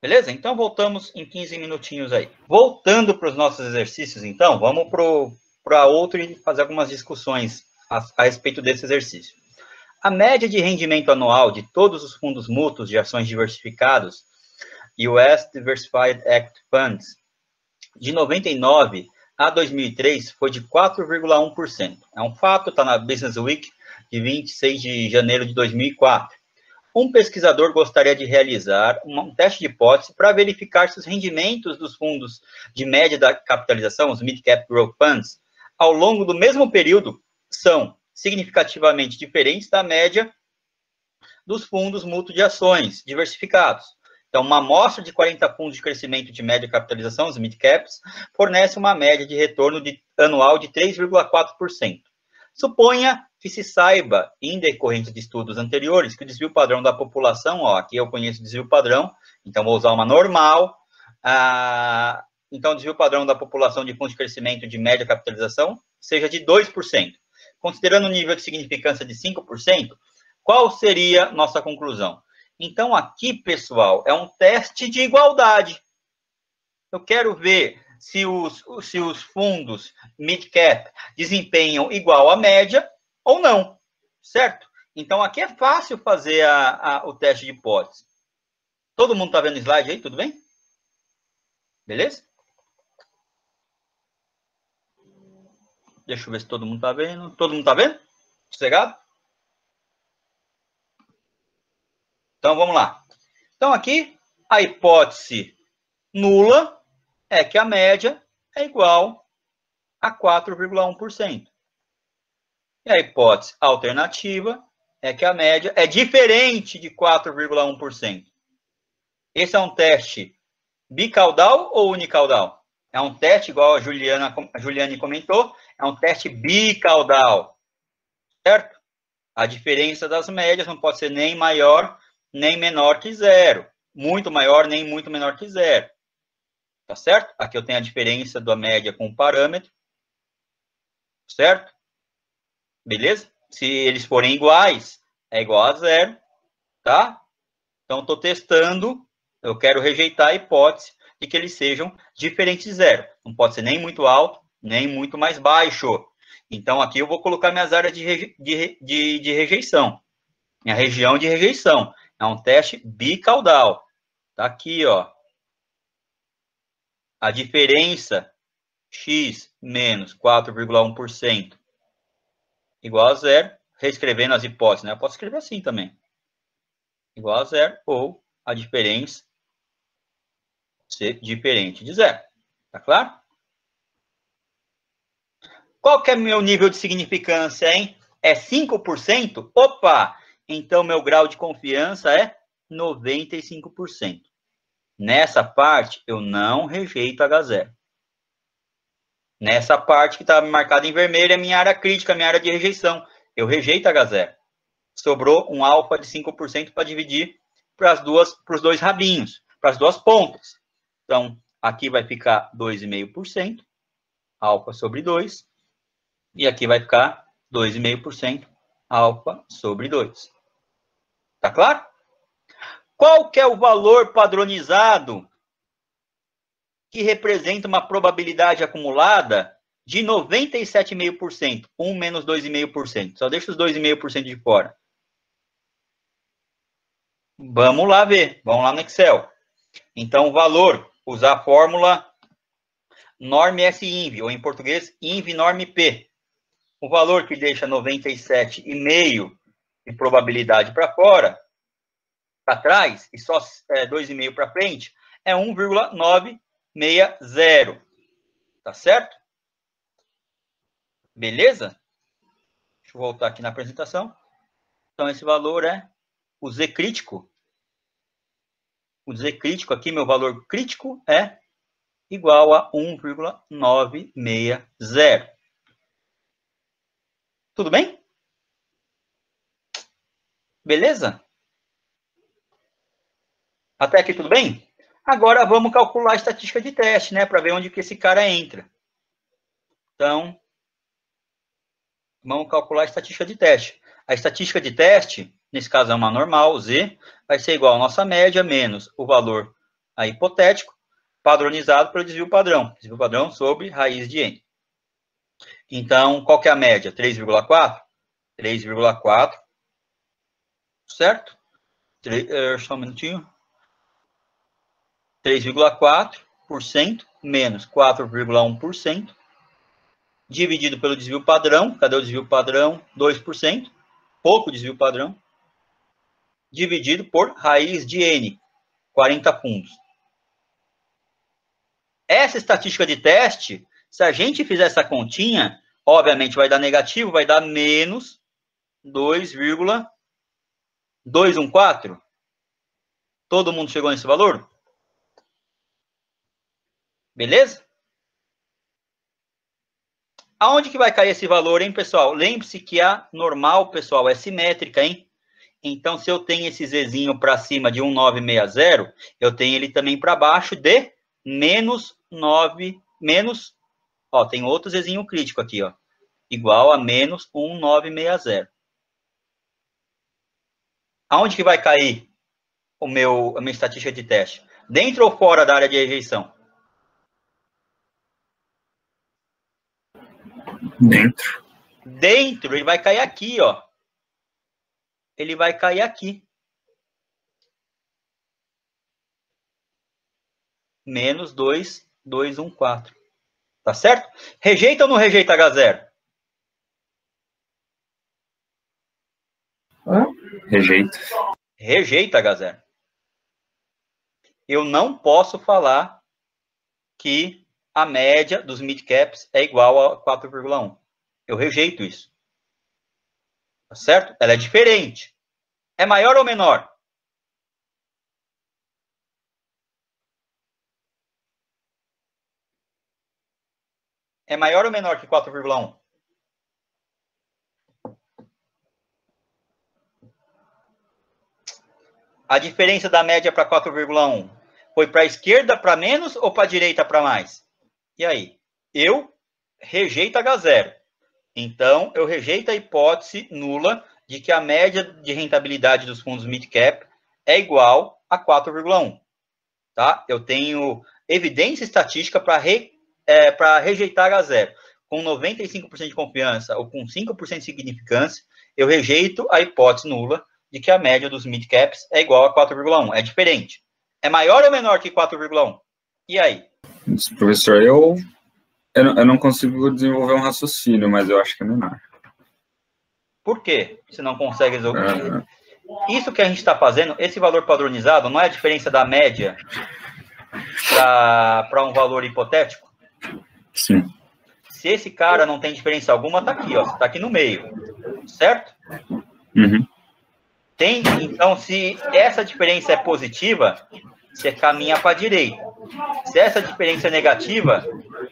Beleza? Então, voltamos em quinze minutinhos aí. Voltando para os nossos exercícios, então, vamos para o... para outro e fazer algumas discussões a, a respeito desse exercício. A média de rendimento anual de todos os fundos mútuos de ações diversificados, U S Diversified Act Funds, de noventa e nove a dois mil e três foi de quatro vírgula um por cento. É um fato, está na Business Week de vinte e seis de janeiro de dois mil e quatro. Um pesquisador gostaria de realizar um teste de hipótese para verificar se os rendimentos dos fundos de média da capitalização, os Mid-Cap Growth Funds, ao longo do mesmo período, são significativamente diferentes da média dos fundos mútuos de ações diversificados. Então, uma amostra de quarenta fundos de crescimento de média capitalização, os mid-caps, fornece uma média de retorno de, anual de três vírgula quatro por cento. Suponha que se saiba, em decorrência de estudos anteriores, que o desvio padrão da população, ó, aqui eu conheço o desvio padrão, então vou usar uma normal, ah, então, o desvio padrão da população de fundos de crescimento de média capitalização seja de dois por cento. Considerando o nível de significância de cinco por cento, qual seria nossa conclusão? Então, aqui, pessoal, é um teste de igualdade. Eu quero ver se os, se os fundos mid-cap desempenham igual à média ou não, certo? Então, aqui é fácil fazer a, a, o teste de hipótese. Todo mundo está vendo o slide aí, tudo bem? Beleza? Deixa eu ver se todo mundo tá vendo. Todo mundo tá vendo? Sossegado? Então, vamos lá. Então, aqui, a hipótese nula é que a média é igual a quatro vírgula um por cento. E a hipótese alternativa é que a média é diferente de quatro vírgula um por cento. Esse é um teste bicaudal ou unicaudal? É um teste, igual a, Juliana, a Juliane comentou, é um teste bicaudal, certo? A diferença das médias não pode ser nem maior, nem menor que zero. Muito maior, nem muito menor que zero. Tá certo? Aqui eu tenho a diferença da média com o parâmetro, certo? Beleza? Se eles forem iguais, é igual a zero, tá? Então, estou testando, eu quero rejeitar a hipótese e que eles sejam diferentes de zero. Não pode ser nem muito alto, nem muito mais baixo. Então, aqui eu vou colocar minhas áreas de, reje de, de, de rejeição. Minha região de rejeição. É um teste bicaudal. Tá aqui, ó. A diferença x menos quatro vírgula um por cento igual a zero. Reescrevendo as hipóteses, né? Eu posso escrever assim também. Igual a zero ou a diferença ser diferente de zero. Tá claro? Qual que é meu nível de significância, hein? É cinco por cento? Opa! Então, meu grau de confiança é noventa e cinco por cento. Nessa parte, eu não rejeito agá zero. Nessa parte que está marcada em vermelho, é minha área crítica, minha área de rejeição. Eu rejeito agá zero. Sobrou um alfa de cinco por cento para dividir para as duas, para os dois rabinhos, para as duas pontas. Então, aqui vai ficar dois vírgula cinco por cento, alfa sobre dois. E aqui vai ficar dois vírgula cinco por cento, alfa sobre dois. Tá claro? Qual que é o valor padronizado que representa uma probabilidade acumulada de noventa e sete vírgula cinco por cento, um menos dois vírgula cinco por cento? Só deixa os dois vírgula cinco por cento de fora. Vamos lá ver. Vamos lá no Excel. Então, o valor, usar a fórmula norm-S I N V, ou em português, I N V norm P. O valor que deixa noventa e sete vírgula cinco por cento de probabilidade para fora, para trás, e só é, dois vírgula cinco por cento para frente, é um vírgula novecentos e sessenta. Tá certo? Beleza? Deixa eu voltar aqui na apresentação. Então, esse valor é o Z crítico. O Z crítico aqui, meu valor crítico, é igual a um vírgula novecentos e sessenta. Tudo bem? Beleza? Até aqui tudo bem? Agora vamos calcular a estatística de teste, né? Para ver onde que esse cara entra. Então, vamos calcular a estatística de teste. A estatística de teste, nesse caso é uma normal, Z, vai ser igual a nossa média menos o valor aí hipotético, padronizado pelo desvio padrão. Desvio padrão sobre raiz de N. Então, qual que é a média? três vírgula quatro? três vírgula quatro, certo? Só um minutinho. três vírgula quatro por cento menos quatro vírgula um por cento dividido pelo desvio padrão. Cadê o desvio padrão? dois por cento. Pouco desvio padrão. Dividido por raiz de N, quarenta pontos. Essa estatística de teste, se a gente fizer essa continha, obviamente vai dar negativo, vai dar menos dois vírgula duzentos e catorze. Todo mundo chegou nesse valor? Beleza? Aonde que vai cair esse valor, hein, pessoal? Lembre-se que a normal, pessoal, é simétrica, hein? Então, se eu tenho esse Zzinho para cima de um vírgula novecentos e sessenta, eu tenho ele também para baixo de menos nove, menos... Ó, tem outro Zzinho crítico aqui, ó. Igual a menos um vírgula novecentos e sessenta. Aonde que vai cair o meu, a minha estatística de teste? Dentro ou fora da área de rejeição? Dentro. Dentro. Ele vai cair aqui, ó. Ele vai cair aqui. Menos dois vírgula duzentos e catorze. Tá certo? Rejeita ou não rejeita agá zero? Rejeita. Rejeita agá zero. Eu não posso falar que a média dos midcaps é igual a quatro vírgula um. Eu rejeito isso. Tá certo? Ela é diferente. É maior ou menor? É maior ou menor que quatro vírgula um? A diferença da média para quatro vírgula um foi para a esquerda para menos ou para a direita para mais? E aí? Eu rejeito agá zero. Então, eu rejeito a hipótese nula de que a média de rentabilidade dos fundos mid-cap é igual a quatro vírgula um. Tá? Eu tenho evidência estatística para re, é, para rejeitar a zero. Com noventa e cinco por cento de confiança ou com cinco por cento de significância, eu rejeito a hipótese nula de que a média dos mid-caps é igual a quatro vírgula um. É diferente. É maior ou menor que quatro vírgula um? E aí? Professor, eu, eu, não, eu não consigo desenvolver um raciocínio, mas eu acho que é menor. Por quê? Você não consegue resolver. Uhum. Isso que a gente está fazendo, esse valor padronizado, não é a diferença da média para um valor hipotético? Sim. Se esse cara não tem diferença alguma, está aqui, ó, está aqui no meio, certo? Uhum. Tem, então, se essa diferença é positiva, você caminha para a direita. Se essa diferença é negativa,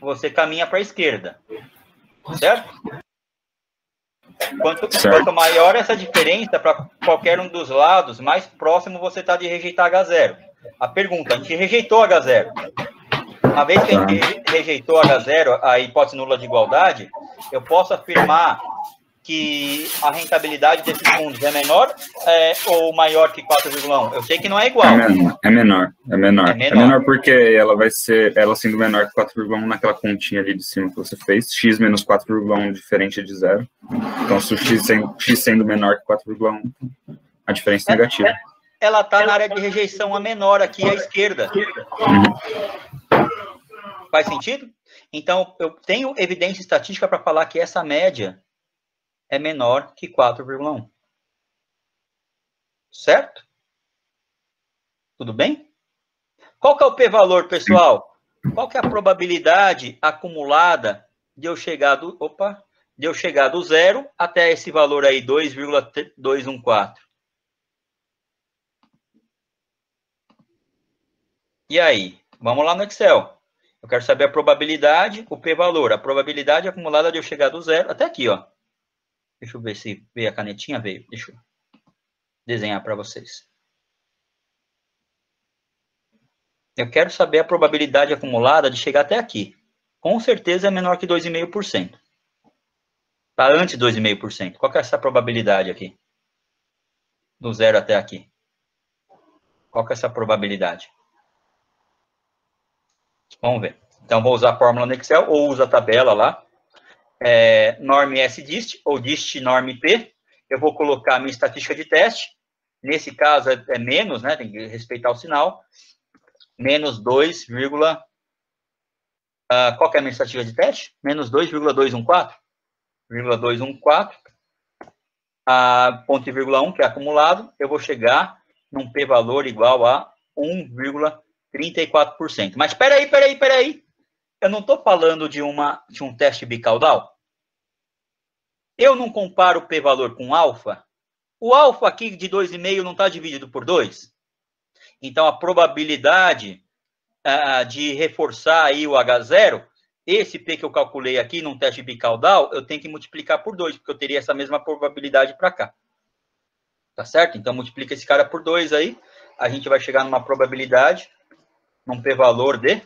você caminha para a esquerda, certo? Quanto, quanto maior essa diferença para qualquer um dos lados, mais próximo você está de rejeitar agá zero. A pergunta, a gente rejeitou agá zero. Uma vez que a gente rejeitou agá zero, a hipótese nula de igualdade, eu posso afirmar que a rentabilidade desses fundos é menor é, ou maior que quatro vírgula um? Eu sei que não é igual. É menor, é menor, é menor. É menor, é menor porque ela vai ser, ela sendo menor que quatro vírgula um naquela continha ali de cima que você fez, x menos quatro vírgula um diferente de zero. Então, se o x sendo, x sendo menor que quatro vírgula um, a diferença é negativa. Ela está na área de rejeição a menor aqui à esquerda. Uhum. Faz sentido? Então, eu tenho evidência estatística para falar que essa média é menor que quatro vírgula um. Certo? Tudo bem? Qual que é o p-valor, pessoal? Qual que é a probabilidade acumulada de eu chegar do, opa, de eu chegar do zero até esse valor aí, dois vírgula dois um quatro? E aí? Vamos lá no Excel. Eu quero saber a probabilidade, o p-valor, a probabilidade acumulada de eu chegar do zero até aqui, ó. Deixa eu ver se veio a canetinha, veio. Deixa eu desenhar para vocês. Eu quero saber a probabilidade acumulada de chegar até aqui. Com certeza é menor que dois vírgula cinco por cento. Está antes de dois vírgula cinco por cento. Qual que é essa probabilidade aqui? Do zero até aqui. Qual que é essa probabilidade? Vamos ver. Então, vou usar a fórmula no Excel ou usa a tabela lá. É, norm S-dist ou dist norm P, eu vou colocar a minha estatística de teste, nesse caso é, é menos, né, tem que respeitar o sinal, menos dois, vírgula, uh, qual que é a minha estatística de teste? Menos dois vírgula dois um quatro, vírgula dois um quatro, a ponto e vírgula um, que é acumulado, eu vou chegar num p-valor igual a um vírgula trinta e quatro por cento. Mas peraí, peraí, peraí, eu não estou falando de, uma, de um teste bicaudal? Eu não comparo o p-valor com alfa? O alfa aqui de dois vírgula cinco não está dividido por dois? Então, a probabilidade uh, de reforçar aí o agá zero, esse p que eu calculei aqui num teste bicaudal, eu tenho que multiplicar por dois, porque eu teria essa mesma probabilidade para cá. Tá certo? Então, multiplica esse cara por dois aí, a gente vai chegar numa probabilidade, num p-valor de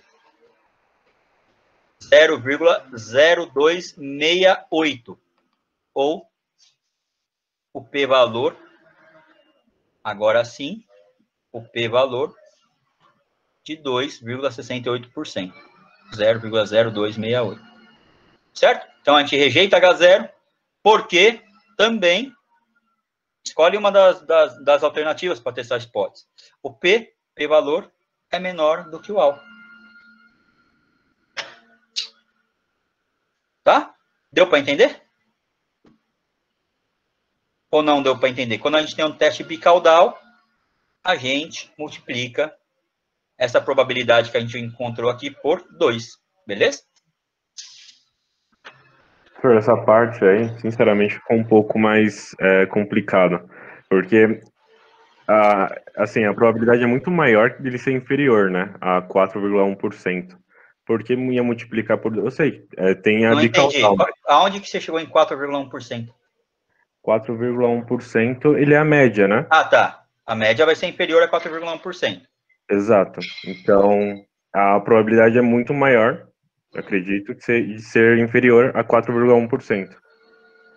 zero vírgula zero dois seis oito, ou o p-valor, agora sim, o p-valor de dois vírgula sessenta e oito por cento, zero vírgula zero dois seis oito, certo? Então, a gente rejeita agá zero, porque também, escolhe uma das, das, das alternativas para testar as hipóteses, o p, p-valor, é menor do que o alfa. Tá? Deu para entender? Ou não deu para entender? Quando a gente tem um teste bicaudal, a gente multiplica essa probabilidade que a gente encontrou aqui por dois. Beleza? Por essa parte aí, sinceramente, ficou um pouco mais é, complicada. Porque a, assim, a probabilidade é muito maior dele ser inferior, né? A quatro vírgula um por cento. Porque ia multiplicar por... Eu sei, é, tem a bicaudal. Aonde que você chegou em quatro vírgula um por cento? quatro vírgula um por cento, ele é a média, né? Ah, tá. A média vai ser inferior a quatro vírgula um por cento. Exato. Então, a probabilidade é muito maior, eu acredito, de ser, de ser inferior a quatro vírgula um por cento.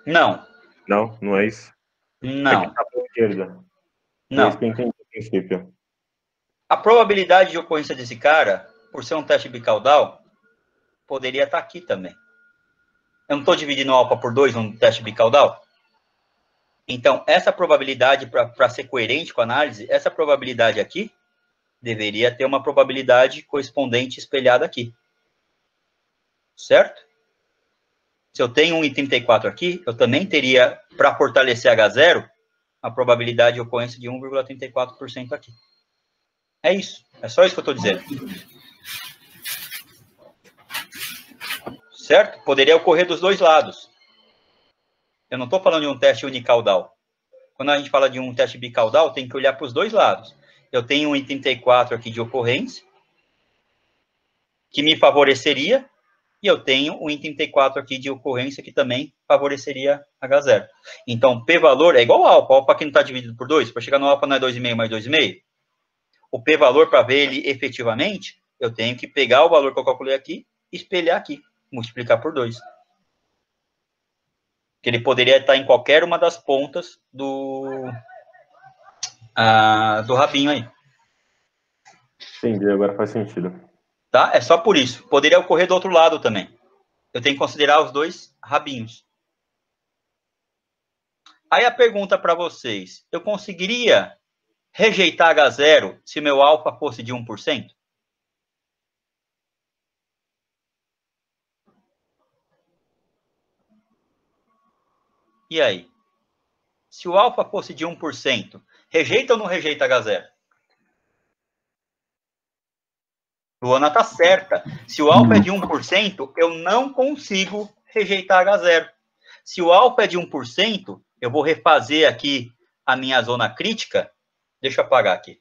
Não. Não? Não é isso? Não. É que tá pra esquerda. Não. É isso que eu entendi no princípio. A probabilidade de ocorrência desse cara... por ser um teste bicaudal, poderia estar aqui também. Eu não estou dividindo o alfa por dois num teste bicaudal? Então, essa probabilidade, para ser coerente com a análise, essa probabilidade aqui deveria ter uma probabilidade correspondente espelhada aqui. Certo? Se eu tenho um vírgula trinta e quatro aqui, eu também teria, para fortalecer agá zero, a probabilidade de ocorrência de um vírgula trinta e quatro por cento aqui. É isso. É só isso que eu estou dizendo. Certo? Poderia ocorrer dos dois lados. Eu não estou falando de um teste unicaudal. Quando a gente fala de um teste bicaudal, tem que olhar para os dois lados. Eu tenho um vírgula trinta e quatro aqui de ocorrência, que me favoreceria, e eu tenho um vírgula trinta e quatro aqui de ocorrência, que também favoreceria agá zero. Então, P-valor é igual a alfa. Alfa aqui não está dividido por dois. Para chegar no alfa, não é dois vírgula cinco mais dois vírgula cinco. O P-valor, para ver ele efetivamente, eu tenho que pegar o valor que eu calculei aqui e espelhar aqui, multiplicar por dois. Que ele poderia estar em qualquer uma das pontas do, ah, do rabinho aí. Entendi, agora faz sentido. Tá? É só por isso. Poderia ocorrer do outro lado também. Eu tenho que considerar os dois rabinhos. Aí a pergunta para vocês, eu conseguiria rejeitar agá zero se meu alfa fosse de um por cento? E aí? Se o alfa fosse de um por cento, rejeita ou não rejeita agá zero? Luana tá certa. Se o alfa é de um por cento, eu não consigo rejeitar agá zero. Se o alfa é de um por cento, eu vou refazer aqui a minha zona crítica. Deixa eu apagar aqui.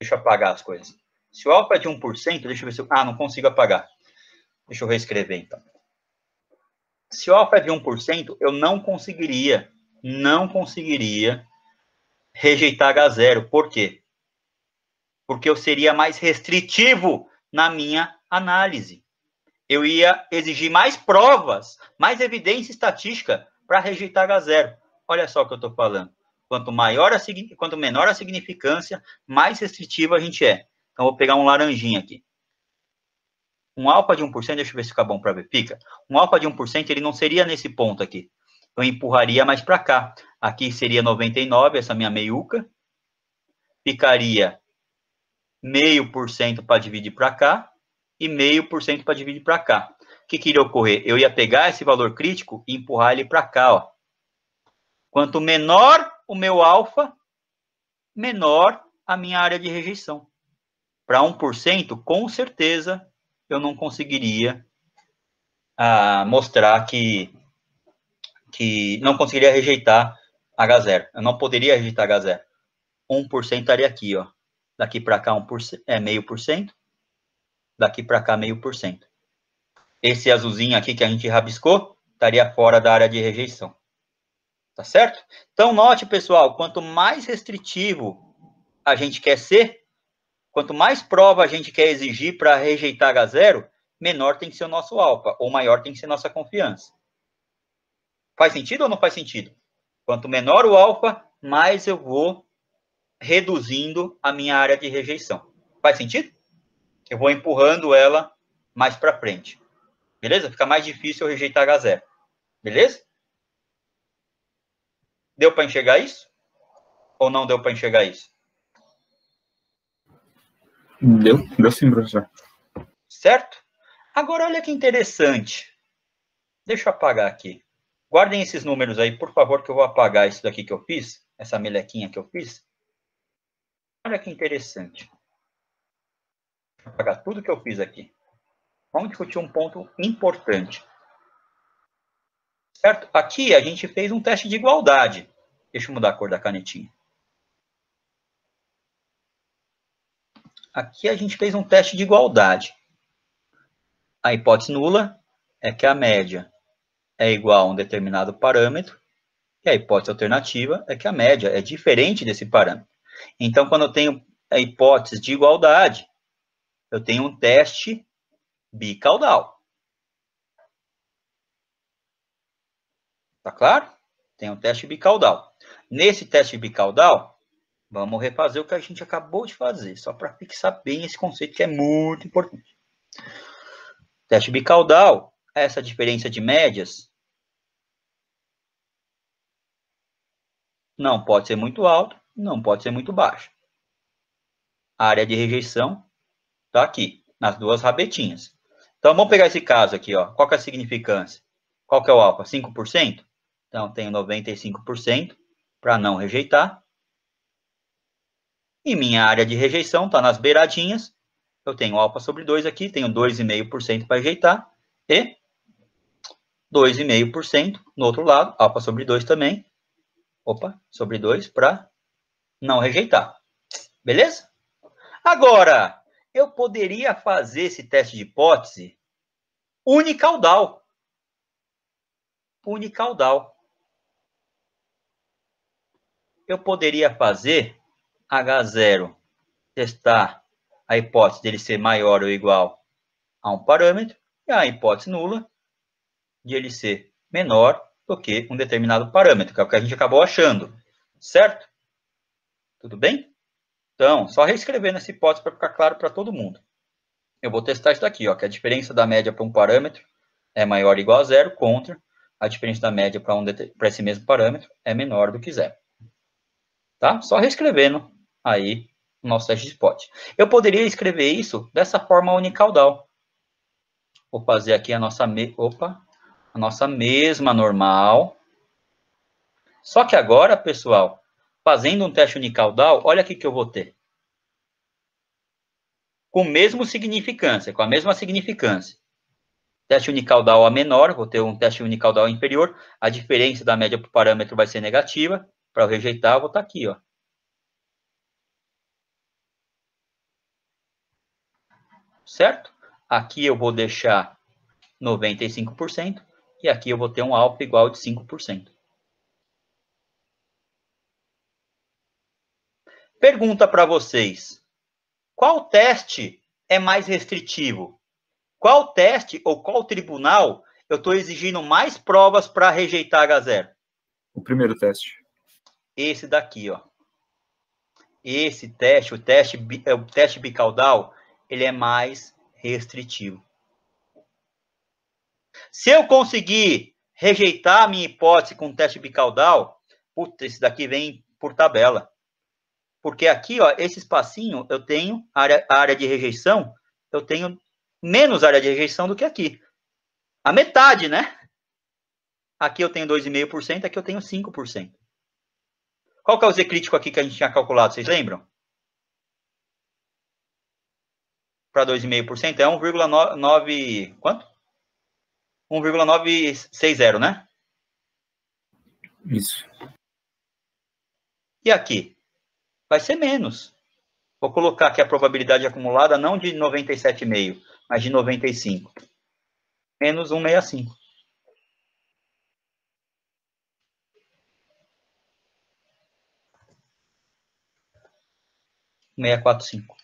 Deixa eu apagar as coisas. Se o alfa é de um por cento, deixa eu ver se eu... Ah, não consigo apagar. Deixa eu reescrever, então. Se o alfa é de um por cento, eu não conseguiria, não conseguiria rejeitar agá zero. Por quê? Porque eu seria mais restritivo na minha análise. Eu ia exigir mais provas, mais evidência estatística para rejeitar agá zero. Olha só o que eu estou falando. Quanto maior a, quanto menor a significância, mais restritiva a gente é. Então, vou pegar um laranjinha aqui. Um alfa de um por cento, deixa eu ver se fica bom para ver, fica. Um alfa de um por cento, ele não seria nesse ponto aqui. Eu empurraria mais para cá. Aqui seria noventa e nove, essa minha meiuca. Ficaria meio por cento para dividir para cá e meio por cento para dividir para cá. O que, que iria ocorrer? Eu ia pegar esse valor crítico e empurrar ele para cá. Ó. Quanto menor o meu alfa, menor a minha área de rejeição. Para um por cento, com certeza... eu não conseguiria ah, mostrar que, que... não conseguiria rejeitar agá zero. Eu não poderia rejeitar agá zero. um por cento estaria aqui, ó. Daqui para cá, um por cento, é meio por cento. Daqui para cá, meio por cento. Esse azulzinho aqui que a gente rabiscou, estaria fora da área de rejeição. Tá certo? Então, note, pessoal, quanto mais restritivo a gente quer ser, quanto mais prova a gente quer exigir para rejeitar agá zero, menor tem que ser o nosso alfa, ou maior tem que ser a nossa confiança. Faz sentido ou não faz sentido? Quanto menor o alfa, mais eu vou reduzindo a minha área de rejeição. Faz sentido? Eu vou empurrando ela mais para frente. Beleza? Fica mais difícil eu rejeitar agá zero. Beleza? Deu para enxergar isso? Ou não deu para enxergar isso? Deu, deu sim, professor. Certo? Agora, olha que interessante. Deixa eu apagar aqui. Guardem esses números aí, por favor, que eu vou apagar isso daqui que eu fiz, essa melequinha que eu fiz. Olha que interessante. Deixa eu apagar tudo que eu fiz aqui. Vamos discutir um ponto importante. Certo? Aqui a gente fez um teste de igualdade. Deixa eu mudar a cor da canetinha. Aqui a gente fez um teste de igualdade. A hipótese nula é que a média é igual a um determinado parâmetro, e a hipótese alternativa é que a média é diferente desse parâmetro. Então, quando eu tenho a hipótese de igualdade, eu tenho um teste bicaudal. Tá claro? Tem um teste bicaudal. Nesse teste bicaudal, Vamos refazer o que a gente acabou de fazer, só para fixar bem esse conceito que é muito importante. Teste bicaudal, essa diferença de médias não pode ser muito alta, não pode ser muito baixa. A área de rejeição está aqui, nas duas rabetinhas. Então, vamos pegar esse caso aqui, ó. Qual que é a significância? Qual que é o alfa? cinco por cento? Então, tenho noventa e cinco por cento para não rejeitar. E minha área de rejeição está nas beiradinhas. Eu tenho alfa sobre dois aqui, tenho dois vírgula cinco por cento para rejeitar. E dois vírgula cinco por cento no outro lado, alfa sobre dois também. Opa, sobre dois para não rejeitar. Beleza? Agora, eu poderia fazer esse teste de hipótese unicaudal. Unicaudal. Eu poderia fazer agá zero, testar a hipótese dele ser maior ou igual a um parâmetro, e a hipótese nula de ele ser menor do que um determinado parâmetro, que é o que a gente acabou achando, certo? Tudo bem? Então, só reescrevendo essa hipótese para ficar claro para todo mundo. Eu vou testar isso daqui, ó, que a diferença da média para um parâmetro é maior ou igual a zero, contra a diferença da média para um, para esse mesmo parâmetro é menor do que zero. Tá? Só reescrevendo aí o nosso teste de hipótese. Eu poderia escrever isso dessa forma unicaudal. Vou fazer aqui a nossa, me... Opa, a nossa mesma normal. Só que agora, pessoal, fazendo um teste unicaudal, olha aqui que eu vou ter. Com a mesma significância, com a mesma significância. Teste unicaudal a menor, vou ter um teste unicaudal inferior. A diferença da média para o parâmetro vai ser negativa. Para eu rejeitar, eu vou estar aqui, ó. Certo? Aqui eu vou deixar noventa e cinco por cento e aqui eu vou ter um alfa igual de cinco por cento. Pergunta para vocês, qual teste é mais restritivo? Qual teste ou qual tribunal eu estou exigindo mais provas para rejeitar agá zero? O primeiro teste. Esse daqui, ó. Esse teste, o teste, o teste bicaudal, ele é mais restritivo. Se eu conseguir rejeitar a minha hipótese com o teste bicaudal, putz, esse daqui vem por tabela. Porque aqui, ó, esse espacinho, eu tenho área, a área de rejeição, eu tenho menos área de rejeição do que aqui. A metade, né? Aqui eu tenho dois vírgula cinco por cento, aqui eu tenho cinco por cento. Qual que é o Z crítico aqui que a gente tinha calculado, vocês lembram? Para dois vírgula cinco por cento é um vírgula nove... Quanto? um vírgula novecentos e sessenta, né? Isso. E aqui? Vai ser menos. Vou colocar aqui a probabilidade acumulada não de noventa e sete vírgula cinco, mas de noventa e cinco. Menos um vírgula sessenta e cinco. seiscentos e quarenta e cinco.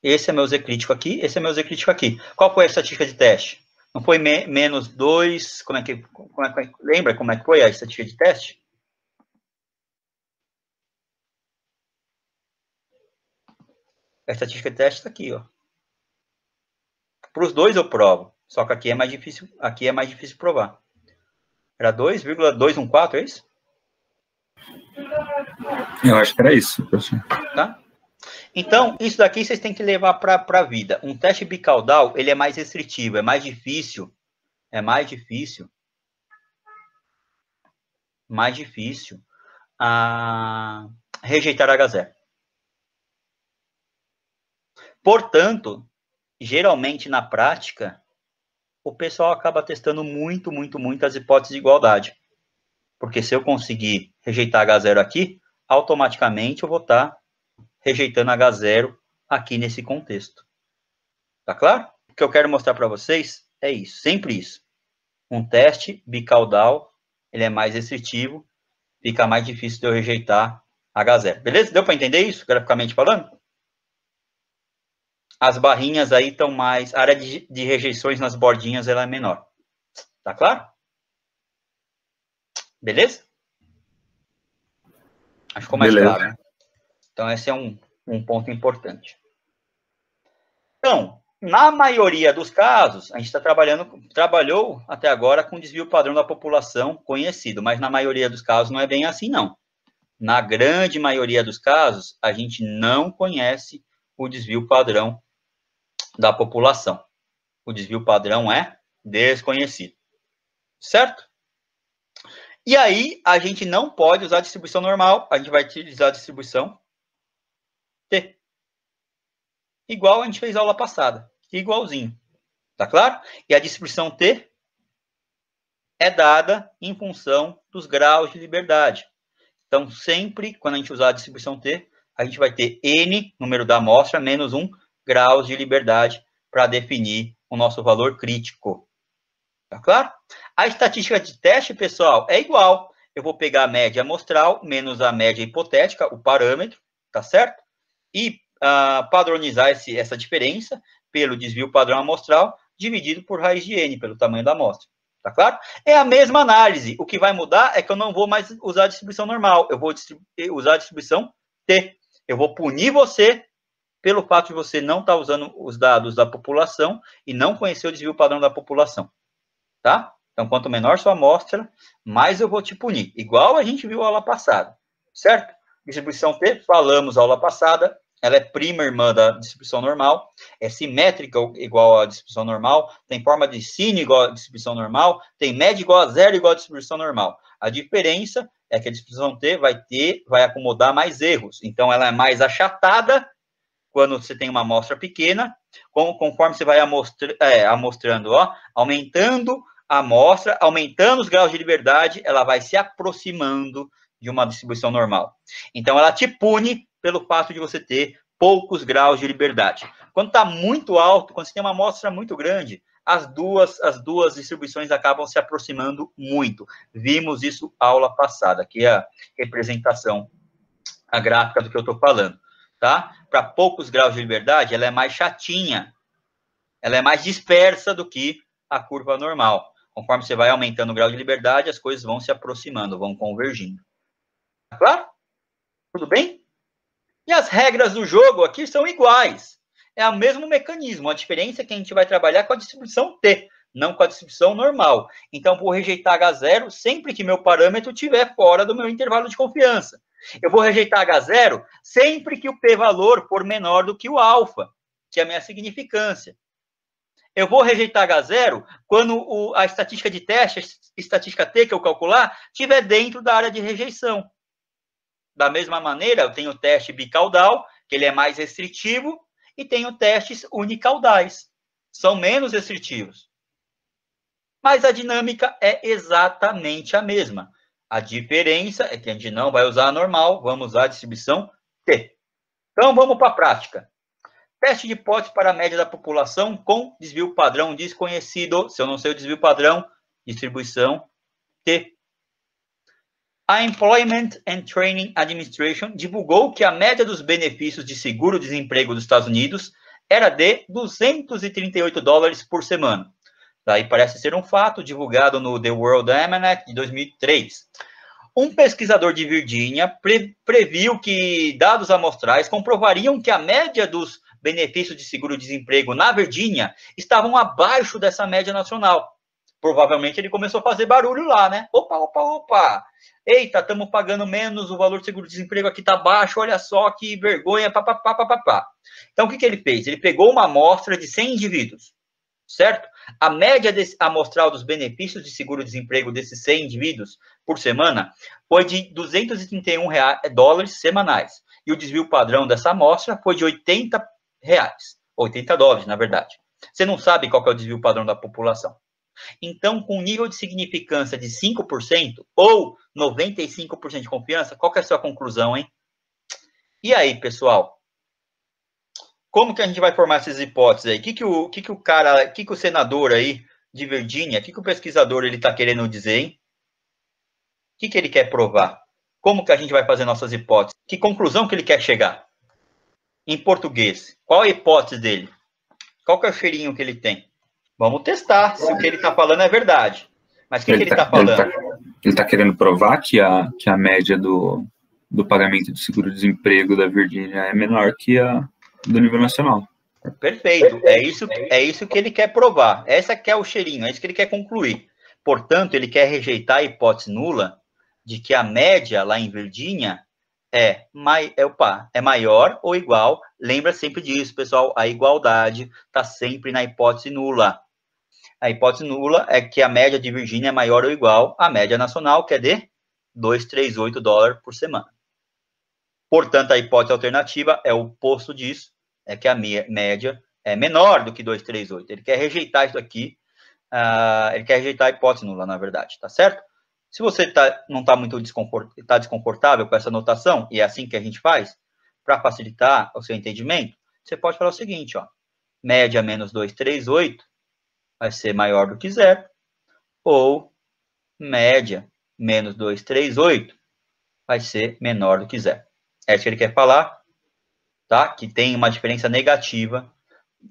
Esse é meu Z crítico aqui, esse é meu Z crítico aqui. Qual foi a estatística de teste? Não foi me menos dois, como é que, como é que... Lembra como é que foi a estatística de teste? A estatística de teste está aqui, ó. Para os dois eu provo, só que aqui é mais difícil, aqui é mais difícil provar. Era dois vírgula duzentos e quatorze, é isso? Eu acho que era isso, professor. Tá? Então, isso daqui vocês têm que levar para a vida. Um teste bicaudal, ele é mais restritivo, é mais difícil. É mais difícil. Mais difícil. Ah, rejeitar agá zero. Portanto, geralmente na prática, o pessoal acaba testando muito, muito, muito as hipóteses de igualdade. Porque se eu conseguir rejeitar agá zero aqui, automaticamente eu vou estar rejeitando agá zero aqui nesse contexto. Tá claro? O que eu quero mostrar para vocês é isso, sempre isso. Um teste bicaudal, ele é mais restritivo, fica mais difícil de eu rejeitar agá zero. Beleza? Deu para entender isso, graficamente falando? As barrinhas aí estão mais... A área de, de rejeições nas bordinhas ela é menor. Tá claro? Beleza? Acho que ficou mais Beleza. claro. Então, esse é um, um ponto importante. Então, na maioria dos casos, a gente está trabalhando, trabalhou até agora com desvio padrão da população conhecido, mas na maioria dos casos não é bem assim, não. Na grande maioria dos casos, a gente não conhece o desvio padrão da população. O desvio padrão é desconhecido, certo? E aí, a gente não pode usar a distribuição normal, a gente vai utilizar a distribuição T. Igual a gente fez aula passada, igualzinho, tá claro? E a distribuição T é dada em função dos graus de liberdade. Então, sempre, quando a gente usar a distribuição T, a gente vai ter N, número da amostra, menos um, graus de liberdade para definir o nosso valor crítico. Tá claro? A estatística de teste, pessoal, é igual. Eu vou pegar a média amostral, menos a média hipotética, o parâmetro, tá certo? E uh, padronizar esse, essa diferença pelo desvio padrão amostral, dividido por raiz de N, pelo tamanho da amostra. Tá claro? É a mesma análise. O que vai mudar é que eu não vou mais usar a distribuição normal. Eu vou usar a distribuição T. Eu vou punir você pelo fato de você não estar usando os dados da população e não conhecer o desvio padrão da população. Tá? Então, quanto menor sua amostra, mais eu vou te punir. Igual a gente viu aula passada. Certo? Distribuição T, falamos aula passada. Ela é prima irmã da distribuição normal, é simétrica igual à distribuição normal, tem forma de sine igual à distribuição normal, tem média igual a zero igual à distribuição normal. A diferença é que a distribuição T vai ter, vai acomodar mais erros. Então, ela é mais achatada quando você tem uma amostra pequena, conforme você vai amostra, é, amostrando, ó, aumentando a amostra, aumentando os graus de liberdade, ela vai se aproximando de uma distribuição normal. Então, ela te pune pelo fato de você ter poucos graus de liberdade. Quando está muito alto, quando você tem uma amostra muito grande, as duas, as duas distribuições acabam se aproximando muito. Vimos isso aula passada, aqui é a representação, a gráfica do que eu estou falando. Tá? Para poucos graus de liberdade, ela é mais chatinha, ela é mais dispersa do que a curva normal. Conforme você vai aumentando o grau de liberdade, as coisas vão se aproximando, vão convergindo. Tá claro? Tudo bem? E as regras do jogo aqui são iguais. É o mesmo mecanismo. A diferença é que a gente vai trabalhar com a distribuição T, não com a distribuição normal. Então, vou rejeitar H zero sempre que meu parâmetro estiver fora do meu intervalo de confiança. Eu vou rejeitar H zero sempre que o p-valor for menor do que o alfa, que é a minha significância. Eu vou rejeitar H zero quando o, a estatística de teste, a estatística T que eu calcular, estiver dentro da área de rejeição. Da mesma maneira, eu tenho o teste bicaudal, que ele é mais restritivo, e tenho testes unicaudais, são menos restritivos. Mas a dinâmica é exatamente a mesma. A diferença é que a gente não vai usar a normal, vamos usar a distribuição T. Então, vamos para a prática. Teste de hipótese para a média da população com desvio padrão desconhecido. Se eu não sei o desvio padrão, distribuição T. A Employment and Training Administration divulgou que a média dos benefícios de seguro-desemprego dos Estados Unidos era de duzentos e trinta e oito dólares por semana. Daí parece ser um fato divulgado no The World Almanac de dois mil e três. Um pesquisador de Virgínia pre previu que dados amostrais comprovariam que a média dos benefícios de seguro-desemprego na Virgínia estavam abaixo dessa média nacional. Provavelmente ele começou a fazer barulho lá, né? Opa, opa, opa! Eita, estamos pagando menos, o valor do seguro-desemprego aqui está baixo, olha só que vergonha, papapá, papapá. Então, o que, que ele fez? Ele pegou uma amostra de cem indivíduos, certo? A média desse, amostral dos benefícios de seguro-desemprego desses cem indivíduos por semana foi de duzentos e trinta e um dólares semanais. E o desvio padrão dessa amostra foi de oitenta reais, oitenta dólares, na verdade. Você não sabe qual que é o desvio padrão da população. Então, com nível de significância de cinco por cento ou noventa e cinco por cento de confiança, qual que é a sua conclusão, hein? E aí, pessoal? Como que a gente vai formar essas hipóteses aí? O que, que, o, que, que o cara, o que, que o senador aí de Virgínia, o que, que o pesquisador ele está querendo dizer, hein? O que, que ele quer provar? Como que a gente vai fazer nossas hipóteses? Que conclusão que ele quer chegar? Em português, qual a hipótese dele? Qual que é o cheirinho que ele tem? Vamos testar se o que ele está falando é verdade. Mas o que ele está falando? Ele está tá querendo provar que a, que a média do, do pagamento de seguro-desemprego da Virgínia é menor que a do nível nacional. Perfeito. É isso, é isso que ele quer provar. Essa que é o cheirinho, é isso que ele quer concluir. Portanto, ele quer rejeitar a hipótese nula de que a média lá em Virgínia é, mai, é, opa, é maior ou igual. Lembra sempre disso, pessoal. A igualdade está sempre na hipótese nula. A hipótese nula é que a média de Virgínia é maior ou igual à média nacional, que é de dois vírgula trinta e oito dólares por semana. Portanto, a hipótese alternativa é o oposto disso, é que a média é menor do que dois vírgula trinta e oito. Ele quer rejeitar isso aqui, uh, ele quer rejeitar a hipótese nula, na verdade, tá certo? Se você tá, não está muito desconfort, tá desconfortável com essa notação, e é assim que a gente faz, para facilitar o seu entendimento, você pode falar o seguinte, ó, média menos dois vírgula trinta e oito vai ser maior do que zero, ou média menos dois vírgula trinta e oito vai ser menor do que zero. É isso que ele quer falar, tá? Que tem uma diferença negativa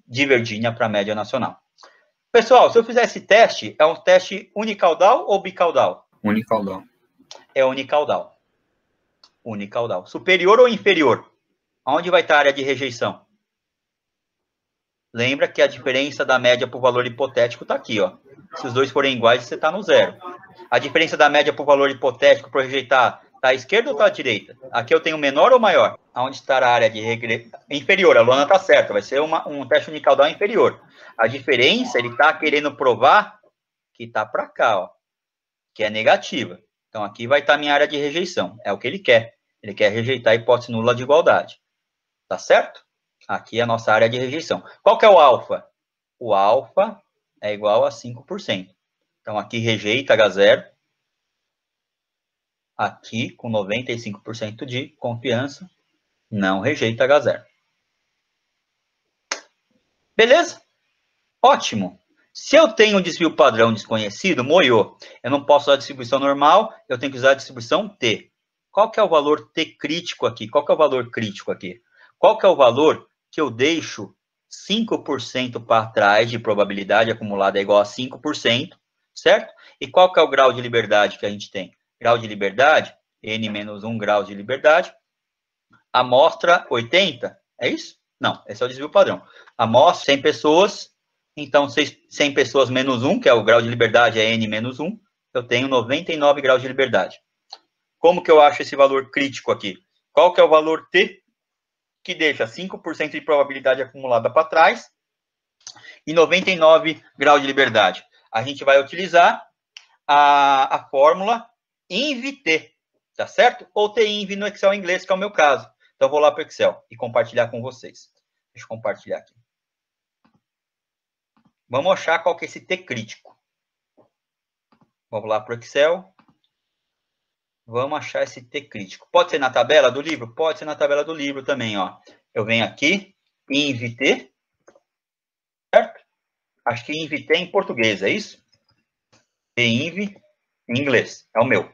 de Virgínia para a média nacional. Pessoal, se eu fizer esse teste, é um teste unicaudal ou bicaudal? Unicaudal. É unicaudal. Unicaudal. Superior ou inferior? Onde vai estar a área de rejeição? Lembra que a diferença da média para o valor hipotético está aqui, ó. Se os dois forem iguais, você está no zero. A diferença da média para o valor hipotético para rejeitar está à esquerda ou está à direita? Aqui eu tenho menor ou maior? Onde está a área de regre... inferior? A Luana está certa, vai ser uma, um teste unicaudal inferior. A diferença, ele está querendo provar que está para cá, ó, que é negativa. Então, aqui vai estar a minha área de rejeição. É o que ele quer. Ele quer rejeitar a hipótese nula de igualdade. Tá certo? Aqui é a nossa área de rejeição. Qual que é o alfa? O alfa é igual a cinco por cento. Então, aqui rejeita agá zero. Aqui, com noventa e cinco por cento de confiança, não rejeita agá zero. Beleza? Ótimo. Se eu tenho um desvio padrão desconhecido, moiô, eu não posso usar a distribuição normal, eu tenho que usar a distribuição T. Qual que é o valor T crítico aqui? Qual que é o valor crítico aqui? Qual que é o valor que eu deixo cinco por cento para trás de probabilidade acumulada é igual a cinco por cento, certo? E qual que é o grau de liberdade que a gente tem? Grau de liberdade, N menos um grau de liberdade, amostra oitenta, é isso? Não, esse é o desvio padrão. Amostra cem pessoas, então cem pessoas menos um, que é o grau de liberdade, é N menos um, eu tenho noventa e nove graus de liberdade. Como que eu acho esse valor crítico aqui? Qual que é o valor T? Que deixa cinco por cento de probabilidade acumulada para trás e noventa e nove graus de liberdade. A gente vai utilizar a, a fórmula I N V T, tá certo? Ou T I N V no Excel em inglês, que é o meu caso. Então, eu vou lá para o Excel e compartilhar com vocês. Deixa eu compartilhar aqui. Vamos achar qual que é esse T crítico. Vamos lá para o Excel. Vamos achar esse T crítico. Pode ser na tabela do livro? Pode ser na tabela do livro também, ó. Eu venho aqui, I N V T, certo? Acho que I N V T é em português, é isso? I N V em inglês, é o meu,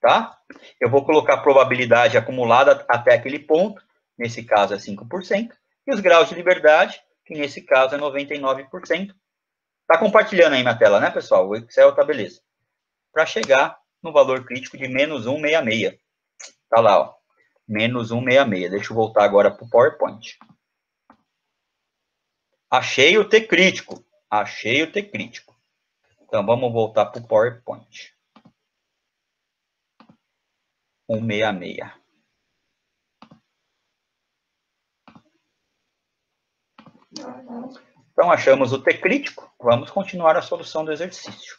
tá? Eu vou colocar a probabilidade acumulada até aquele ponto, nesse caso é cinco por cento, e os graus de liberdade, que nesse caso é noventa e nove por cento. Tá compartilhando aí na tela, né, pessoal? O Excel tá beleza. Para chegar no valor crítico de menos um vírgula sessenta e seis. Tá lá, ó. Menos um vírgula sessenta e seis. Deixa eu voltar agora para o PowerPoint. Achei o T crítico. Achei o T crítico. Então, vamos voltar para o PowerPoint. um vírgula sessenta e seis. Então, achamos o T crítico. Vamos continuar a solução do exercício.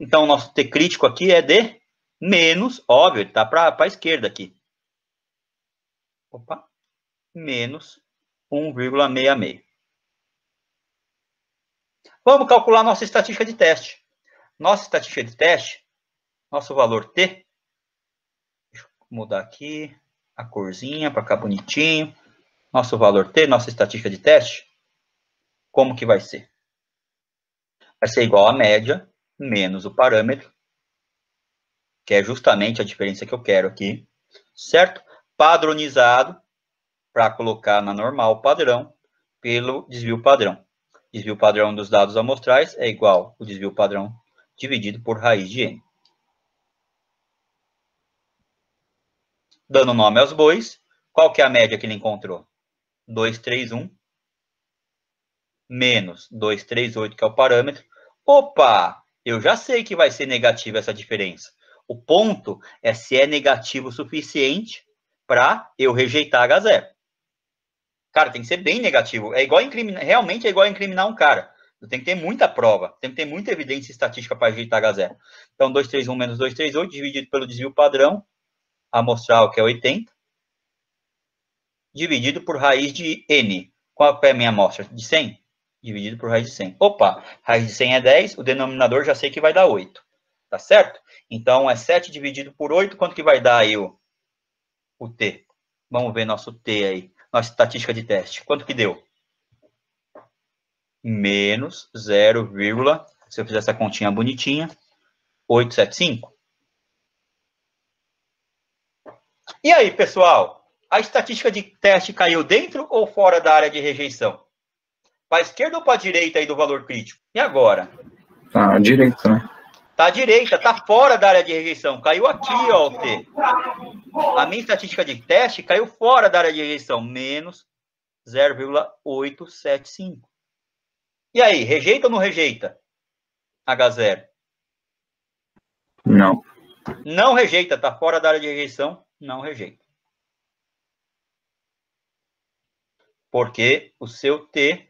Então, o nosso T crítico aqui é de menos, óbvio, ele está para a esquerda aqui. Opa, menos um vírgula sessenta e seis. Vamos calcular nossa estatística de teste. Nossa estatística de teste, nosso valor T. Deixa eu mudar aqui a corzinha para ficar bonitinho. Nosso valor T, nossa estatística de teste, como que vai ser? Vai ser igual à média menos o parâmetro, que é justamente a diferença que eu quero aqui, certo? Padronizado, para colocar na normal padrão, pelo desvio padrão. Desvio padrão dos dados amostrais é igual ao desvio padrão dividido por raiz de N. dando nome aos bois. Qual que é a média que ele encontrou? dois, três, um. Menos dois, três, oito, que é o parâmetro. Opa, eu já sei que vai ser negativa essa diferença. O ponto é se é negativo o suficiente para eu rejeitar agá zero. Cara, tem que ser bem negativo. É igual incriminar, realmente é igual incriminar um cara. Tem que ter muita prova, tem que ter muita evidência estatística para rejeitar agá zero. Então, dois, três, um menos dois, três, oito, dividido pelo desvio padrão, amostral, que é oitenta, dividido por raiz de N. Qual é a minha amostra? De cem? Dividido por raiz de cem. Opa, raiz de cem é dez, o denominador já sei que vai dar oito. Tá certo? Então, é sete dividido por oito, quanto que vai dar aí o, o T? Vamos ver nosso T aí, nossa estatística de teste. Quanto que deu? Menos zero, se eu fizer essa continha bonitinha, oito, sete, cinco. E aí, pessoal? A estatística de teste caiu dentro ou fora da área de rejeição? Para a esquerda ou para a direita aí do valor crítico? E agora? Tá à direita, né? Tá à direita, tá fora da área de rejeição. Caiu aqui, ó, o T. A minha estatística de teste caiu fora da área de rejeição, menos zero vírgula oito sete cinco. E aí, rejeita ou não rejeita? agá zero. Não. Não rejeita, tá fora da área de rejeição, não rejeita. Porque o seu T,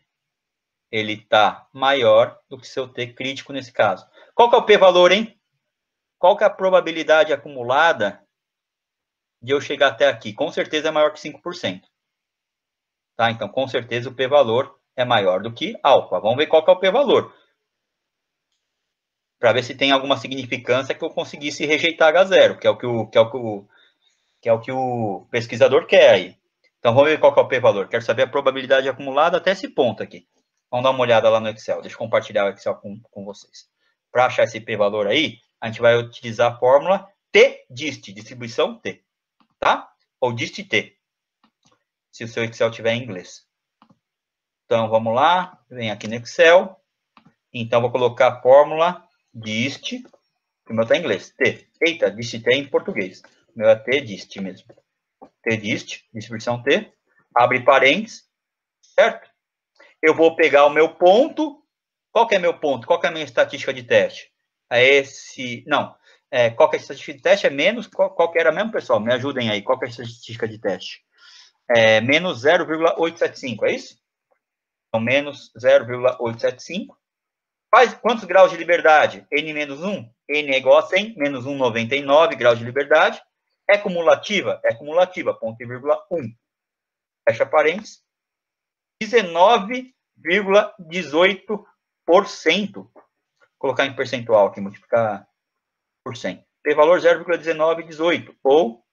ele tá maior do que seu T crítico nesse caso. Qual que é o P-valor, hein? Qual que é a probabilidade acumulada de eu chegar até aqui? Com certeza é maior que cinco por cento. Tá? Então, com certeza o P-valor é maior do que alfa. Vamos ver qual que é o p-valor. Para ver se tem alguma significância que eu conseguisse rejeitar agá zero, que é o que o, que é o, que o, que é o, que o pesquisador quer aí. Então, vamos ver qual que é o p-valor. Quero saber a probabilidade acumulada até esse ponto aqui. Vamos dar uma olhada lá no Excel. Deixa eu compartilhar o Excel com, com vocês. Para achar esse p-valor aí, a gente vai utilizar a fórmula T-dist, distribuição T, tá? Ou dist-T, se o seu Excel tiver em inglês. Então, vamos lá, vem aqui no Excel. Então, vou colocar a fórmula dist, que o meu está em inglês, T. Eita, dist T é em português. O meu é T dist mesmo. T dist, distribuição T. Abre parênteses, certo? Eu vou pegar o meu ponto. Qual que é meu ponto? Qual que é a minha estatística de teste? É esse, não. É, qual que é a estatística de teste? É menos, qual, qual que era mesmo, pessoal? Me ajudem aí. Qual que é a estatística de teste? É menos zero vírgula oito sete cinco, é isso? Então, menos zero vírgula oito sete cinco. Faz quantos graus de liberdade? N menos um. N é igual a cem, menos um, noventa e nove graus de liberdade. É cumulativa? É cumulativa, ponto e vírgula um. Fecha parênteses. dezenove vírgula dezoito por cento. Vou colocar em percentual aqui, multiplicar por cem. P-valor zero vírgula dezenove dezoito, ou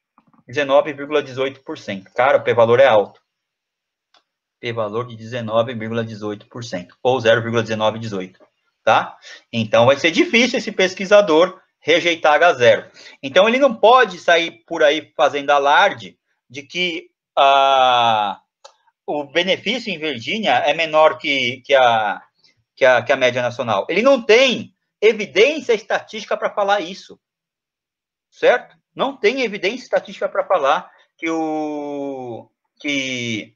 dezenove vírgula dezoito por cento. Cara, o P-valor é alto. P-valor de dezenove vírgula dezoito por cento, ou zero vírgula dezenove dezoito, tá? Então, vai ser difícil esse pesquisador rejeitar agá zero. Então, ele não pode sair por aí fazendo alarde de que ah, o benefício em Virgínia é menor que, que, a, que, a, que a média nacional. Ele não tem evidência estatística para falar isso, certo? Não tem evidência estatística para falar que o... que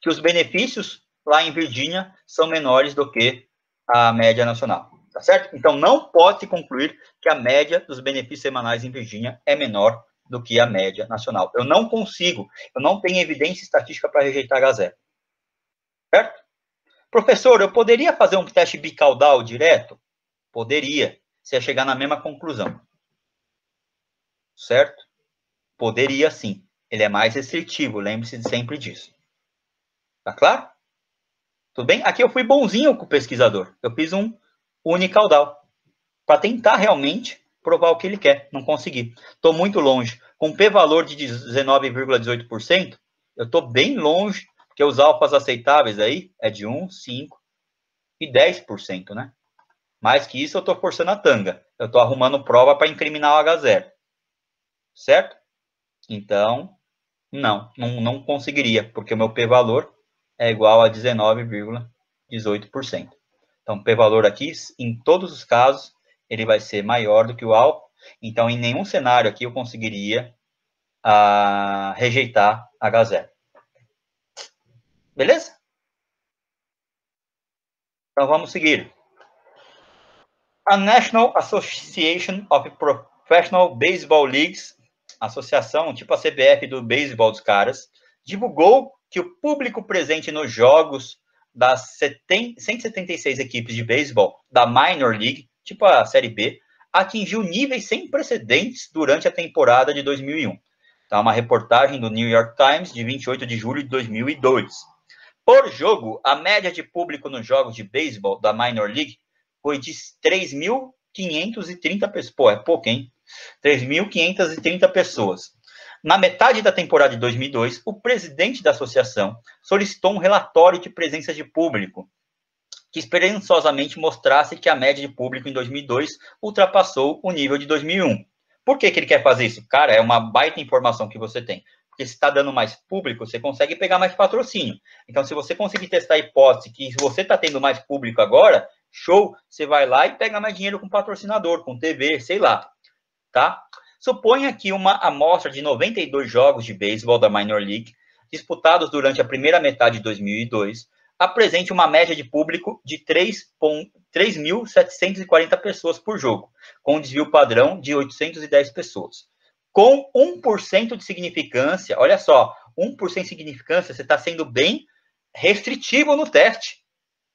que os benefícios lá em Virgínia são menores do que a média nacional, tá certo? Então, não pode concluir que a média dos benefícios semanais em Virgínia é menor do que a média nacional. Eu não consigo, eu não tenho evidência estatística para rejeitar agá zero, certo? Professor, eu poderia fazer um teste bicaudal direto? Poderia, se ia chegar na mesma conclusão, certo? Poderia sim, ele é mais restritivo, lembre-se sempre disso. Tá claro? Tudo bem? Aqui eu fui bonzinho com o pesquisador. Eu fiz um unicaudal para tentar realmente provar o que ele quer. Não consegui. Estou muito longe. Com P-valor de dezenove vírgula dezoito por cento, eu estou bem longe, porque os alfas aceitáveis aí é de um, cinco e dez por cento, né? Mais que isso, eu estou forçando a tanga. Eu estou arrumando prova para incriminar o agá zero. Certo? Então, não, não, não conseguiria, porque o meu P-valor é igual a dezenove vírgula dezoito por cento. Então, P-valor aqui, em todos os casos, ele vai ser maior do que o alfa. Então, em nenhum cenário aqui eu conseguiria a rejeitar a Gazeta. Beleza? Então, vamos seguir. A National Association of Professional Baseball Leagues, associação tipo a C B F do beisebol dos caras, divulgou que o público presente nos jogos das cento e setenta e seis equipes de beisebol da Minor League, tipo a Série B, atingiu níveis sem precedentes durante a temporada de dois mil e um. Então, uma reportagem do New York Times de vinte e oito de julho de dois mil e dois. Por jogo, a média de público nos jogos de beisebol da Minor League foi de três mil quinhentas e trinta pessoas. Pô, é pouco, hein? três mil quinhentas e trinta pessoas. Na metade da temporada de dois mil e dois, o presidente da associação solicitou um relatório de presença de público que esperançosamente mostrasse que a média de público em dois mil e dois ultrapassou o nível de dois mil e um. Por que que ele quer fazer isso? Cara, é uma baita informação que você tem. Porque se está dando mais público, você consegue pegar mais patrocínio. Então, se você conseguir testar a hipótese que você está tendo mais público agora, show, você vai lá e pega mais dinheiro com patrocinador, com T V, sei lá, tá? Suponha que uma amostra de noventa e dois jogos de beisebol da Minor League, disputados durante a primeira metade de dois mil e dois, apresente uma média de público de três mil setecentas e quarenta pessoas por jogo, com um desvio padrão de oitocentas e dez pessoas. Com um por cento de significância, olha só, um por cento de significância, você está sendo bem restritivo no teste,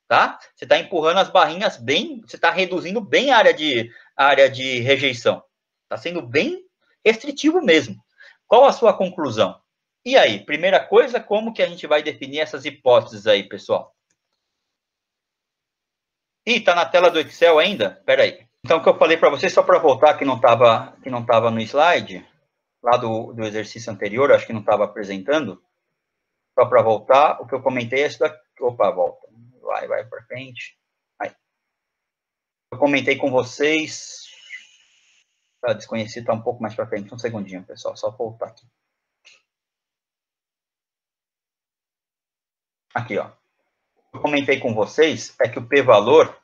tá? Você está empurrando as barrinhas bem, você está reduzindo bem a área de, a área de rejeição. Está sendo bem restritivo mesmo. Qual a sua conclusão? E aí, primeira coisa, como que a gente vai definir essas hipóteses aí, pessoal? Ih, tá na tela do Excel ainda? Espera aí. Então, o que eu falei para vocês, só para voltar, que não estava que não tava no slide, lá do, do exercício anterior, acho que não estava apresentando. Só para voltar, o que eu comentei é isso daqui. Opa, volta. Vai, vai para frente. Aí. Eu comentei com vocês... Desconhecido está um pouco mais para frente. Um segundinho, pessoal. Só voltar aqui. Aqui, ó. Eu comentei com vocês é que o P-valor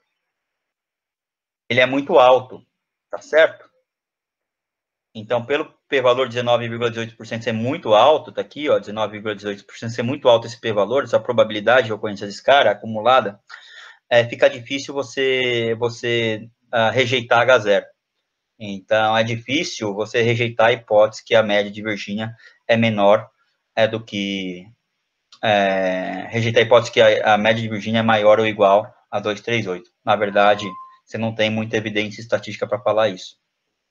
ele é muito alto, tá certo? Então, pelo P-valor dezenove vírgula dezoito por cento ser muito alto, tá aqui, ó, dezenove vírgula dezoito por cento ser muito alto esse P-valor, essa probabilidade de ocorrência desse cara acumulada, é, fica difícil você, você uh, rejeitar agá zero. Então, é difícil você rejeitar a hipótese que a média de Virgínia é menor é, do que... É, rejeitar a hipótese que a, a média de Virgínia é maior ou igual a dois vírgula trinta e oito. Na verdade, você não tem muita evidência estatística para falar isso.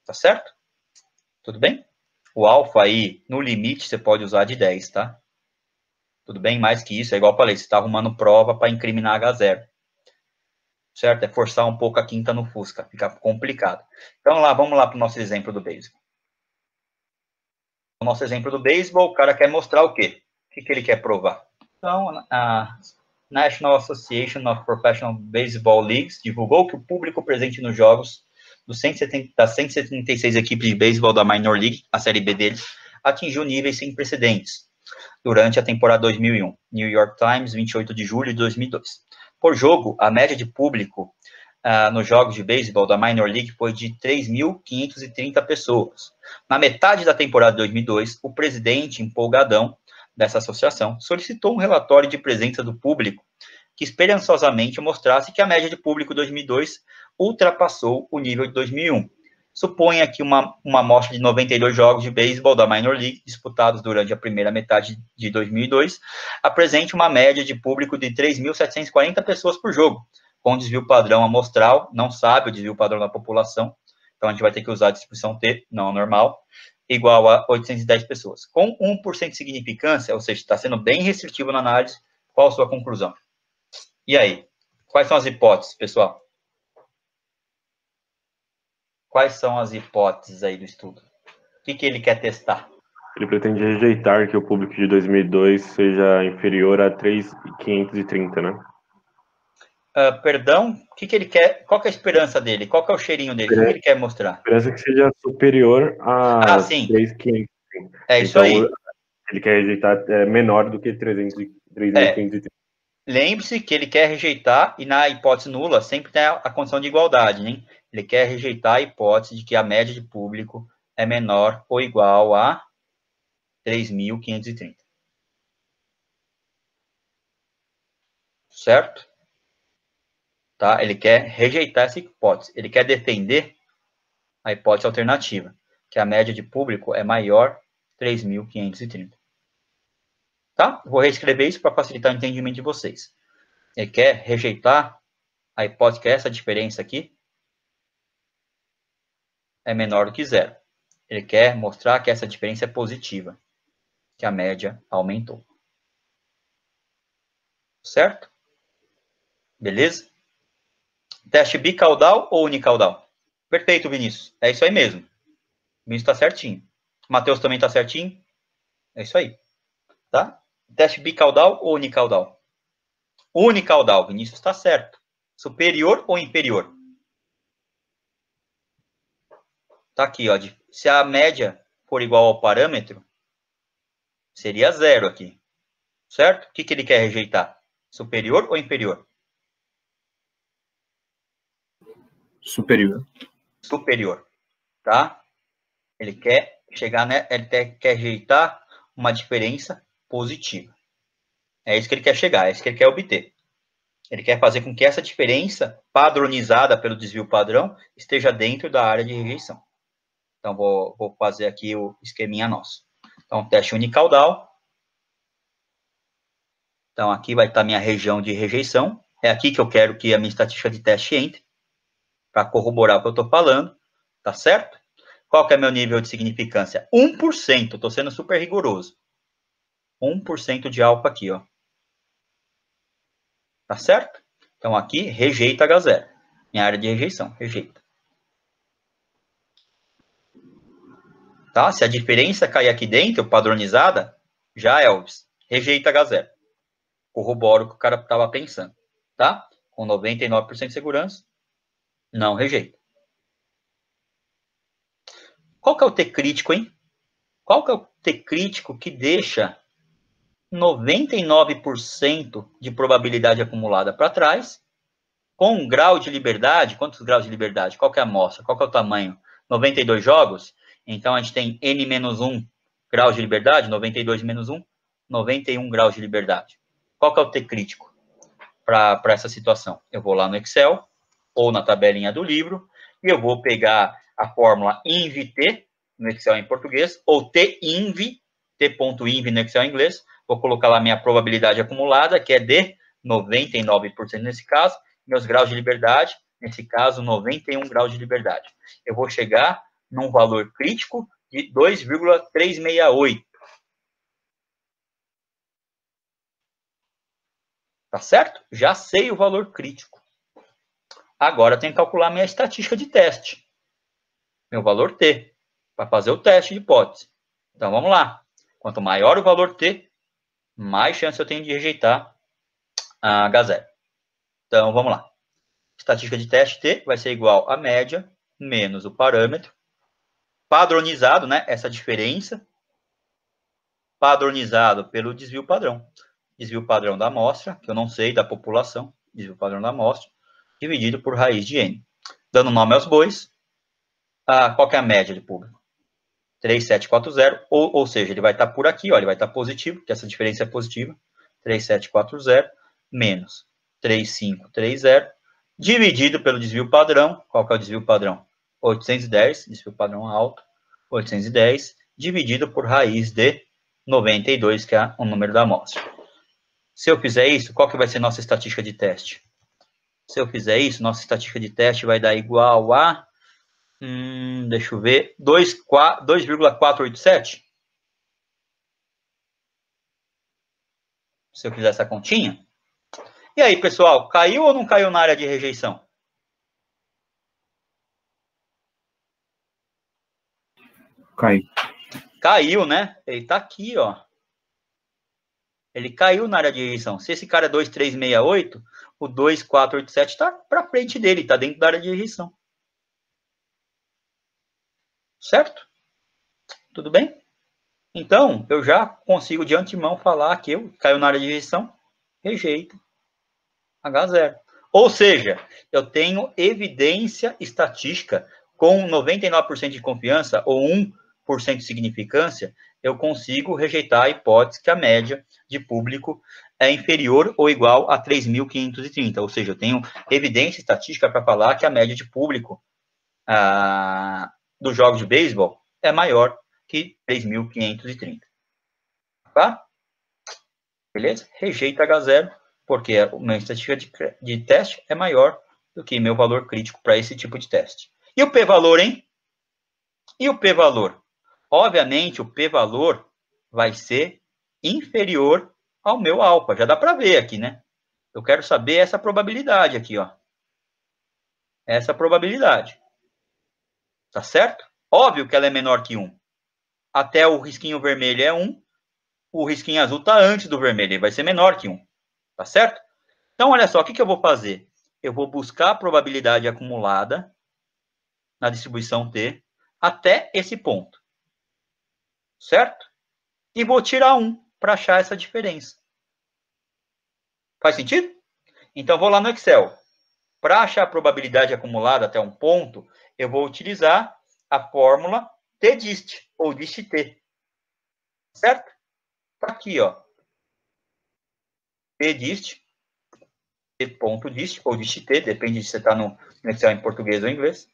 Tá certo? Tudo bem? O alfa aí, no limite, você pode usar de dez, tá? Tudo bem? Mais que isso, é igual eu falei, você está arrumando prova para incriminar agá zero. Certo? É forçar um pouco a quinta no Fusca, fica complicado. Então, lá, vamos lá para o nosso exemplo do beisebol. O nosso exemplo do beisebol, o cara quer mostrar o quê? O que, que ele quer provar? Então, a National Association of Professional Baseball Leagues divulgou que o público presente nos jogos dos cento e setenta, das cento e setenta e seis equipes de beisebol da Minor League, a Série B deles, atingiu níveis sem precedentes durante a temporada dois mil e um. New York Times, vinte e oito de julho de dois mil e dois. Por jogo, a média de público uh, nos jogos de beisebol da Minor League foi de três mil quinhentas e trinta pessoas. Na metade da temporada de dois mil e dois, o presidente empolgadão dessa associação solicitou um relatório de presença do público que esperançosamente mostrasse que a média de público de dois mil e dois ultrapassou o nível de dois mil e um. Suponha que uma, uma amostra de noventa e dois jogos de beisebol da Minor League, disputados durante a primeira metade de dois mil e dois, apresente uma média de público de três mil setecentas e quarenta pessoas por jogo, com desvio padrão amostral, não sabe o desvio padrão da população, então a gente vai ter que usar a distribuição T, não normal, igual a oitocentas e dez pessoas. Com um por cento de significância, ou seja, está sendo bem restritivo na análise, qual a sua conclusão? E aí? Quais são as hipóteses, pessoal? Quais são as hipóteses aí do estudo? O que, que ele quer testar? Ele pretende rejeitar que o público de dois mil e dois seja inferior a três mil quinhentas e trinta, né? Uh, perdão? O que, que ele quer? Qual que é a esperança dele? Qual que é o cheirinho dele? É, o que ele quer mostrar? Esperança que seja superior a ah, três mil e quinhentas. É isso então, aí. Ele quer rejeitar é, menor do que três mil quinhentas e trinta. É. Lembre-se que ele quer rejeitar, e na hipótese nula sempre tem a condição de igualdade, né? Ele quer rejeitar a hipótese de que a média de público é menor ou igual a três mil quinhentos e trinta. Certo? Tá? Ele quer rejeitar essa hipótese. Ele quer defender a hipótese alternativa, que a média de público é maior três mil quinhentos e trinta. Tá? Vou reescrever isso para facilitar o entendimento de vocês. Ele quer rejeitar a hipótese que essa diferença aqui é menor do que zero. Ele quer mostrar que essa diferença é positiva, que a média aumentou. Certo? Beleza? Teste bicaudal ou unicaudal? Perfeito, Vinícius. É isso aí mesmo. O Vinícius está certinho. O Matheus também está certinho. É isso aí. Tá? Teste bicaudal ou unicaudal? Unicaudal, Vinícius está certo. Superior ou inferior? Tá aqui, ó. Se a média for igual ao parâmetro, seria zero aqui. Certo? O que, que ele quer rejeitar? Superior ou inferior? Superior. Superior, tá? Ele quer chegar, né? Ele quer rejeitar uma diferença positiva. É isso que ele quer chegar, é isso que ele quer obter. Ele quer fazer com que essa diferença padronizada pelo desvio padrão esteja dentro da área de rejeição. Então, vou, vou fazer aqui o esqueminha nosso. Então, teste unicaudal. Então, aqui vai estar minha região de rejeição. É aqui que eu quero que a minha estatística de teste entre, para corroborar o que eu estou falando, tá certo? Qual que é meu nível de significância? um por cento, estou sendo super rigoroso. um por cento de alfa aqui, ó. Tá certo? Então, aqui, rejeita agá zero. Minha área de rejeição, rejeita. Tá? Se a diferença cair aqui dentro, padronizada, já, Elvis, rejeita agá zero. Corrobora o que o cara estava pensando, tá? Com noventa e nove por cento de segurança. Não rejeita. Qual que é o T crítico, hein? Qual que é o T crítico que deixa noventa e nove por cento de probabilidade acumulada para trás, com um grau de liberdade? Quantos graus de liberdade? Qual que é a amostra? Qual que é o tamanho? noventa e dois jogos? Então, a gente tem N menos um graus de liberdade, noventa e dois menos um, noventa e um graus de liberdade. Qual que é o T crítico para essa situação? Eu vou lá no Excel, ou na tabelinha do livro, e eu vou pegar a fórmula I N V T, no Excel em português, ou T I N V, T.I N V no Excel em inglês, vou colocar lá minha probabilidade acumulada, que é de noventa e nove por cento nesse caso, meus graus de liberdade, nesse caso, noventa e um graus de liberdade. Eu vou chegar num valor crítico de dois vírgula trezentos e sessenta e oito. Tá certo? Já sei o valor crítico. Agora, eu tenho que calcular minha estatística de teste. Meu valor T, para fazer o teste de hipótese. Então, vamos lá. Quanto maior o valor T, mais chance eu tenho de rejeitar a agá zero. Então, vamos lá. Estatística de teste T vai ser igual à média menos o parâmetro. Padronizado, né? Essa diferença. Padronizado pelo desvio padrão. Desvio padrão da amostra, que eu não sei, da população. Desvio padrão da amostra. Dividido por raiz de N. Dando nome aos bois, ah, qual que é a média de público? três mil setecentos e quarenta, ou, ou seja, ele vai estar por aqui, ó, ele vai estar positivo, porque essa diferença é positiva. três mil setecentos e quarenta menos três mil quinhentos e trinta, dividido pelo desvio padrão. Qual que é o desvio padrão? oitocentos e dez, desvio padrão alto, oitocentos e dez, dividido por raiz de noventa e dois, que é o número da amostra. Se eu fizer isso, qual que vai ser nossa estatística de teste? Se eu fizer isso, nossa estatística de teste vai dar igual a, hum, deixa eu ver, dois vírgula quatrocentos e oitenta e sete. Se eu fizer essa continha. E aí, pessoal, caiu ou não caiu na área de rejeição? Caiu. Caiu, né? Ele tá aqui, ó. Ele caiu na área de rejeição. Se esse cara é dois mil trezentos e sessenta e oito, o dois mil quatrocentos e oitenta e sete está para frente dele, está dentro da área de rejeição. Certo? Tudo bem? Então, eu já consigo de antemão falar que eu caiu na área de rejeição, rejeita agá zero. Ou seja, eu tenho evidência estatística com noventa e nove por cento de confiança ou um por cento de significância, eu consigo rejeitar a hipótese que a média de público é inferior ou igual a três mil quinhentos e trinta. Ou seja, eu tenho evidência estatística para falar que a média de público ah, dos jogos de beisebol é maior que três mil quinhentos e trinta. Tá? Beleza? Rejeita H zero, porque a minha estatística de, de teste é maior do que meu valor crítico para esse tipo de teste. E o P-valor, hein? E o P-valor? Obviamente, o P-valor vai ser inferior ao meu alfa. Já dá para ver aqui, né? Eu quero saber essa probabilidade aqui, ó. Essa probabilidade. Tá certo? Óbvio que ela é menor que um. Até o risquinho vermelho é um. O risquinho azul tá antes do vermelho. Ele vai ser menor que um. Tá certo? Então, olha só. O que, que eu vou fazer? Eu vou buscar a probabilidade acumulada na distribuição T até esse ponto. Certo? E vou tirar um para achar essa diferença. Faz sentido? Então, vou lá no Excel. Para achar a probabilidade acumulada até um ponto, eu vou utilizar a fórmula T-dist, ou dist-T. Certo? Está aqui, ó. T-dist, T.dist, ou dist-T, depende se você está no Excel em português ou em inglês.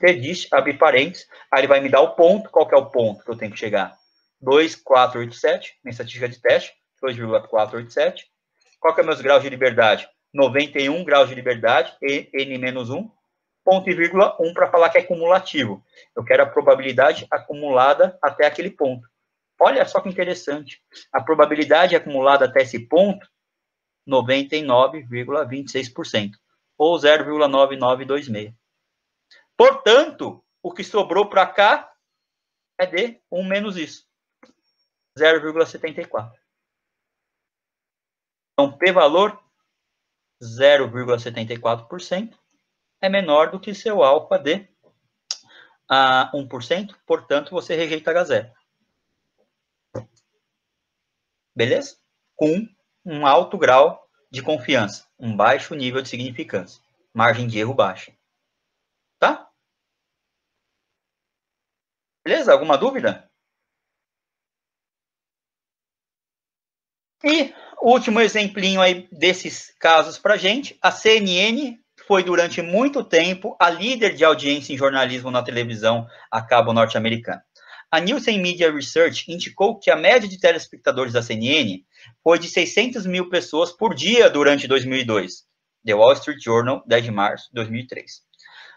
T-dist, abre parênteses, aí ele vai me dar o ponto. Qual que é o ponto que eu tenho que chegar? dois vírgula quatrocentos e oitenta e sete, minha estatística de teste, dois vírgula quatrocentos e oitenta e sete. Qual que é meus graus de liberdade? noventa e um graus de liberdade, N menos um, ponto e vírgula um para falar que é cumulativo. Eu quero a probabilidade acumulada até aquele ponto. Olha só que interessante. A probabilidade acumulada até esse ponto, noventa e nove vírgula vinte e seis por cento, ou zero vírgula nove nove dois seis. Portanto, o que sobrou para cá é de um menos isso, zero vírgula setenta e quatro. Então, P-valor, zero vírgula setenta e quatro por cento, é menor do que seu alfa de ah, um por cento, portanto, você rejeita H zero. Beleza? Com um alto grau de confiança, um baixo nível de significância, margem de erro baixa. Tá? Beleza? Alguma dúvida? E o último exemplinho aí desses casos para gente, a C N N foi durante muito tempo a líder de audiência em jornalismo na televisão a cabo norte-americana. A Nielsen Media Research indicou que a média de telespectadores da C N N foi de seiscentas mil pessoas por dia durante dois mil e dois. The Wall Street Journal, dez de março de dois mil e três.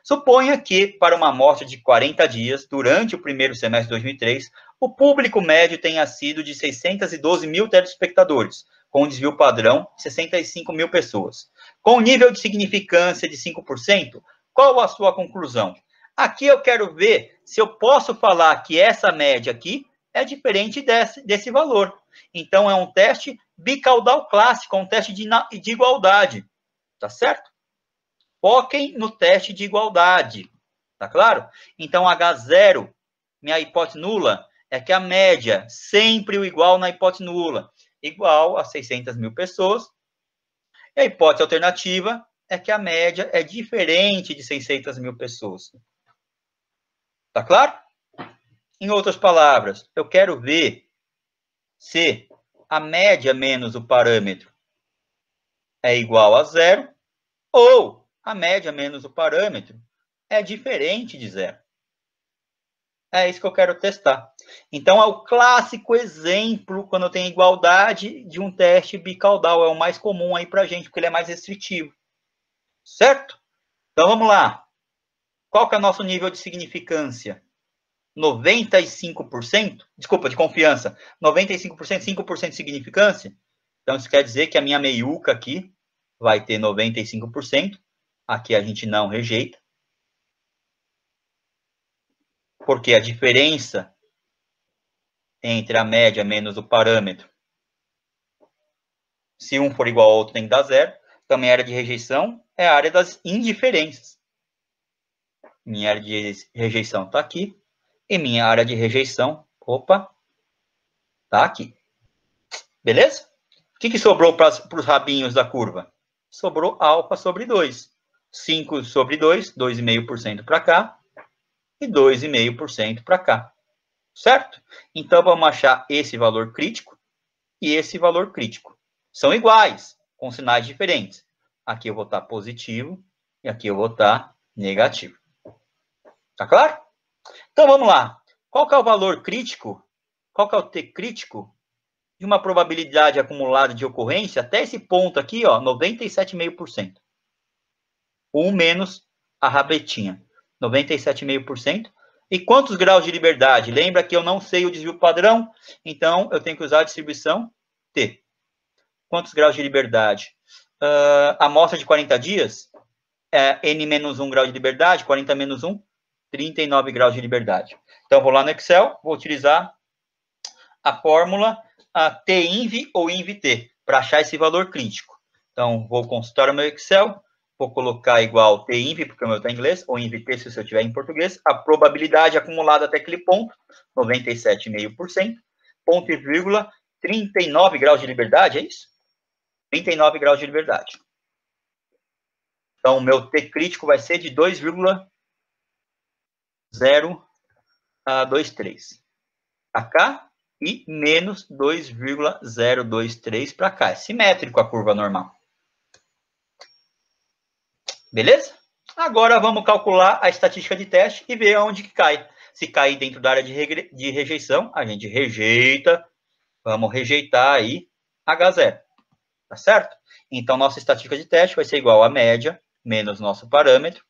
Suponha que, para uma amostra de quarenta dias, durante o primeiro semestre de dois mil e três, o público médio tenha sido de seiscentas e doze mil telespectadores, com um desvio padrão de sessenta e cinco mil pessoas. Com um nível de significância de cinco por cento, qual a sua conclusão? Aqui eu quero ver se eu posso falar que essa média aqui é diferente desse, desse valor. Então, é um teste bicaudal clássico, um teste de, de igualdade, tá certo? Foquem no teste de igualdade, tá claro? Então, H zero, minha hipótese nula, é que a média, sempre o igual na hipótese nula, igual a seiscentas mil pessoas. E a hipótese alternativa é que a média é diferente de seiscentas mil pessoas. Tá claro? Em outras palavras, eu quero ver se a média menos o parâmetro é igual a zero ou a média menos o parâmetro é diferente de zero. É isso que eu quero testar. Então, é o clássico exemplo, quando eu tenho igualdade, de um teste bicaudal. É o mais comum aí para a gente, porque ele é mais restritivo. Certo? Então, vamos lá. Qual que é o nosso nível de significância? noventa e cinco por cento? Desculpa, de confiança. noventa e cinco por cento, cinco por cento de significância? Então, isso quer dizer que a minha meiuca aqui vai ter noventa e cinco por cento. Aqui a gente não rejeita. Porque a diferença entre a média menos o parâmetro, se um for igual ao outro, tem que dar zero. Também a área de rejeição é a área das indiferenças. Minha área de rejeição está aqui. E minha área de rejeição, opa, está aqui. Beleza? O que, que sobrou para os rabinhos da curva? Sobrou alfa sobre dois. cinco sobre dois, dois vírgula cinco por cento para cá. E dois vírgula cinco por cento para cá. certo? Então, vamos achar esse valor crítico e esse valor crítico. São iguais, com sinais diferentes. Aqui eu vou estar positivo e aqui eu vou estar negativo. Tá claro? Então, vamos lá. Qual que é o valor crítico? Qual que é o T crítico de uma probabilidade acumulada de ocorrência até esse ponto aqui, ó, noventa e sete vírgula cinco por cento. Um menos a rabetinha, noventa e sete vírgula cinco por cento. E quantos graus de liberdade? Lembra que eu não sei o desvio padrão, então eu tenho que usar a distribuição T. Quantos graus de liberdade? Uh, amostra de quarenta dias, é N menos um grau de liberdade, quarenta menos um, trinta e nove graus de liberdade. Então, vou lá no Excel, vou utilizar a fórmula a T I N V ou I N V T para achar esse valor crítico. Então, vou consultar o meu Excel. Vou colocar igual T I N V, porque o meu está em inglês, ou I N V T, se o seu tiver em português. A probabilidade acumulada até aquele ponto, noventa e sete vírgula cinco por cento. Ponto e vírgula, trinta e nove graus de liberdade, é isso? trinta e nove graus de liberdade. Então, o meu T crítico vai ser de dois vírgula zero vinte e três para cá e menos dois vírgula zero vinte e três para cá. É simétrico a curva normal. Beleza? Agora vamos calcular a estatística de teste e ver onde que cai. Se cair dentro da área de, re... de rejeição, a gente rejeita. Vamos rejeitar aí H zero. Tá certo? Então, nossa estatística de teste vai ser igual à média menos nosso parâmetro.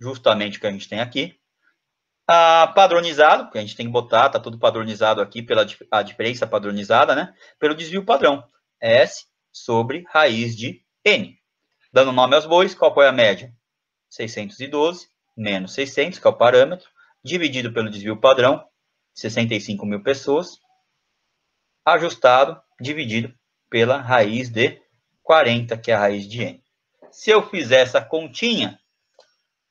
Justamente o que a gente tem aqui. Ah, padronizado, que a gente tem que botar, tá tudo padronizado aqui pela a diferença padronizada, né? Pelo desvio padrão. S sobre raiz de N. Dando nome aos bois, qual foi a média? seiscentos e doze menos seiscentos, que é o parâmetro, dividido pelo desvio padrão, sessenta e cinco mil pessoas, ajustado, dividido pela raiz de quarenta, que é a raiz de N. Se eu fizer essa continha,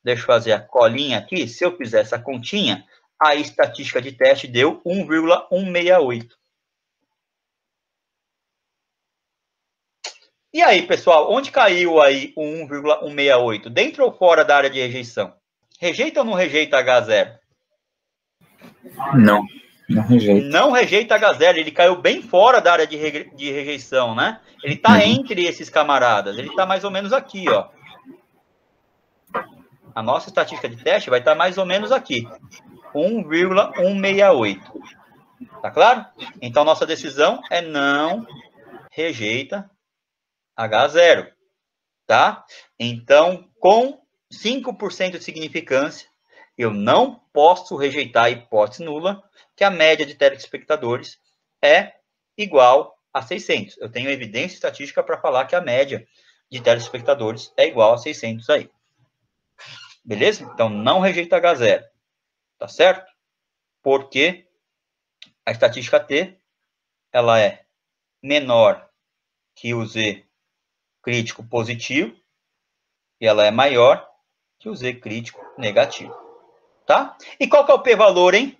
deixa eu fazer a colinha aqui, se eu fizer essa continha, a estatística de teste deu um vírgula cento e sessenta e oito. E aí, pessoal, onde caiu aí o um vírgula cento e sessenta e oito? Dentro ou fora da área de rejeição? Rejeita ou não rejeita H zero? Não, não rejeita. Não rejeita H zero, ele caiu bem fora da área de, re... de rejeição, né? Ele tá uhum. entre esses camaradas, ele tá mais ou menos aqui, ó. A nossa estatística de teste vai estar tá mais ou menos aqui, um vírgula cento e sessenta e oito. Tá claro? Então, nossa decisão é não rejeita H zero, tá? Então, com cinco por cento de significância, eu não posso rejeitar a hipótese nula, que a média de telespectadores é igual a seiscentos. Eu tenho evidência estatística para falar que a média de telespectadores é igual a seiscentos aí. Beleza? Então, não rejeita H zero, tá certo? Porque a estatística T, ela é menor que o Z crítico positivo, e ela é maior que o Z crítico negativo, tá? E qual que é o P-valor, hein?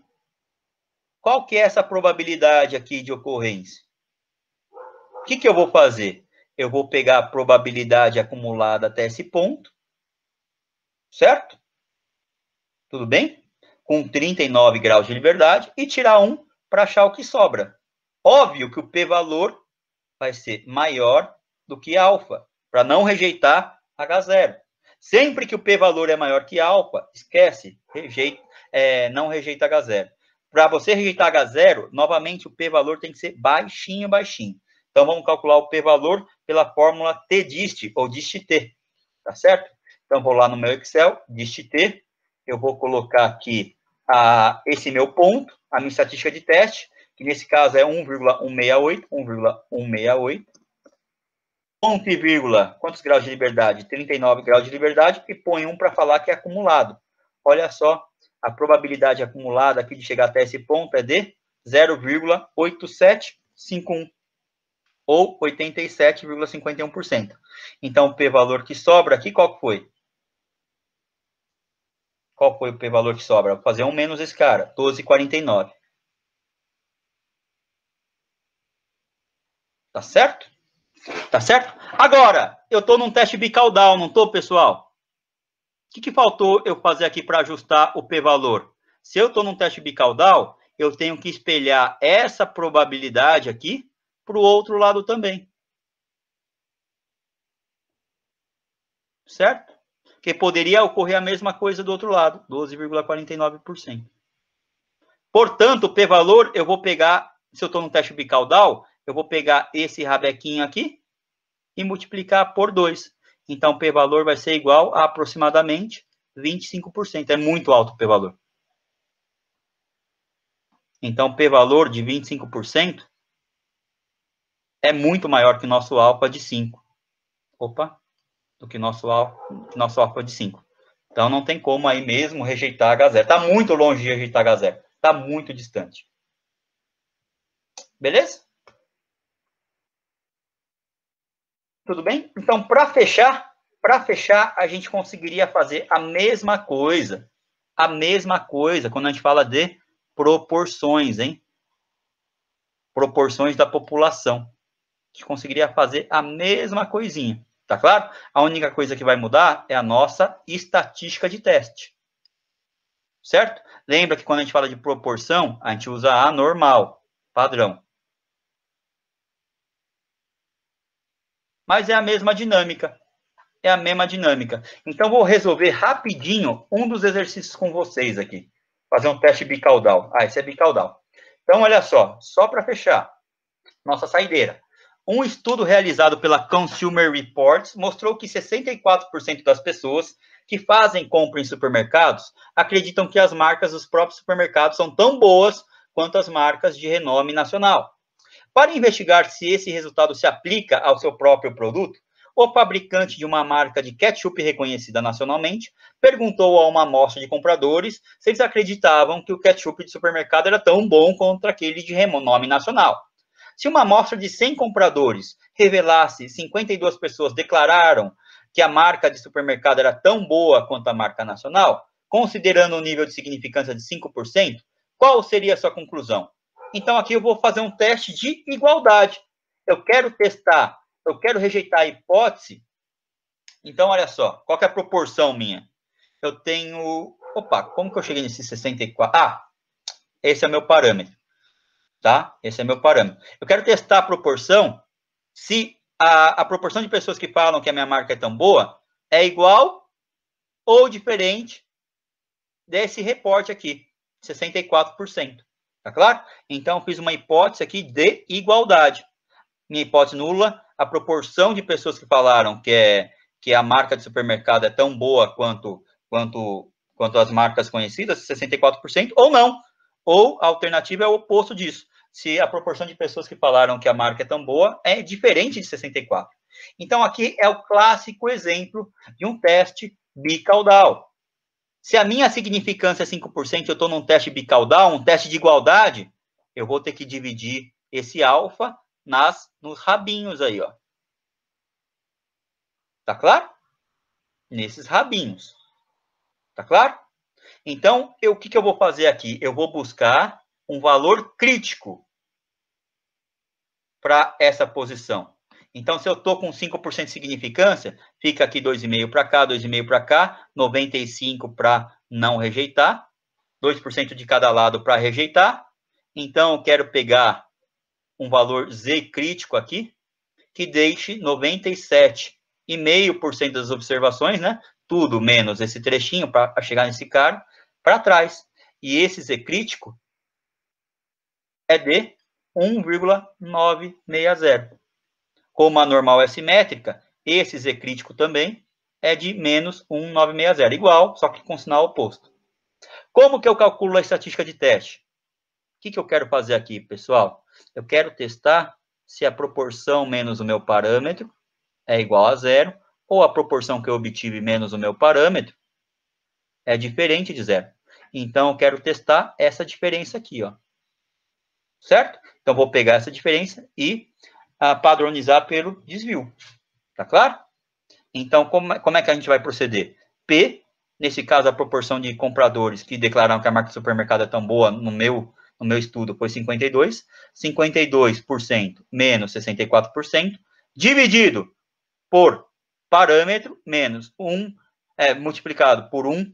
Qual que é essa probabilidade aqui de ocorrência? O que que eu vou fazer? Eu vou pegar a probabilidade acumulada até esse ponto, certo? Tudo bem? Com trinta e nove graus de liberdade, e tirar um para achar o que sobra. Óbvio que o P-valor vai ser maior do que alfa, para não rejeitar H zero. Sempre que o P-valor é maior que alfa, esquece, rejeita, é, não rejeita H zero. Para você rejeitar H zero, novamente o P-valor tem que ser baixinho, baixinho. Então, vamos calcular o P-valor pela fórmula T-dist, ou dist-t, tá certo? Então, vou lá no meu Excel, dist-t, eu vou colocar aqui a, esse meu ponto, a minha estatística de teste, que nesse caso é um vírgula cento e sessenta e oito, um vírgula cento e sessenta e oito. Ponto e vírgula, quantos graus de liberdade? trinta e nove graus de liberdade, e põe um para falar que é acumulado. Olha só, a probabilidade acumulada aqui de chegar até esse ponto é de zero vírgula oito sete cinco um, ou oitenta e sete vírgula cinquenta e um por cento. Então, o P-valor que sobra aqui, qual foi? Qual foi o P-valor que sobra? Vou fazer um menos esse cara, doze vírgula quarenta e nove. Tá certo? Tá certo? Agora, eu tô num teste bicaudal, não tô, pessoal? O que que faltou eu fazer aqui para ajustar o P-valor? Se eu tô num teste bicaudal, eu tenho que espelhar essa probabilidade aqui para o outro lado também. Certo? Porque poderia ocorrer a mesma coisa do outro lado, doze vírgula quarenta e nove por cento. Portanto, o P-valor, eu vou pegar, se eu estou no teste bicaudal, eu vou pegar esse rabequinho aqui e multiplicar por dois. Então, o P-valor vai ser igual a aproximadamente vinte e cinco por cento. É muito alto o P-valor. Então, o P-valor de vinte e cinco por cento é muito maior que o nosso alfa de cinco. Opa! Do que nosso alfa, nosso alfa de cinco. Então, não tem como aí mesmo rejeitar H zero. Está muito longe de rejeitar H zero. Está muito distante. Beleza? Tudo bem? Então, para fechar, para fechar, a gente conseguiria fazer a mesma coisa. A mesma coisa quando a gente fala de proporções, hein? Proporções da população. A gente conseguiria fazer a mesma coisinha, tá claro? A única coisa que vai mudar é a nossa estatística de teste. Certo? Lembra que quando a gente fala de proporção, a gente usa a normal, padrão. Mas é a mesma dinâmica. É a mesma dinâmica. Então, vou resolver rapidinho um dos exercícios com vocês aqui. Fazer um teste bicaudal. Ah, esse é bicaudal. Então, olha só. Só para fechar. Nossa saideira. Um estudo realizado pela Consumer Reports mostrou que sessenta e quatro por cento das pessoas que fazem compra em supermercados acreditam que as marcas dos próprios supermercados são tão boas quanto as marcas de renome nacional. Para investigar se esse resultado se aplica ao seu próprio produto, o fabricante de uma marca de ketchup reconhecida nacionalmente perguntou a uma amostra de compradores se eles acreditavam que o ketchup de supermercado era tão bom quanto aquele de renome nacional. Se uma amostra de cem compradores revelasse cinquenta e duas pessoas declararam que a marca de supermercado era tão boa quanto a marca nacional, considerando o nível de significância de cinco por cento, qual seria a sua conclusão? Então, aqui eu vou fazer um teste de igualdade. Eu quero testar, eu quero rejeitar a hipótese. Então, olha só, qual que é a proporção minha? Eu tenho... Opa, como que eu cheguei nesse sessenta e quatro? Ah, esse é meu parâmetro, tá? Esse é meu parâmetro. Eu quero testar a proporção, se a, a proporção de pessoas que falam que a minha marca é tão boa é igual ou diferente desse reporte aqui, sessenta e quatro por cento. Tá claro? Então, eu fiz uma hipótese aqui de igualdade. Minha hipótese nula, a proporção de pessoas que falaram que, é, que a marca de supermercado é tão boa quanto, quanto, quanto as marcas conhecidas, sessenta e quatro por cento, ou não. Ou a alternativa é o oposto disso. Se a proporção de pessoas que falaram que a marca é tão boa é diferente de sessenta e quatro por cento. Então, aqui é o clássico exemplo de um teste bicaudal. Se a minha significância é cinco por cento, eu estou num teste bicaudal, um teste de igualdade, eu vou ter que dividir esse alfa nas, nos rabinhos aí, ó. Tá claro? Nesses rabinhos. Tá claro? Então, eu, o que, que eu vou fazer aqui? Eu vou buscar um valor crítico para essa posição. Então, se eu estou com cinco por cento de significância, fica aqui dois vírgula cinco para cá, dois vírgula cinco para cá, noventa e cinco para não rejeitar, dois por cento de cada lado para rejeitar. Então, eu quero pegar um valor Z crítico aqui, que deixe noventa e sete vírgula cinco por cento das observações, né? Tudo menos esse trechinho para chegar nesse cara, para trás. E esse Z crítico é de um vírgula novecentos e sessenta. Como a normal é simétrica, esse Z crítico também é de menos um vírgula novecentos e sessenta, igual, só que com sinal oposto. Como que eu calculo a estatística de teste? O que, que eu quero fazer aqui, pessoal? Eu quero testar se a proporção menos o meu parâmetro é igual a zero, ou a proporção que eu obtive menos o meu parâmetro é diferente de zero. Então, eu quero testar essa diferença aqui, ó. Certo? Então, vou pegar essa diferença e... a padronizar pelo desvio. Tá claro? Então, como, como é que a gente vai proceder? P, nesse caso, a proporção de compradores que declararam que a marca do supermercado é tão boa, no meu, no meu estudo, foi cinquenta e dois por cento. cinquenta e dois por cento menos sessenta e quatro por cento, dividido por parâmetro, menos um, é, multiplicado por um,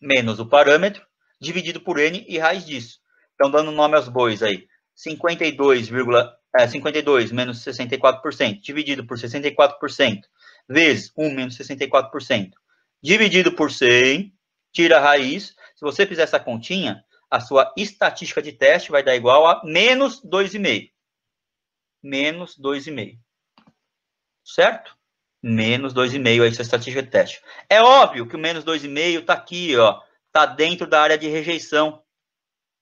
menos o parâmetro, dividido por N e raiz disso. Estão dando nome aos bois aí. cinquenta e dois, é, cinquenta e dois menos sessenta e quatro por cento, dividido por sessenta e quatro por cento, vezes um menos sessenta e quatro por cento, dividido por cem, tira a raiz. Se você fizer essa continha, a sua estatística de teste vai dar igual a menos dois vírgula cinco. Menos dois vírgula cinco. Certo? Menos dois vírgula cinco é essa estatística de teste. É óbvio que o menos dois vírgula cinco está aqui, ó, está dentro da área de rejeição.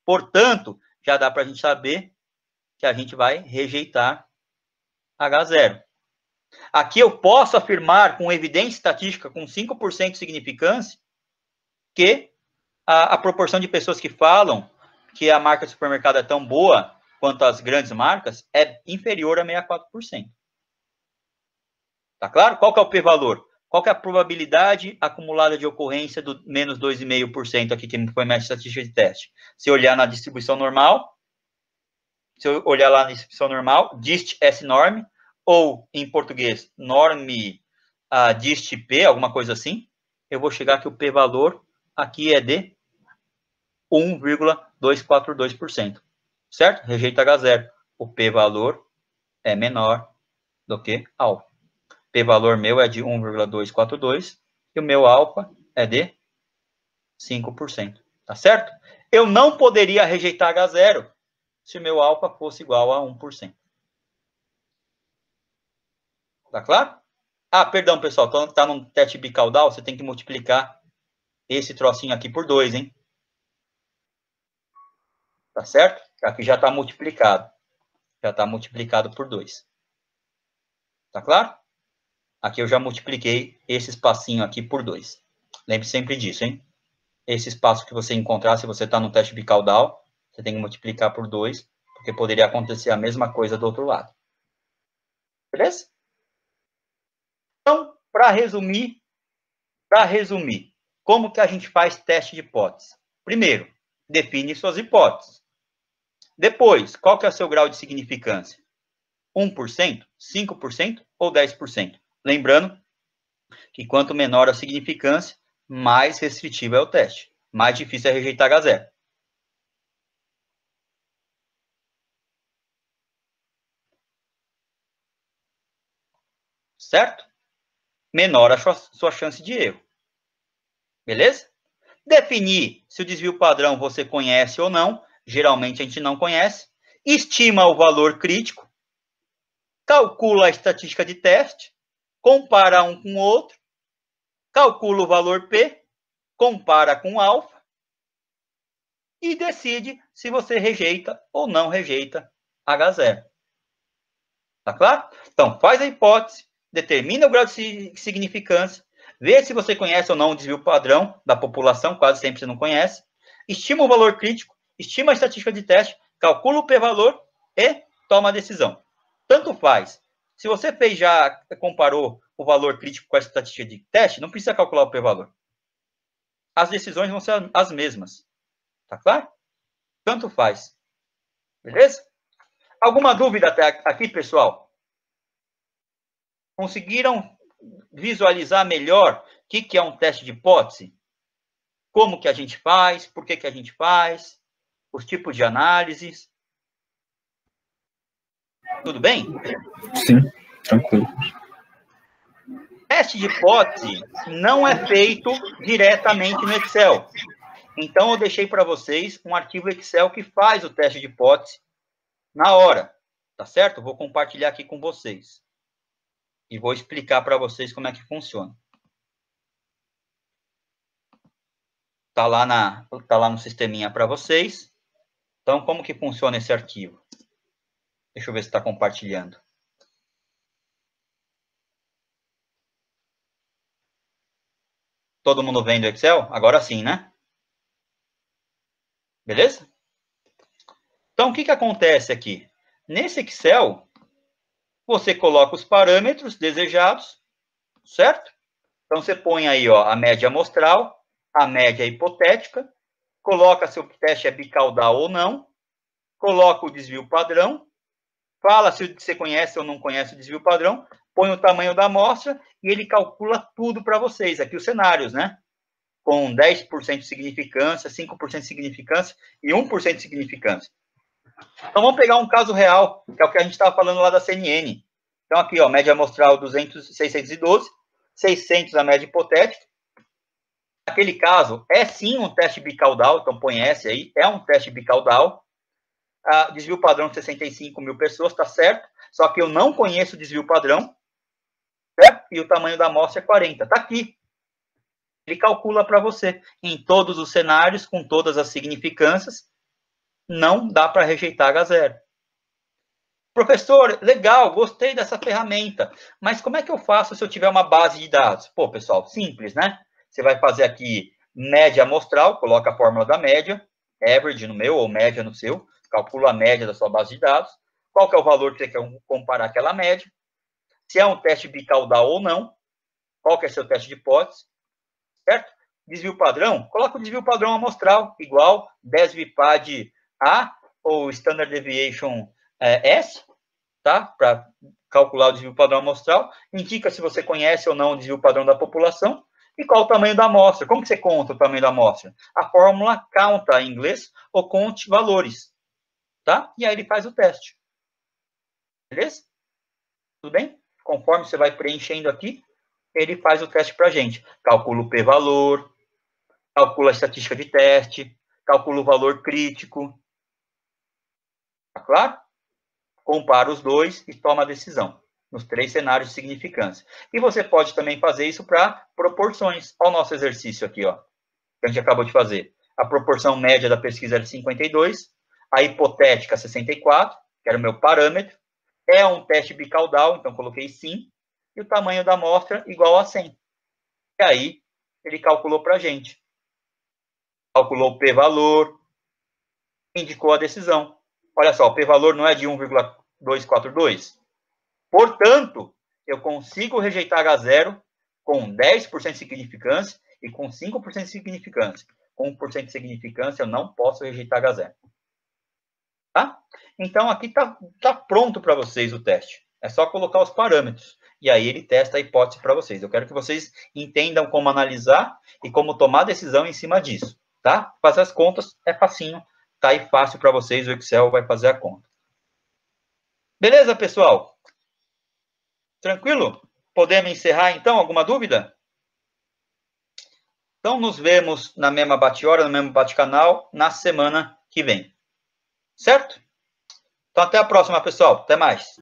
Portanto, já dá para a gente saber que a gente vai rejeitar agá zero. Aqui eu posso afirmar com evidência estatística, com cinco por cento de significância, que a, a proporção de pessoas que falam que a marca de supermercado é tão boa quanto as grandes marcas é inferior a sessenta e quatro por cento. Tá claro? Qual que é o P-valor? Qual que é a probabilidade acumulada de ocorrência do menos dois vírgula cinco por cento aqui, que foi minha estatística de teste? Se eu olhar na distribuição normal, se eu olhar lá na distribuição normal, dist S-norm, ou em português, norm uh, dist P, alguma coisa assim, eu vou chegar que o P-valor aqui é de um vírgula duzentos e quarenta e dois por cento. Certo? Rejeita agá zero. O P-valor é menor do que alfa. P-valor meu é de um vírgula duzentos e quarenta e dois e o meu alfa é de cinco por cento. Tá certo? Eu não poderia rejeitar agá zero se o meu alfa fosse igual a um por cento. Tá claro? Ah, perdão, pessoal. Tá num teste bicaudal, você tem que multiplicar esse trocinho aqui por dois, hein? Tá certo? Aqui já está multiplicado. Já está multiplicado por dois. Tá claro? Aqui eu já multipliquei esse espacinho aqui por dois. Lembre sempre disso, hein? Esse espaço que você encontrar, se você está no teste bicaudal, você tem que multiplicar por dois, porque poderia acontecer a mesma coisa do outro lado. Beleza? Então, para resumir, para resumir, como que a gente faz teste de hipótese? Primeiro, define suas hipóteses. Depois, qual que é o seu grau de significância? um por cento, cinco por cento ou dez por cento? Lembrando que quanto menor a significância, mais restritivo é o teste. Mais difícil é rejeitar agá zero. Certo? Menor a sua, sua chance de erro. Beleza? Definir se o desvio padrão você conhece ou não. Geralmente a gente não conhece. Estima o valor crítico. Calcula a estatística de teste. Compara um com o outro, calcula o valor P, compara com alfa e decide se você rejeita ou não rejeita agá zero. Tá claro? Então, faz a hipótese, determina o grau de significância, vê se você conhece ou não o desvio padrão da população, quase sempre você não conhece, estima o valor crítico, estima a estatística de teste, calcula o P-valor e toma a decisão. Tanto faz. Se você fez, já comparou o valor crítico com a estatística de teste, não precisa calcular o P-valor. As decisões vão ser as mesmas. Tá claro? Tanto faz. Beleza? Alguma dúvida até aqui, pessoal? Conseguiram visualizar melhor o que é um teste de hipótese? Como que a gente faz? Por que que a gente faz? Os tipos de análises? Tudo bem? Sim, tranquilo. Teste de hipótese não é feito diretamente no Excel. Então, eu deixei para vocês um arquivo Excel que faz o teste de hipótese na hora. Tá certo? Vou compartilhar aqui com vocês. E vou explicar para vocês como é que funciona. Tá lá, na, tá lá no sisteminha para vocês. Então, como que funciona esse arquivo? Deixa eu ver se está compartilhando. Todo mundo vendo o Excel? Agora sim, né? Beleza? Então, o que que acontece aqui? Nesse Excel, você coloca os parâmetros desejados, certo? Então, você põe aí, ó, a média amostral, a média hipotética, coloca se o teste é bicaudal ou não, coloca o desvio padrão, fala se você conhece ou não conhece o desvio padrão, põe o tamanho da amostra e ele calcula tudo para vocês. Aqui os cenários, né? com dez por cento de significância, cinco por cento de significância e um por cento de significância. Então, vamos pegar um caso real, que é o que a gente estava falando lá da C N N. Então, aqui, ó, média amostral duzentos, seiscentos e doze, seiscentos a média hipotética. Aquele caso é sim um teste bicaudal, então põe S aí, é um teste bicaudal. Ah, desvio padrão de sessenta e cinco mil pessoas, tá certo? Só que eu não conheço o desvio padrão, certo? E o tamanho da amostra é quarenta, tá aqui. Ele calcula para você, em todos os cenários, com todas as significâncias, não dá para rejeitar agá zero. Professor, legal, gostei dessa ferramenta, mas como é que eu faço se eu tiver uma base de dados? Pô, pessoal, simples, né? Você vai fazer aqui média amostral, coloca a fórmula da média, average no meu ou média no seu, calcula a média da sua base de dados, qual que é o valor que você quer comparar aquela média, se é um teste bicaudal ou não, qual que é seu teste de hipótese, certo? Desvio padrão, coloca o desvio padrão amostral, igual dez V I P A D A ou Standard Deviation é, S, tá? Para calcular o desvio padrão amostral, indica se você conhece ou não o desvio padrão da população, e qual o tamanho da amostra? Como que você conta o tamanho da amostra? A fórmula COUNTA em inglês, ou COUNT valores, tá? E aí ele faz o teste. Beleza? Tudo bem? Conforme você vai preenchendo aqui, ele faz o teste para a gente. Calcula o p-valor, calcula a estatística de teste, calcula o valor crítico. Tá claro? Compara os dois e toma a decisão. Nos três cenários de significância. E você pode também fazer isso para proporções. Olha o nosso exercício aqui, ó, que a gente acabou de fazer. A proporção média da pesquisa era cinquenta e dois, a hipotética sessenta e quatro, que era o meu parâmetro. É um teste bicaudal, então coloquei sim. E o tamanho da amostra igual a cem. E aí, ele calculou para a gente. Calculou o p-valor, indicou a decisão. Olha só, o p-valor não é de um vírgula duzentos e quarenta e dois. Portanto, eu consigo rejeitar agá zero com dez por cento de significância e com cinco por cento de significância. Com um por cento de significância, eu não posso rejeitar agá zero. Tá? Então, aqui está tá pronto para vocês o teste. É só colocar os parâmetros. E aí ele testa a hipótese para vocês. Eu quero que vocês entendam como analisar e como tomar decisão em cima disso. Tá? Fazer as contas é facinho. Tá aí fácil para vocês. O Excel vai fazer a conta. Beleza, pessoal? Tranquilo? Podemos encerrar, então? Alguma dúvida? Então, nos vemos na mesma bate-hora, no mesmo bate-canal, na semana que vem. Certo? Então, até a próxima, pessoal. Até mais.